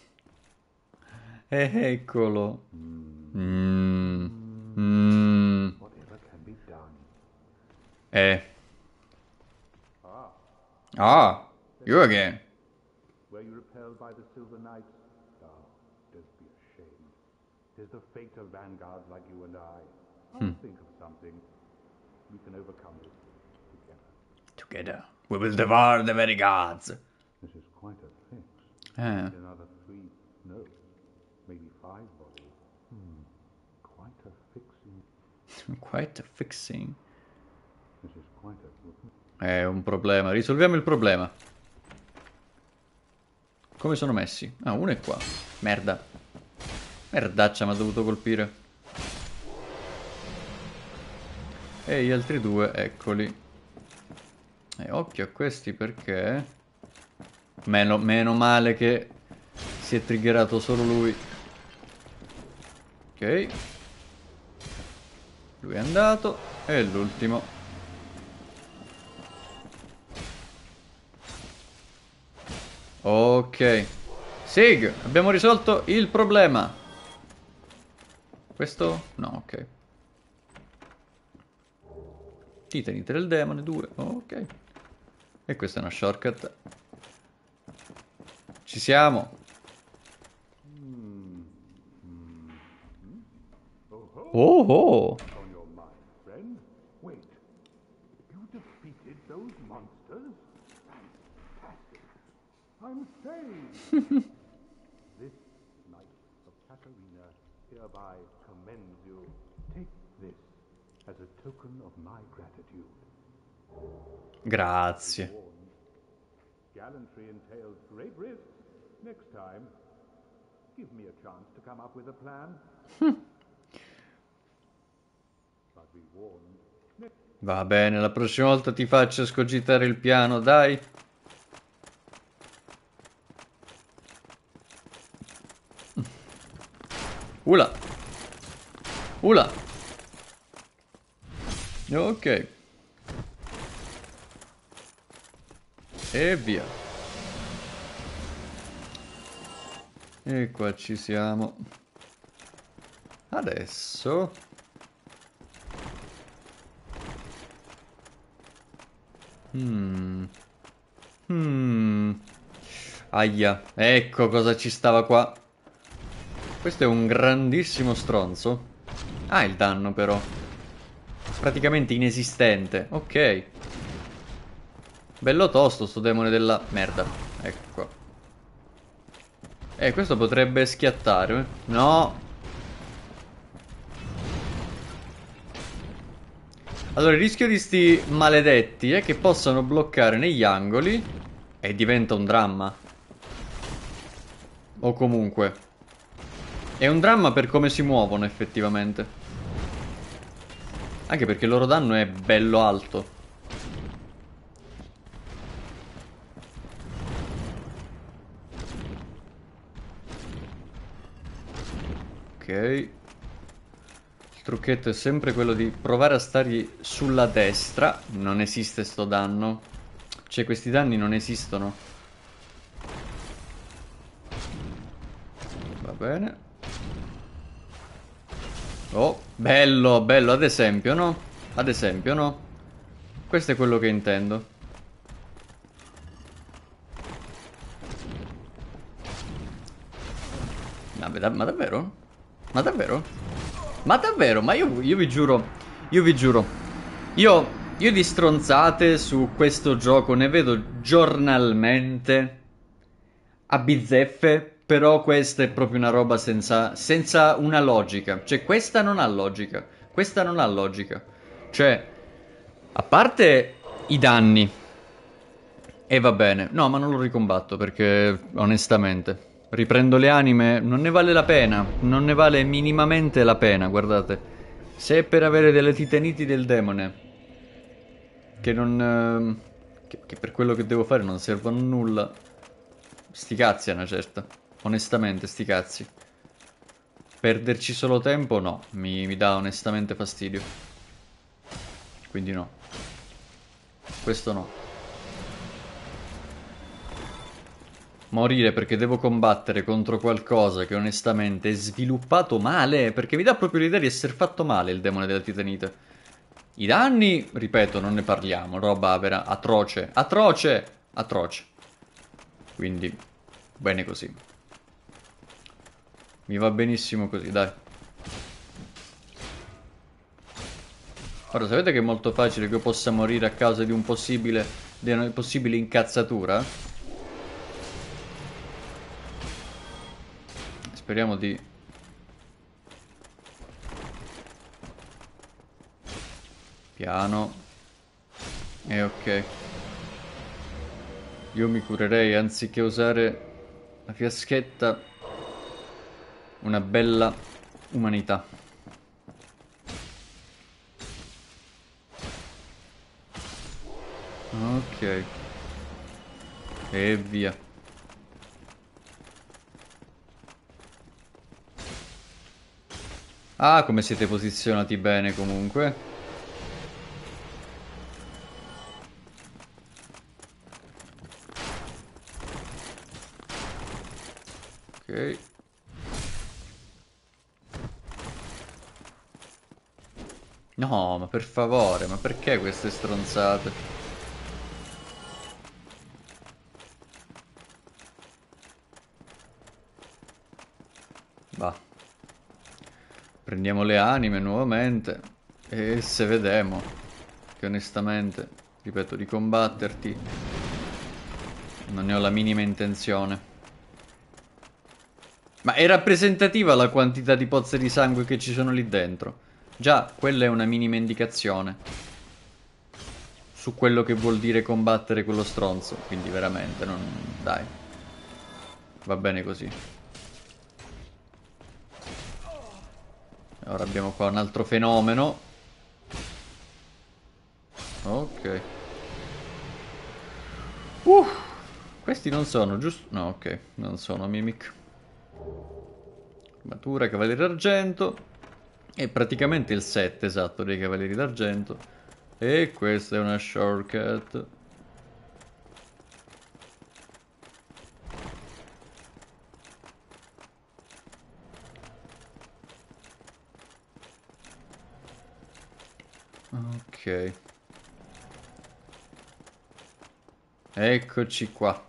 Eccolo. Mm. Mm. Eh. Ah, you again. Were you repelled by the Silver Knights? Ah, don't be ashamed. Tis the fate of vanguards like you and I. Hmm. Think of something. We can overcome this together. Together. We will devour the very gods. This is quite a thing. Eh. Quite a fixing. È un problema. Risolviamo il problema. Come sono messi? Ah, uno è qua. Merda. Merdaccia, mi ha dovuto colpire. E gli altri due, eccoli. E occhio a questi perché... Meno, meno male che si è triggerato solo lui. Ok. Lui è andato. E l'ultimo. Ok. Sig, abbiamo risolto il problema. Questo? No, ok. Titanite del demone, due. Ok. E questa è una shortcut. Ci siamo. Oh oh. Grazie. Next time, give me a chance to come up with a plan. Va bene, la prossima volta ti faccio scogitare il piano, dai. Ula. Ula. Ok. E via. E qua ci siamo. Adesso... Hmm. Hmm. Aia. Ecco cosa ci stava qua. Questo è un grandissimo stronzo. Ah, il danno però. praticamente inesistente. Ok. Bello tosto sto demone della merda. Ecco qua. Eh, questo potrebbe schiattare. No. Allora, il rischio di sti maledetti è che possano bloccare negli angoli e diventa un dramma. O comunque è un dramma per come si muovono effettivamente. Anche perché il loro danno è bello alto. Ok. Il trucchetto è sempre quello di provare a stargli sulla destra. Non esiste sto danno. Cioè, questi danni non esistono. Va bene. Oh, bello, bello. Ad esempio, no? Ad esempio, no? Questo è quello che intendo. Vabbè, da- ma davvero? Ma davvero? Ma davvero? Ma io, io vi giuro, io vi giuro, io, io di stronzate su questo gioco ne vedo giornalmente a bizzeffe, però questa è proprio una roba senza, senza una logica. Cioè, questa non ha logica, questa non ha logica. Cioè, a parte i danni, e va bene, no, ma non lo ricombatto perché onestamente... Riprendo le anime, non ne vale la pena, non ne vale minimamente la pena, guardate. Se è per avere delle titaniti del demone, che non... Eh, che, che per quello che devo fare non servono a nulla. Sti cazzi a una certa, onestamente sti cazzi. Perderci solo tempo no, mi, mi dà onestamente fastidio. Quindi no. Questo no. Morire perché devo combattere contro qualcosa che onestamente è sviluppato male, perché mi dà proprio l'idea di essere fatto male il demone della titanite. I danni, ripeto, non ne parliamo, roba vera, atroce, atroce, atroce. Quindi, bene così. Mi va benissimo così, dai. Ora, sapete che è molto facile che io possa morire a causa di un possibile, di una possibile incazzatura? Speriamo di... Piano. E ok. Io mi curerei, anziché usare la fiaschetta, una bella umanità. Ok. E via. Ah, come siete posizionati bene comunque. Ok. No, ma per favore, ma perché queste stronzate? Va. Prendiamo le anime nuovamente e se vedemo che onestamente, ripeto, di combatterti non ne ho la minima intenzione. Ma è rappresentativa la quantità di pozze di sangue che ci sono lì dentro. Già, quella è una minima indicazione su quello che vuol dire combattere quello stronzo. Quindi veramente, non... dai. Va bene così. Ora abbiamo qua un altro fenomeno. Ok. Uh, questi non sono, giusto? No, ok, non sono mimic. Armatura, cavaliere d'argento. E praticamente il set esatto dei cavalieri d'argento. E questa è una shortcut. Ok. Eccoci qua.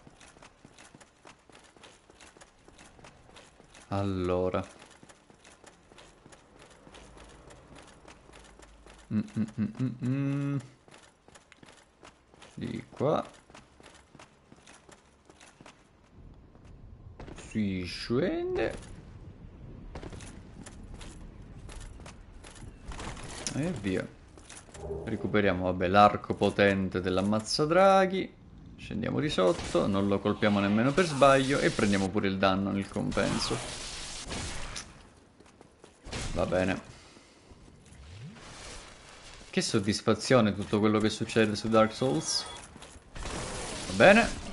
Allora. Mm, mm, mm, mm, mm. Di qua. Si scende. E via. Recuperiamo, vabbè, l'arco potente dell'ammazzadraghi. Scendiamo di sotto, non lo colpiamo nemmeno per sbaglio e prendiamo pure il danno nel compenso. Va bene. Che soddisfazione tutto quello che succede su Dark Souls. Va bene.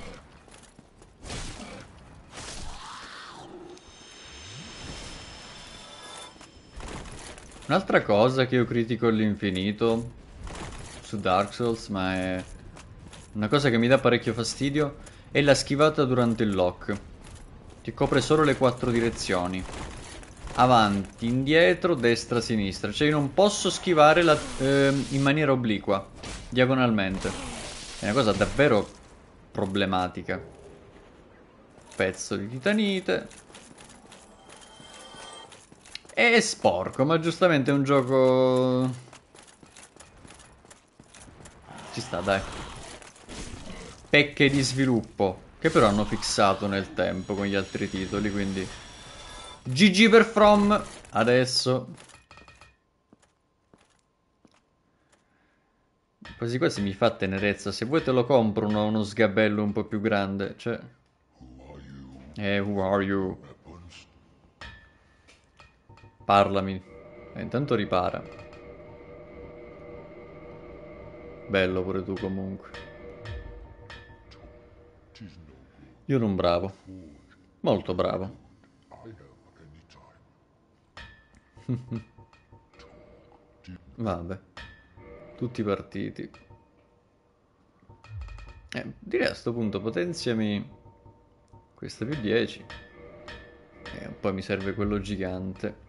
Un'altra cosa che io critico all'infinito su Dark Souls, ma è una cosa che mi dà parecchio fastidio, è la schivata durante il lock, che copre solo le quattro direzioni. Avanti, indietro, destra, sinistra. Cioè io non posso schivare la, eh, in maniera obliqua, diagonalmente. È una cosa davvero problematica. Pezzo di titanite. È sporco, ma giustamente è un gioco... Ci sta, dai. Pecche di sviluppo, che però hanno fissato nel tempo con gli altri titoli, quindi... gi gi per From, adesso. Quasi quasi mi fa tenerezza. Se vuoi te lo compro uno, uno sgabello un po' più grande. Cioè... Eh, who are you? Parlami. E intanto ripara. Bello pure tu comunque. Io ero un bravo. Molto bravo. Vabbè, tutti partiti. Eh, direi a sto punto potenziami questa più dieci. E eh, poi mi serve quello gigante.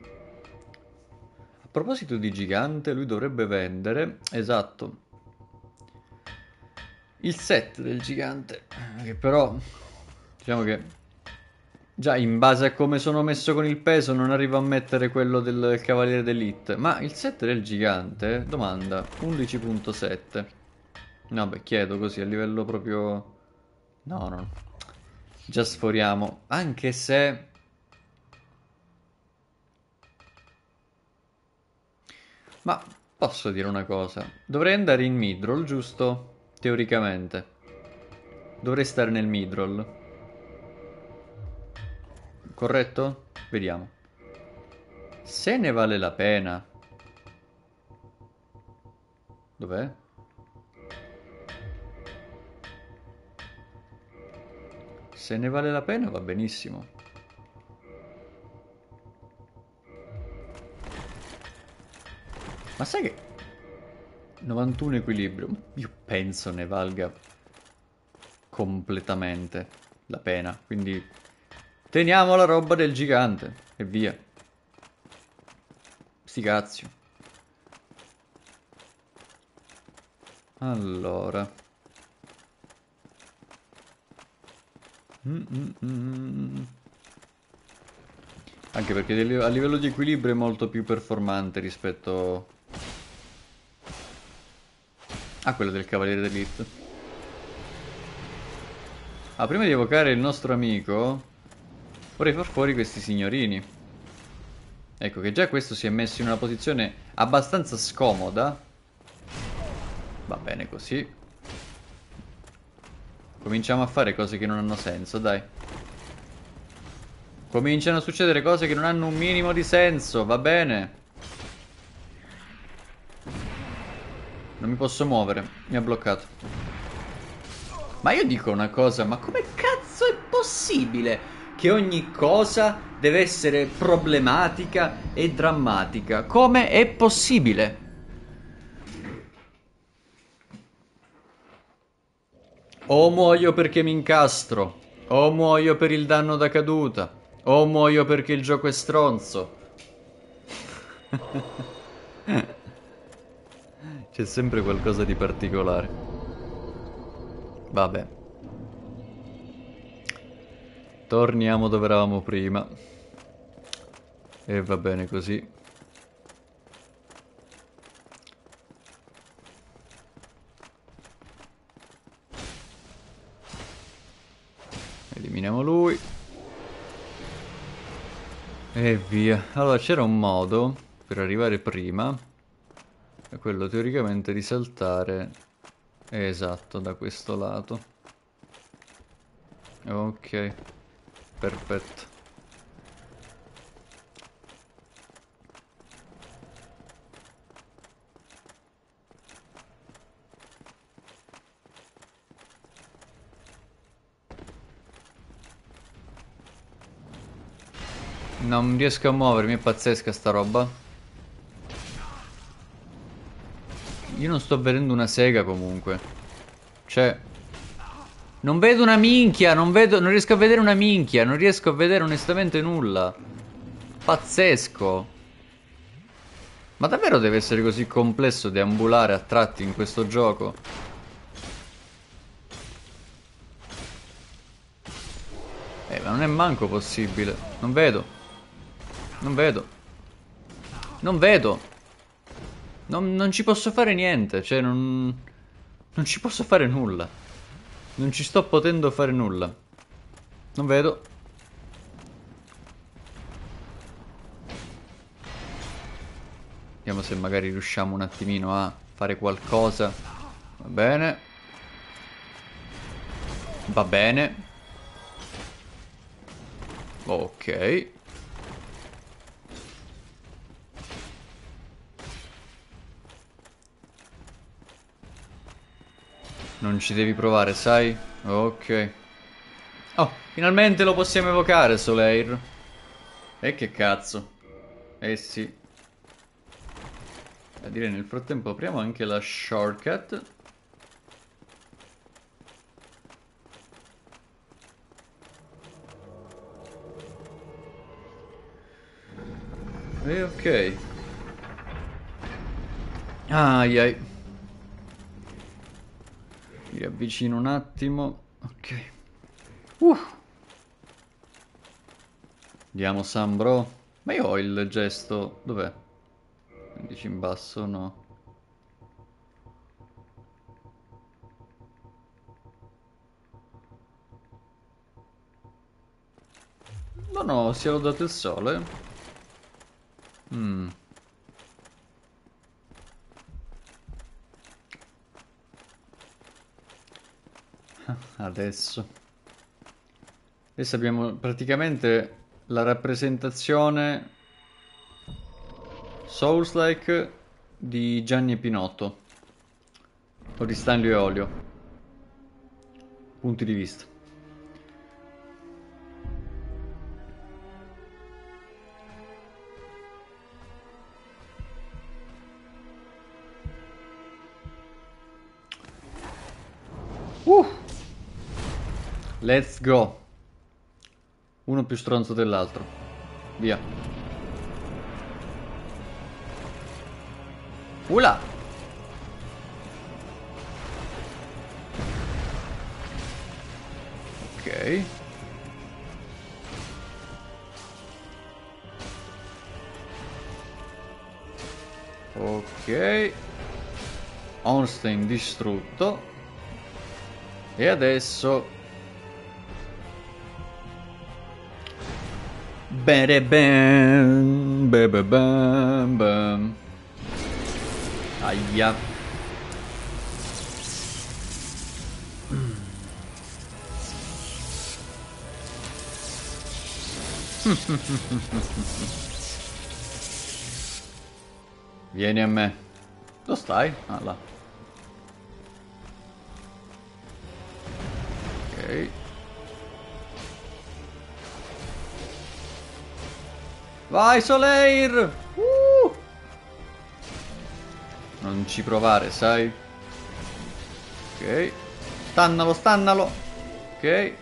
A proposito di gigante, lui dovrebbe vendere, esatto, il set del gigante. Che però, diciamo che... Già, in base a come sono messo con il peso non arrivo a mettere quello del Cavaliere d'Elite. Ma il set del gigante, domanda, undici virgola sette. No, beh, chiedo così, a livello proprio... No, no. Già sforiamo. Anche se... Ma posso dire una cosa. Dovrei andare in midroll, giusto? Teoricamente. Dovrei stare nel midroll. Corretto? Vediamo. Se ne vale la pena. Dov'è? Se ne vale la pena va benissimo. Ma sai che... novantuno equilibrio. Io penso ne valga completamente la pena. Quindi... Teniamo la roba del gigante e via. Sti cazzo. Allora. Mm -mm -mm. Anche perché a livello di equilibrio è molto più performante rispetto a quello del Cavaliere d'Elite. Ah, prima di evocare il nostro amico... Vorrei far fuori questi signorini. Ecco che già questo si è messo in una posizione abbastanza scomoda. Va bene così. Cominciamo a fare cose che non hanno senso, dai. Cominciano a succedere cose che non hanno un minimo di senso, va bene. Non mi posso muovere, mi ha bloccato. Ma io dico una cosa, ma come cazzo è possibile che ogni cosa deve essere problematica e drammatica? Come è possibile? O muoio perché mi incastro, o muoio per il danno da caduta, o muoio perché il gioco è stronzo. C'è sempre qualcosa di particolare. Vabbè. Torniamo dove eravamo prima. E va bene così. Eliminiamo lui. E via. Allora c'era un modo per arrivare prima, è quello teoricamente di saltare, eh, esatto, da questo lato. Ok, perfetto. Non riesco a muovermi, è pazzesca sta roba. Io non sto vedendo una sega comunque. Cioè, non vedo una minchia, non vedo, non riesco a vedere una minchia, non riesco a vedere onestamente nulla. Pazzesco. Ma davvero deve essere così complesso deambulare a tratti in questo gioco? Eh, ma non è manco possibile. Non vedo. Non vedo. Non vedo. Non, non ci posso fare niente. Cioè non... Non ci posso fare nulla. Non ci sto potendo fare nulla. Non vedo. Vediamo se magari riusciamo un attimino a fare qualcosa. Va bene. Va bene. Ok. Non ci devi provare, sai? Ok. Oh, finalmente lo possiamo evocare, Solaire. E eh, che cazzo. Eh sì. A dire, nel frattempo apriamo anche la shortcut. E eh, ok. Ai ai. Mi avvicino un attimo. Ok. Uh. Andiamo, Sam, bro. Ma io ho il gesto. Dov'è? quindici in basso, no. No, no, si è lodato il sole. Mmm. Adesso adesso abbiamo praticamente la rappresentazione Souls-like di Gianni e Pinotto o di Stanlio e Olio, punti di vista. Uh Let's go. Uno più stronzo dell'altro. Via. Ula. Ok. Ok. Ornstein distrutto. E adesso... Bene, ben, bebe, ben, ben. Aia. Vieni a me. Dove stai? Ah, là. Ok. Vai, Solaire! Uh! Non ci provare, sai? Ok. Stannalo, stannalo. Ok.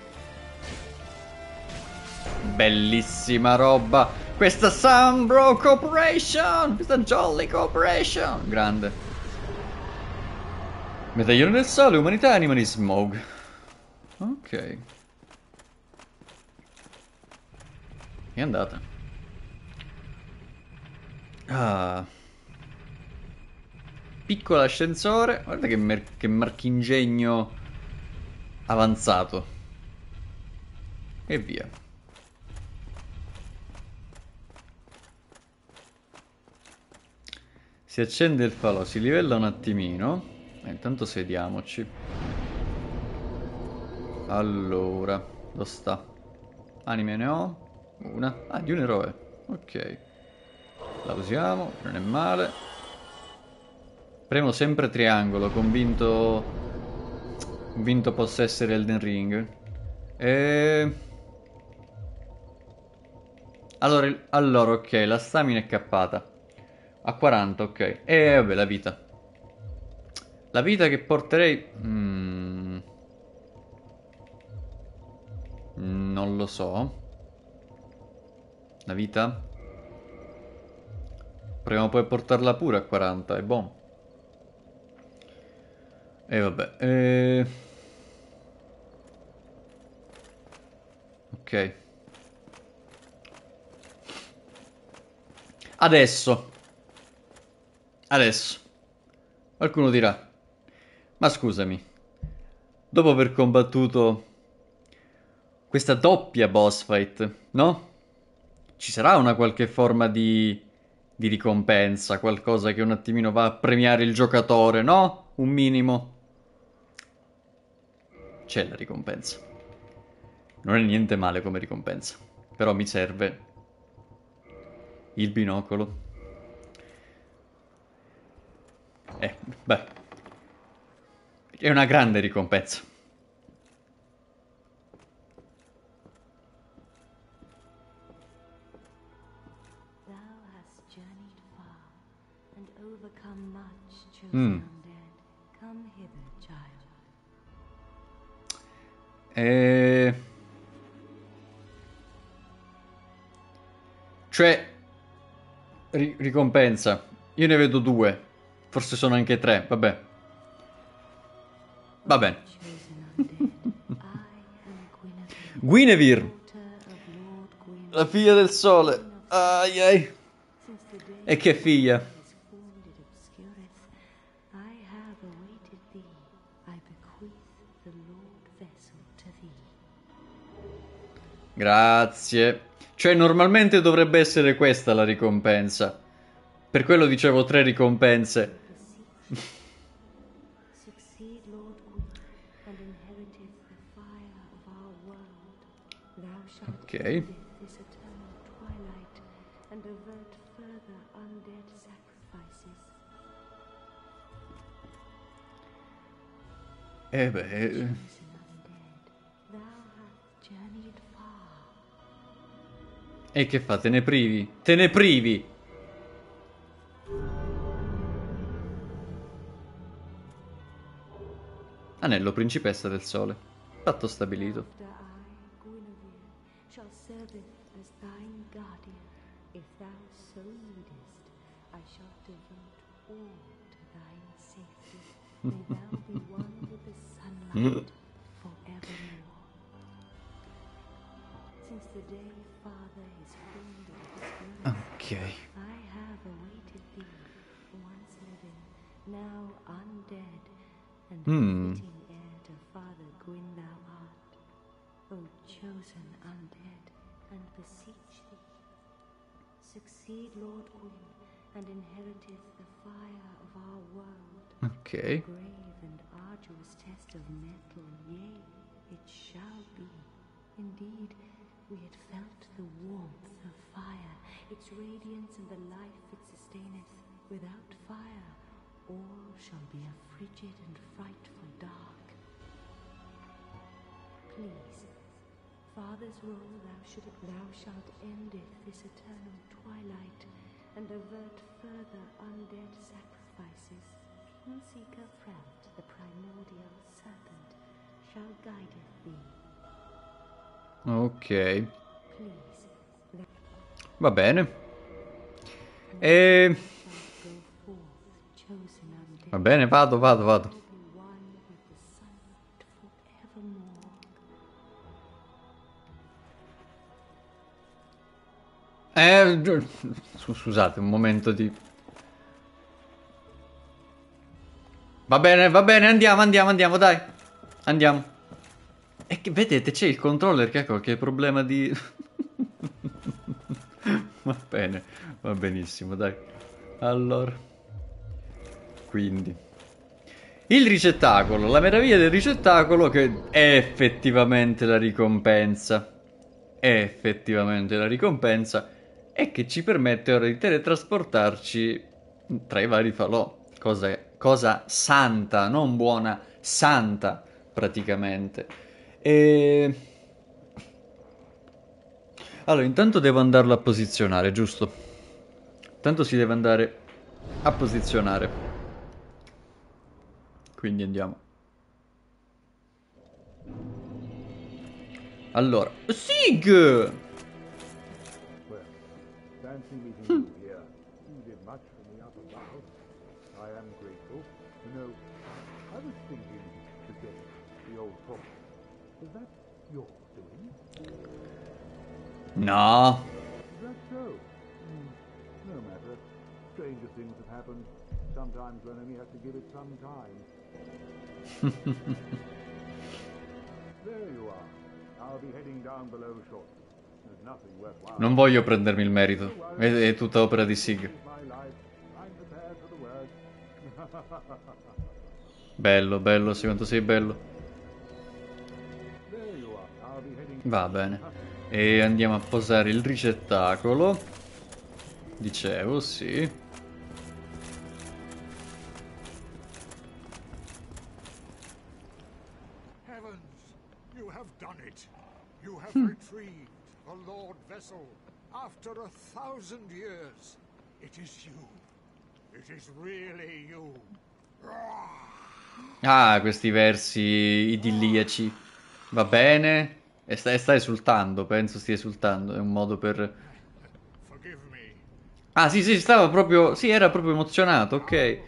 Bellissima roba. Questa Sunbro Corporation! Questa Jolly Corporation! Grande. Medaglione del sole, umanità, animali, smog. Ok. È andata. Ah. Piccolo ascensore. Guarda che, che marchingegno avanzato. e via. Si accende il falò, si livella un attimino. E intanto sediamoci. Allora, dove sta? Anime ne ho una. Ah, di un eroe. Ok. La usiamo, non è male. Premo sempre triangolo, convinto. Convinto possa essere Elden Ring. E... Allora, allora, ok, la stamina è cappata. A quaranta, ok. E vabbè, la vita. La vita che porterei... Mm. Non lo so. La vita? Proviamo poi a portarla pure a quaranta, è buon. E vabbè. E... Ok. Adesso. Adesso. Qualcuno dirà... Ma scusami, dopo aver combattuto questa doppia boss fight, no? Ci sarà una qualche forma di, di ricompensa, qualcosa che un attimino va a premiare il giocatore, no? Un minimo. C'è la ricompensa. Non è niente male come ricompensa, però mi serve il binocolo. Eh, beh... È una grande ricompensa. Mm. E... Cioè, ri- ricompensa. Io ne vedo due, forse sono anche tre, vabbè. Va bene. Gwynevere, la figlia del sole. Ai ai. E che figlia. Grazie. Cioè normalmente dovrebbe essere questa la ricompensa. Per quello dicevo tre ricompense. Ok. Eh beh. E che fa? Te ne privi? Te ne privi! Anello principessa del sole. Patto stabilito. Ok. Mm. Ok. Ok. Va bene. E... Va bene, vado, vado, vado. Eh, scusate, un momento di... Va bene, va bene, andiamo, andiamo, andiamo, dai. Andiamo. E che vedete, c'è il controller che ha qualche problema di... Va bene, va benissimo, dai. Allora, quindi il ricettacolo, la meraviglia del ricettacolo che è effettivamente la ricompensa, è effettivamente la ricompensa e che ci permette ora di teletrasportarci tra i vari falò, cosa, cosa santa, non buona, santa praticamente. E... allora, intanto devo andarlo a posizionare, giusto? Intanto si deve andare a posizionare. Quindi andiamo. Allora, Sig! Hm. No. Non voglio prendermi il merito. È, è tutta opera di Sig. Bello, bello, sì, quanto sei bello. Va bene. E andiamo a posare il ricettacolo. Dicevo, sì. Heavens, you have done it. You have retrieved the Lord Vessel after a thousand years. It is you. It is really you. Ah, questi versi idilliaci. Va bene. E sta, e sta esultando, penso stia esultando, è un modo per... Ah sì sì, stava proprio... sì, era proprio emozionato, ok.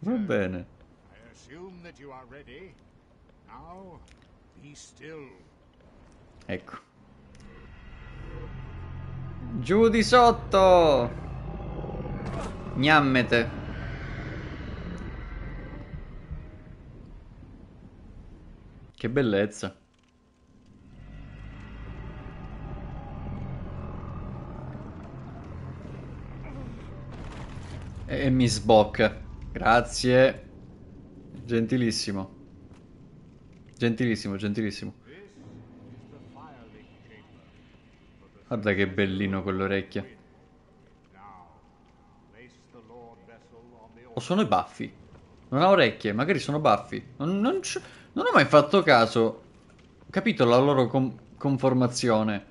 Va bene. Ecco. Giù di sotto! Gnammete! Che bellezza. E, e mi sbocca. Grazie. Gentilissimo. Gentilissimo, gentilissimo. Guarda che bellino quell'orecchia. O sono i baffi? Non ha orecchie, magari sono baffi. Non, non c'è... Non ho mai fatto caso, capito la loro conformazione.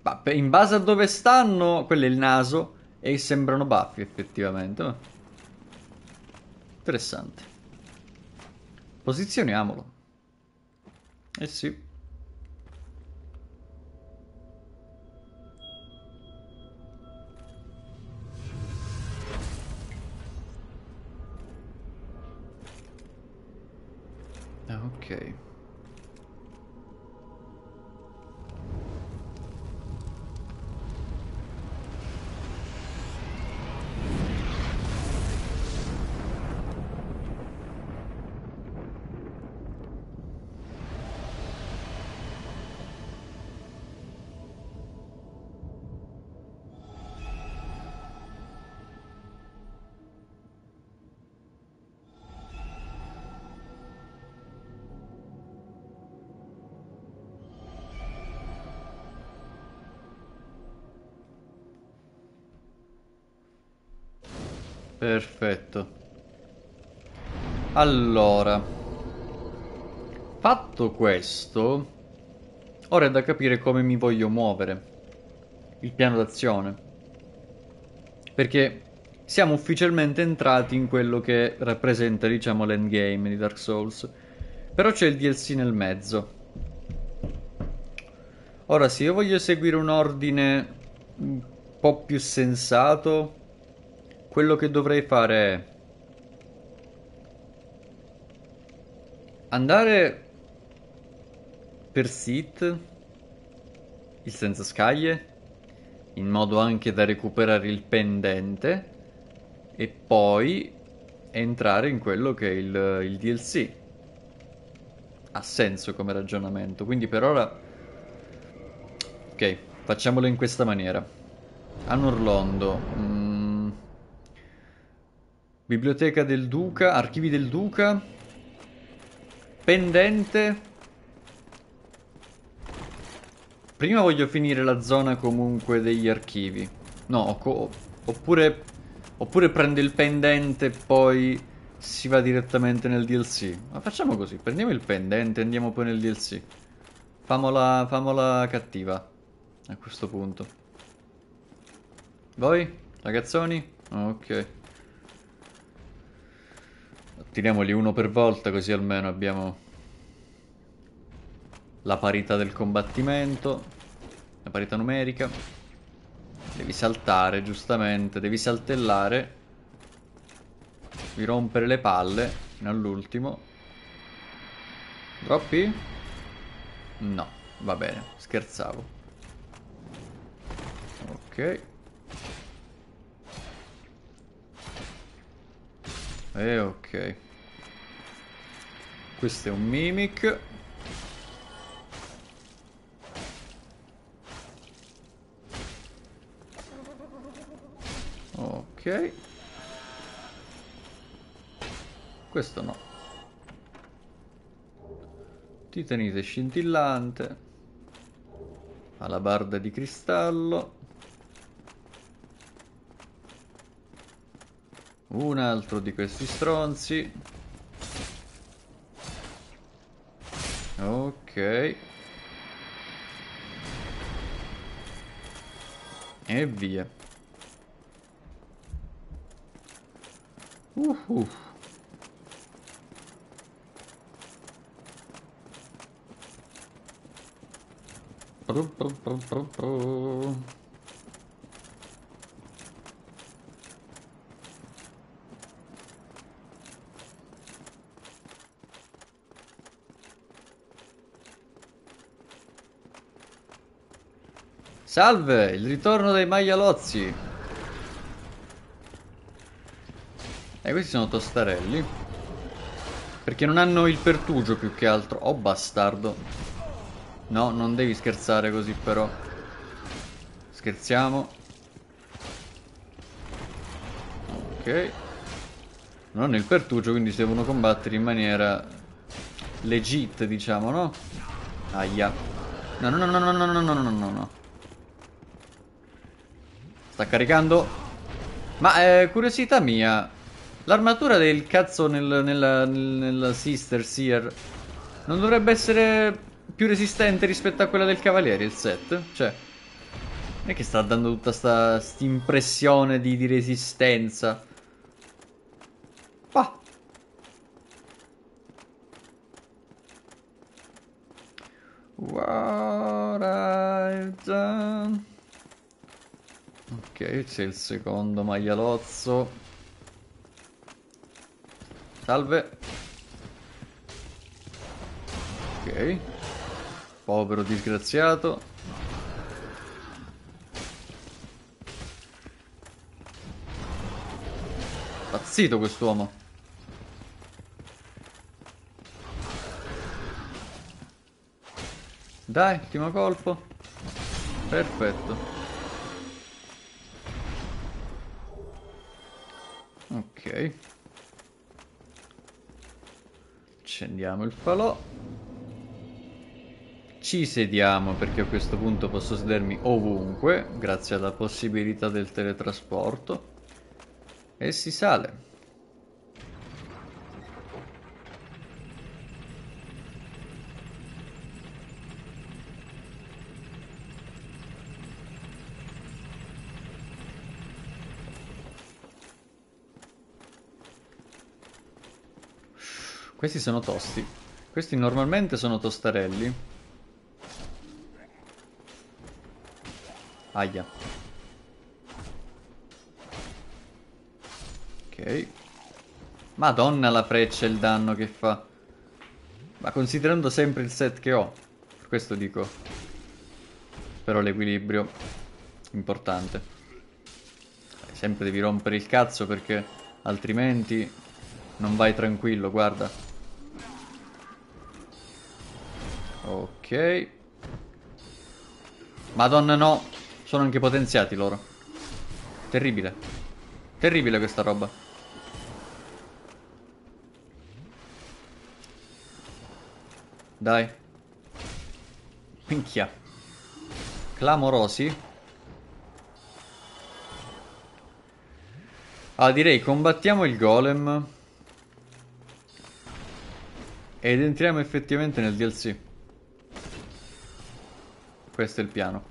Ma in base a dove stanno, quello è il naso e sembrano baffi effettivamente. Interessante. Posizioniamolo. Eh sì. Ok. Perfetto. Allora, fatto questo, ora è da capire come mi voglio muovere, il piano d'azione, perché siamo ufficialmente entrati in quello che rappresenta, diciamo, l'endgame di Dark Souls, però c'è il D L C nel mezzo. Ora, se io voglio seguire un ordine un po' più sensato, quello che dovrei fare è andare per Sith, il senza scaglie, in modo anche da recuperare il pendente, e poi entrare in quello che è il, il D L C. Ha senso come ragionamento, quindi per ora ok, facciamolo in questa maniera. Anor Londo, mm. biblioteca del Duca, archivi del Duca, pendente. Prima voglio finire la zona comunque degli archivi. No, oppure, oppure prendo il pendente e poi si va direttamente nel D L C. Ma facciamo così, prendiamo il pendente e andiamo poi nel D L C. Famola, famola cattiva a questo punto. Voi, ragazzoni? Ok. Tiriamoli uno per volta così almeno abbiamo... la parità del combattimento, la parità numerica. Devi saltare, giustamente, devi saltellare, devi rompere le palle fino all'ultimo. Droppi? No, va bene, scherzavo. Ok. E ok. Questo è un mimic. Ok. Questo no. Titanite scintillante. Alabarda di cristallo. Un altro di questi stronzi. Ok. E via. Uhuh. Bru, bru, bru, bru, bru. Salve, il ritorno dei maialozzi. E eh, questi sono tostarelli, perché non hanno il pertugio più che altro. Oh bastardo. No, non devi scherzare così però. Scherziamo. Ok. Non hanno il pertugio, quindi si devono combattere in maniera legit, diciamo, no? Aia. No, no, no, no, no, no, no, no, no, no, no. Sta caricando. Ma eh, curiosità mia, l'armatura del cazzo nel, nella, nella Sister Seer non dovrebbe essere più resistente rispetto a quella del Cavaliere, il set? Cioè, non è che sta dando tutta sta impressione di, di resistenza. Bah. What I've done. Ok, c'è il secondo maialozzo. Salve. Ok. Povero disgraziato. Pazzito quest'uomo. Dai, ultimo colpo. Perfetto. Ok. Accendiamo il falò. Ci sediamo, perché a questo punto posso sedermi ovunque grazie alla possibilità del teletrasporto. E si sale. Questi sono tosti. Questi normalmente sono tostarelli. Aia. Ok. Madonna la freccia, il danno che fa. Ma considerando sempre il set che ho, per questo dico. Però l'equilibrio importante. Sempre devi rompere il cazzo perché altrimenti... Non vai tranquillo, guarda. Ok. Madonna no. Sono anche potenziati loro. Terribile. Terribile questa roba. Dai. Minchia. Clamorosi. Allora direi combattiamo il golem ed entriamo effettivamente nel D L C. Questo è il piano.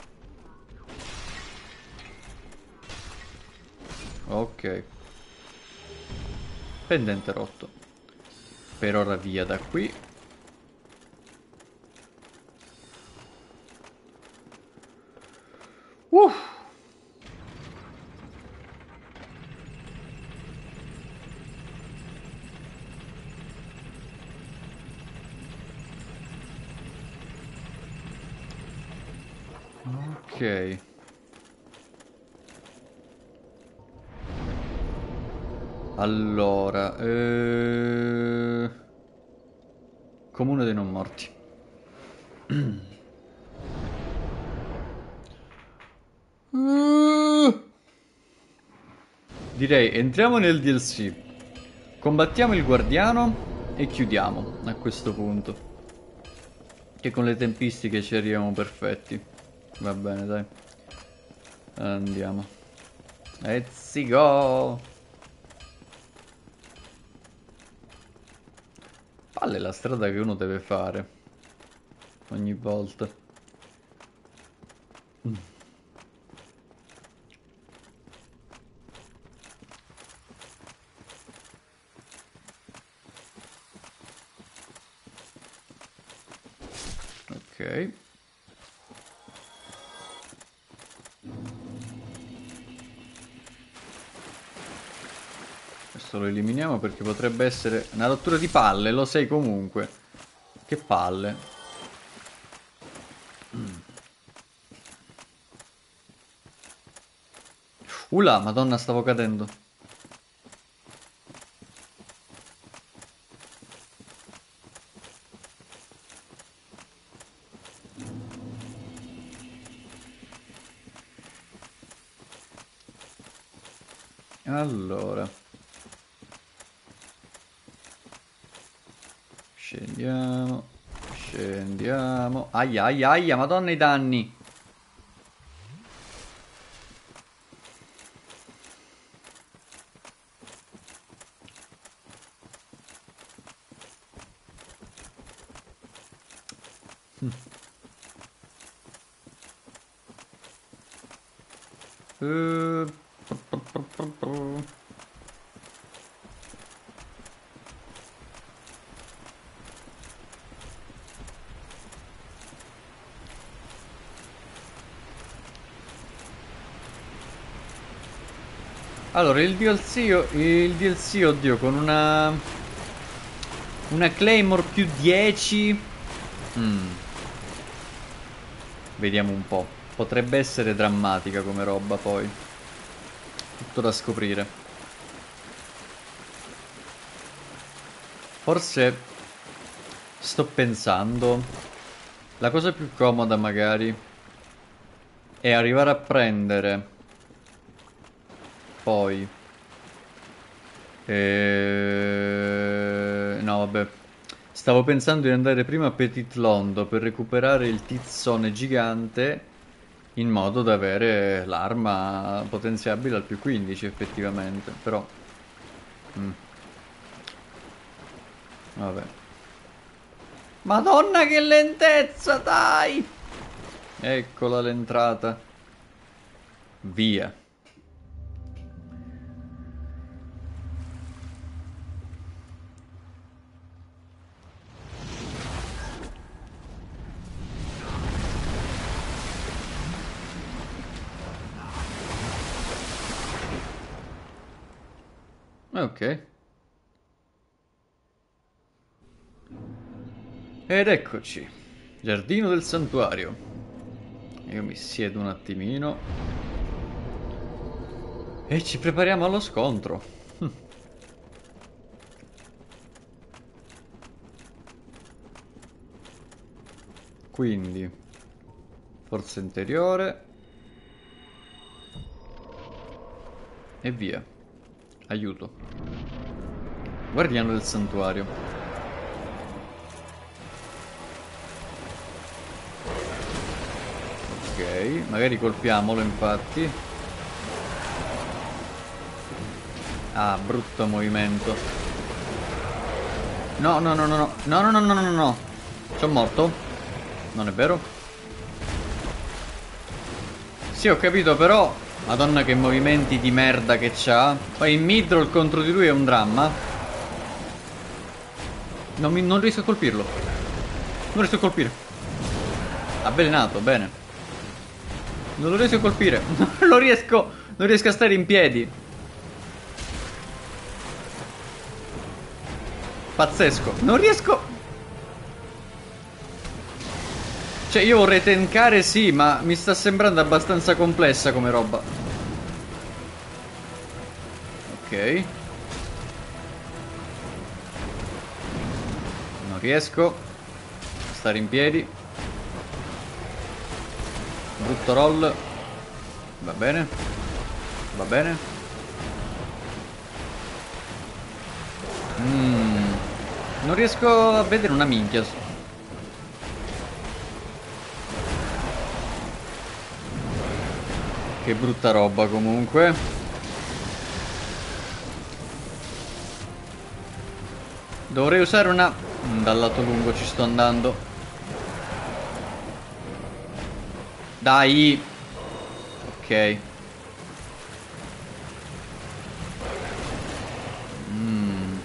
Ok. Pendente rotto. Per ora via da qui. Uh. Ok. Allora eh... Comune dei non morti. uh... Direi entriamo nel D L C. Combattiamo il guardiano e chiudiamo a questo punto, che con le tempistiche ci arriviamo perfetti. Va bene, dai. Andiamo. Let's go. Qual è la strada che uno deve fare ogni volta? Mm. Ok. Lo eliminiamo perché potrebbe essere una rottura di palle, lo sai comunque. Che palle. Mm. Ula, madonna, stavo cadendo. Allora. Scendiamo, scendiamo. Aia, aia, aia, madonna i danni. Hm. Uh, pr pr pr pr. Allora, il D L C, il D L C, oddio, con una una Claymore più dieci. Mm. Vediamo un po'. Potrebbe essere drammatica come roba, poi. Tutto da scoprire. Forse sto pensando, la cosa più comoda magari è arrivare a prendere poi e... no vabbè, stavo pensando di andare prima a Petit Londo per recuperare il tizzone gigante in modo da avere l'arma potenziabile al più quindici effettivamente, però mm. vabbè, madonna che lentezza, dai. Eccola l'entrata. Via. Ok. Ed eccoci. Giardino del santuario. Io mi siedo un attimino e ci prepariamo allo scontro. quindi forza interiore e via. Aiuto. Guardiano del santuario. Ok, magari colpiamolo infatti. Ah, brutto movimento. No, no, no, no, no, no, no, no, no, no, no. Sono morto? Non è vero? Sì, ho capito però... Madonna che movimenti di merda che c'ha. Poi il midroll contro di lui è un dramma. Non, mi, non riesco a colpirlo. Non riesco a colpire. Avvelenato, bene. Non lo riesco a colpire. Non lo riesco. Non riesco a stare in piedi. Pazzesco. Non riesco. Cioè io vorrei tankare sì, ma mi sta sembrando abbastanza complessa come roba. Ok. Non riesco a stare in piedi. Brutto roll. Va bene. Va bene. Mm. Non riesco a vedere una minchia. Che brutta roba comunque. Dovrei usare una... Dal lato lungo ci sto andando. Dai. Ok. mm.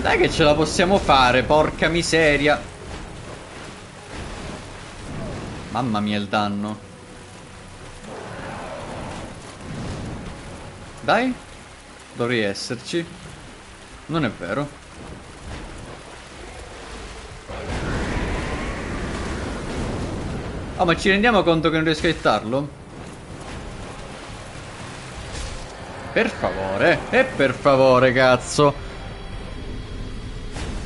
Dai che ce la possiamo fare. Porca miseria. Mamma mia il danno. Dai. Dovrei esserci. Non è vero. Oh, ma ci rendiamo conto che non riesco a hittarlo? Per favore. E per favore cazzo.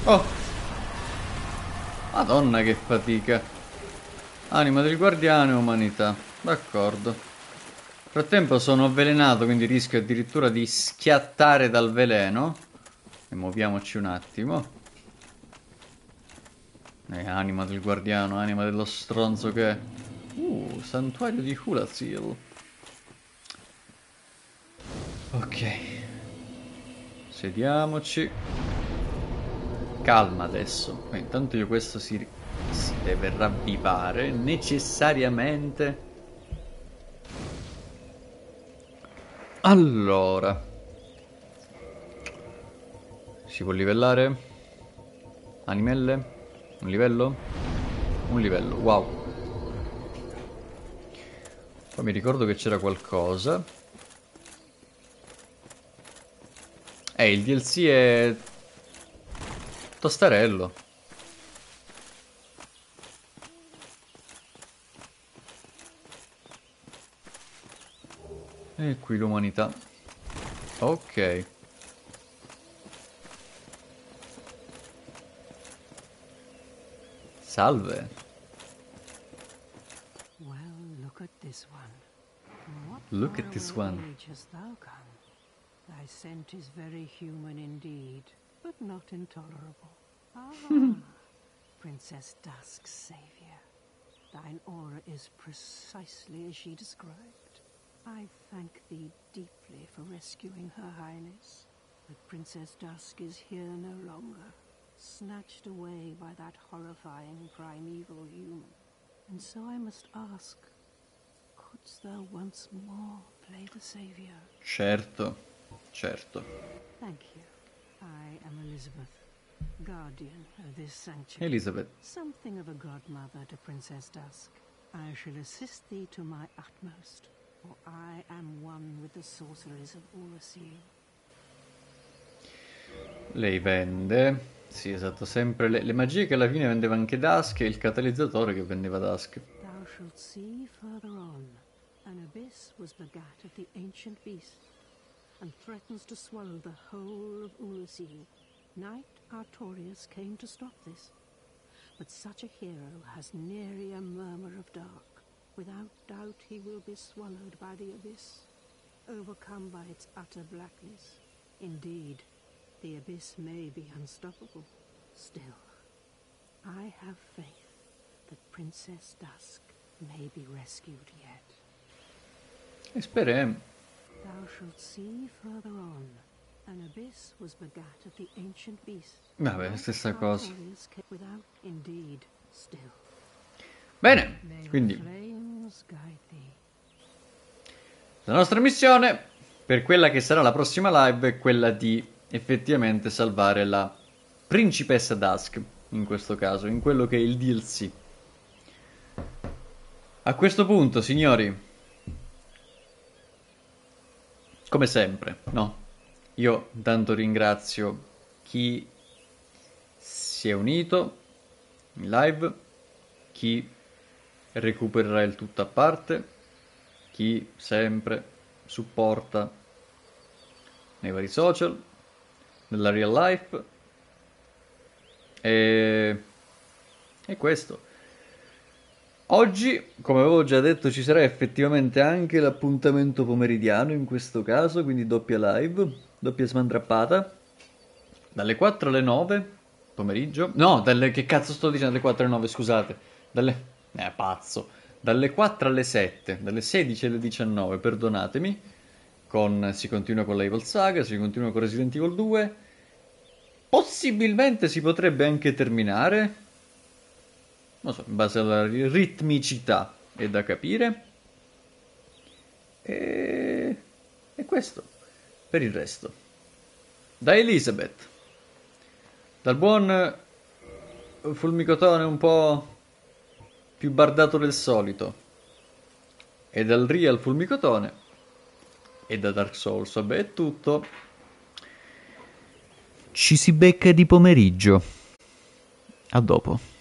Oh. Madonna che fatica. Anima del guardiano e umanità. D'accordo. Nel frattempo sono avvelenato, quindi rischio addirittura di schiattare dal veleno. E muoviamoci un attimo. Eh, anima del guardiano, anima dello stronzo che... Uh, santuario di Oolacile. Ok. Sediamoci. Calma adesso. Eh, intanto io questo si... si deve ravvivare necessariamente. Allora si può livellare? Animelle? Un livello? Un livello, wow. Poi mi ricordo che c'era qualcosa. Eh, il D L C è tostarello. E qui l'umanità. Ok. Salve. Well, look at this one. Look at this one. Thy scent is very human indeed, but not intolerable. Ah, Princess Dusk's savior. Thine aura is precisely as she described. I thank thee deeply for rescuing her highness. But Princess Dusk is here no longer, snatched away by that horrifying primeval human. And so I must ask, couldst thou once more play the savior? Certo, certo. Thank you. I am Elizabeth, guardian of this sanctuary. Elizabeth. Something of a godmother to Princess Dusk. I shall assist thee to my utmost. For I am one with the sorceries of Oolacile. Lei vende, sì esatto, sempre le, le magie che alla fine vendeva anche Dusk e il catalizzatore che vendeva Dusk. Thou shalt see further on. An abyss was begat of the ancient beast and threatens to swallow the whole of Oolacile. Night Artorias came to stop this. But such a hero has nary a murmur of dark. Without doubt he will be swallowed by the abyss, overcome by its utter blackness. Indeed, the abyss may be unstoppable. Still, I have faith that Princess Dusk may be rescued yet. Esperem. Thou shalt see further on. An abyss was begat of the ancient beast. Vabbè, stessa cosa. Bene, quindi la nostra missione per quella che sarà la prossima live è quella di effettivamente salvare la principessa Dusk, in questo caso, in quello che è il D L C. A questo punto, signori, come sempre, no? Io intanto ringrazio chi si è unito in live, chi recupererà il tutto a parte, chi sempre supporta nei vari social, nella real life. E, e questo. Oggi, come avevo già detto, ci sarà effettivamente anche l'appuntamento pomeridiano in questo caso, quindi doppia live. Doppia smandrappata dalle quattro alle nove pomeriggio. No, dalle, che cazzo sto dicendo? Dalle quattro alle nove, scusate. Dalle, eh, pazzo. Dalle quattro alle sette, dalle sedici alle diciannove, perdonatemi. Con, si continua con la Evil Saga, si continua con Resident Evil due. Possibilmente si potrebbe anche terminare, non so, in base alla ritmicità, è da capire. E, e questo. Per il resto, da Elizabeth, dal buon Fulmicotone un po' più bardato del solito, e dal real Fulmicotone, e da Dark Souls, vabbè, è tutto. Ci si becca di pomeriggio. A dopo.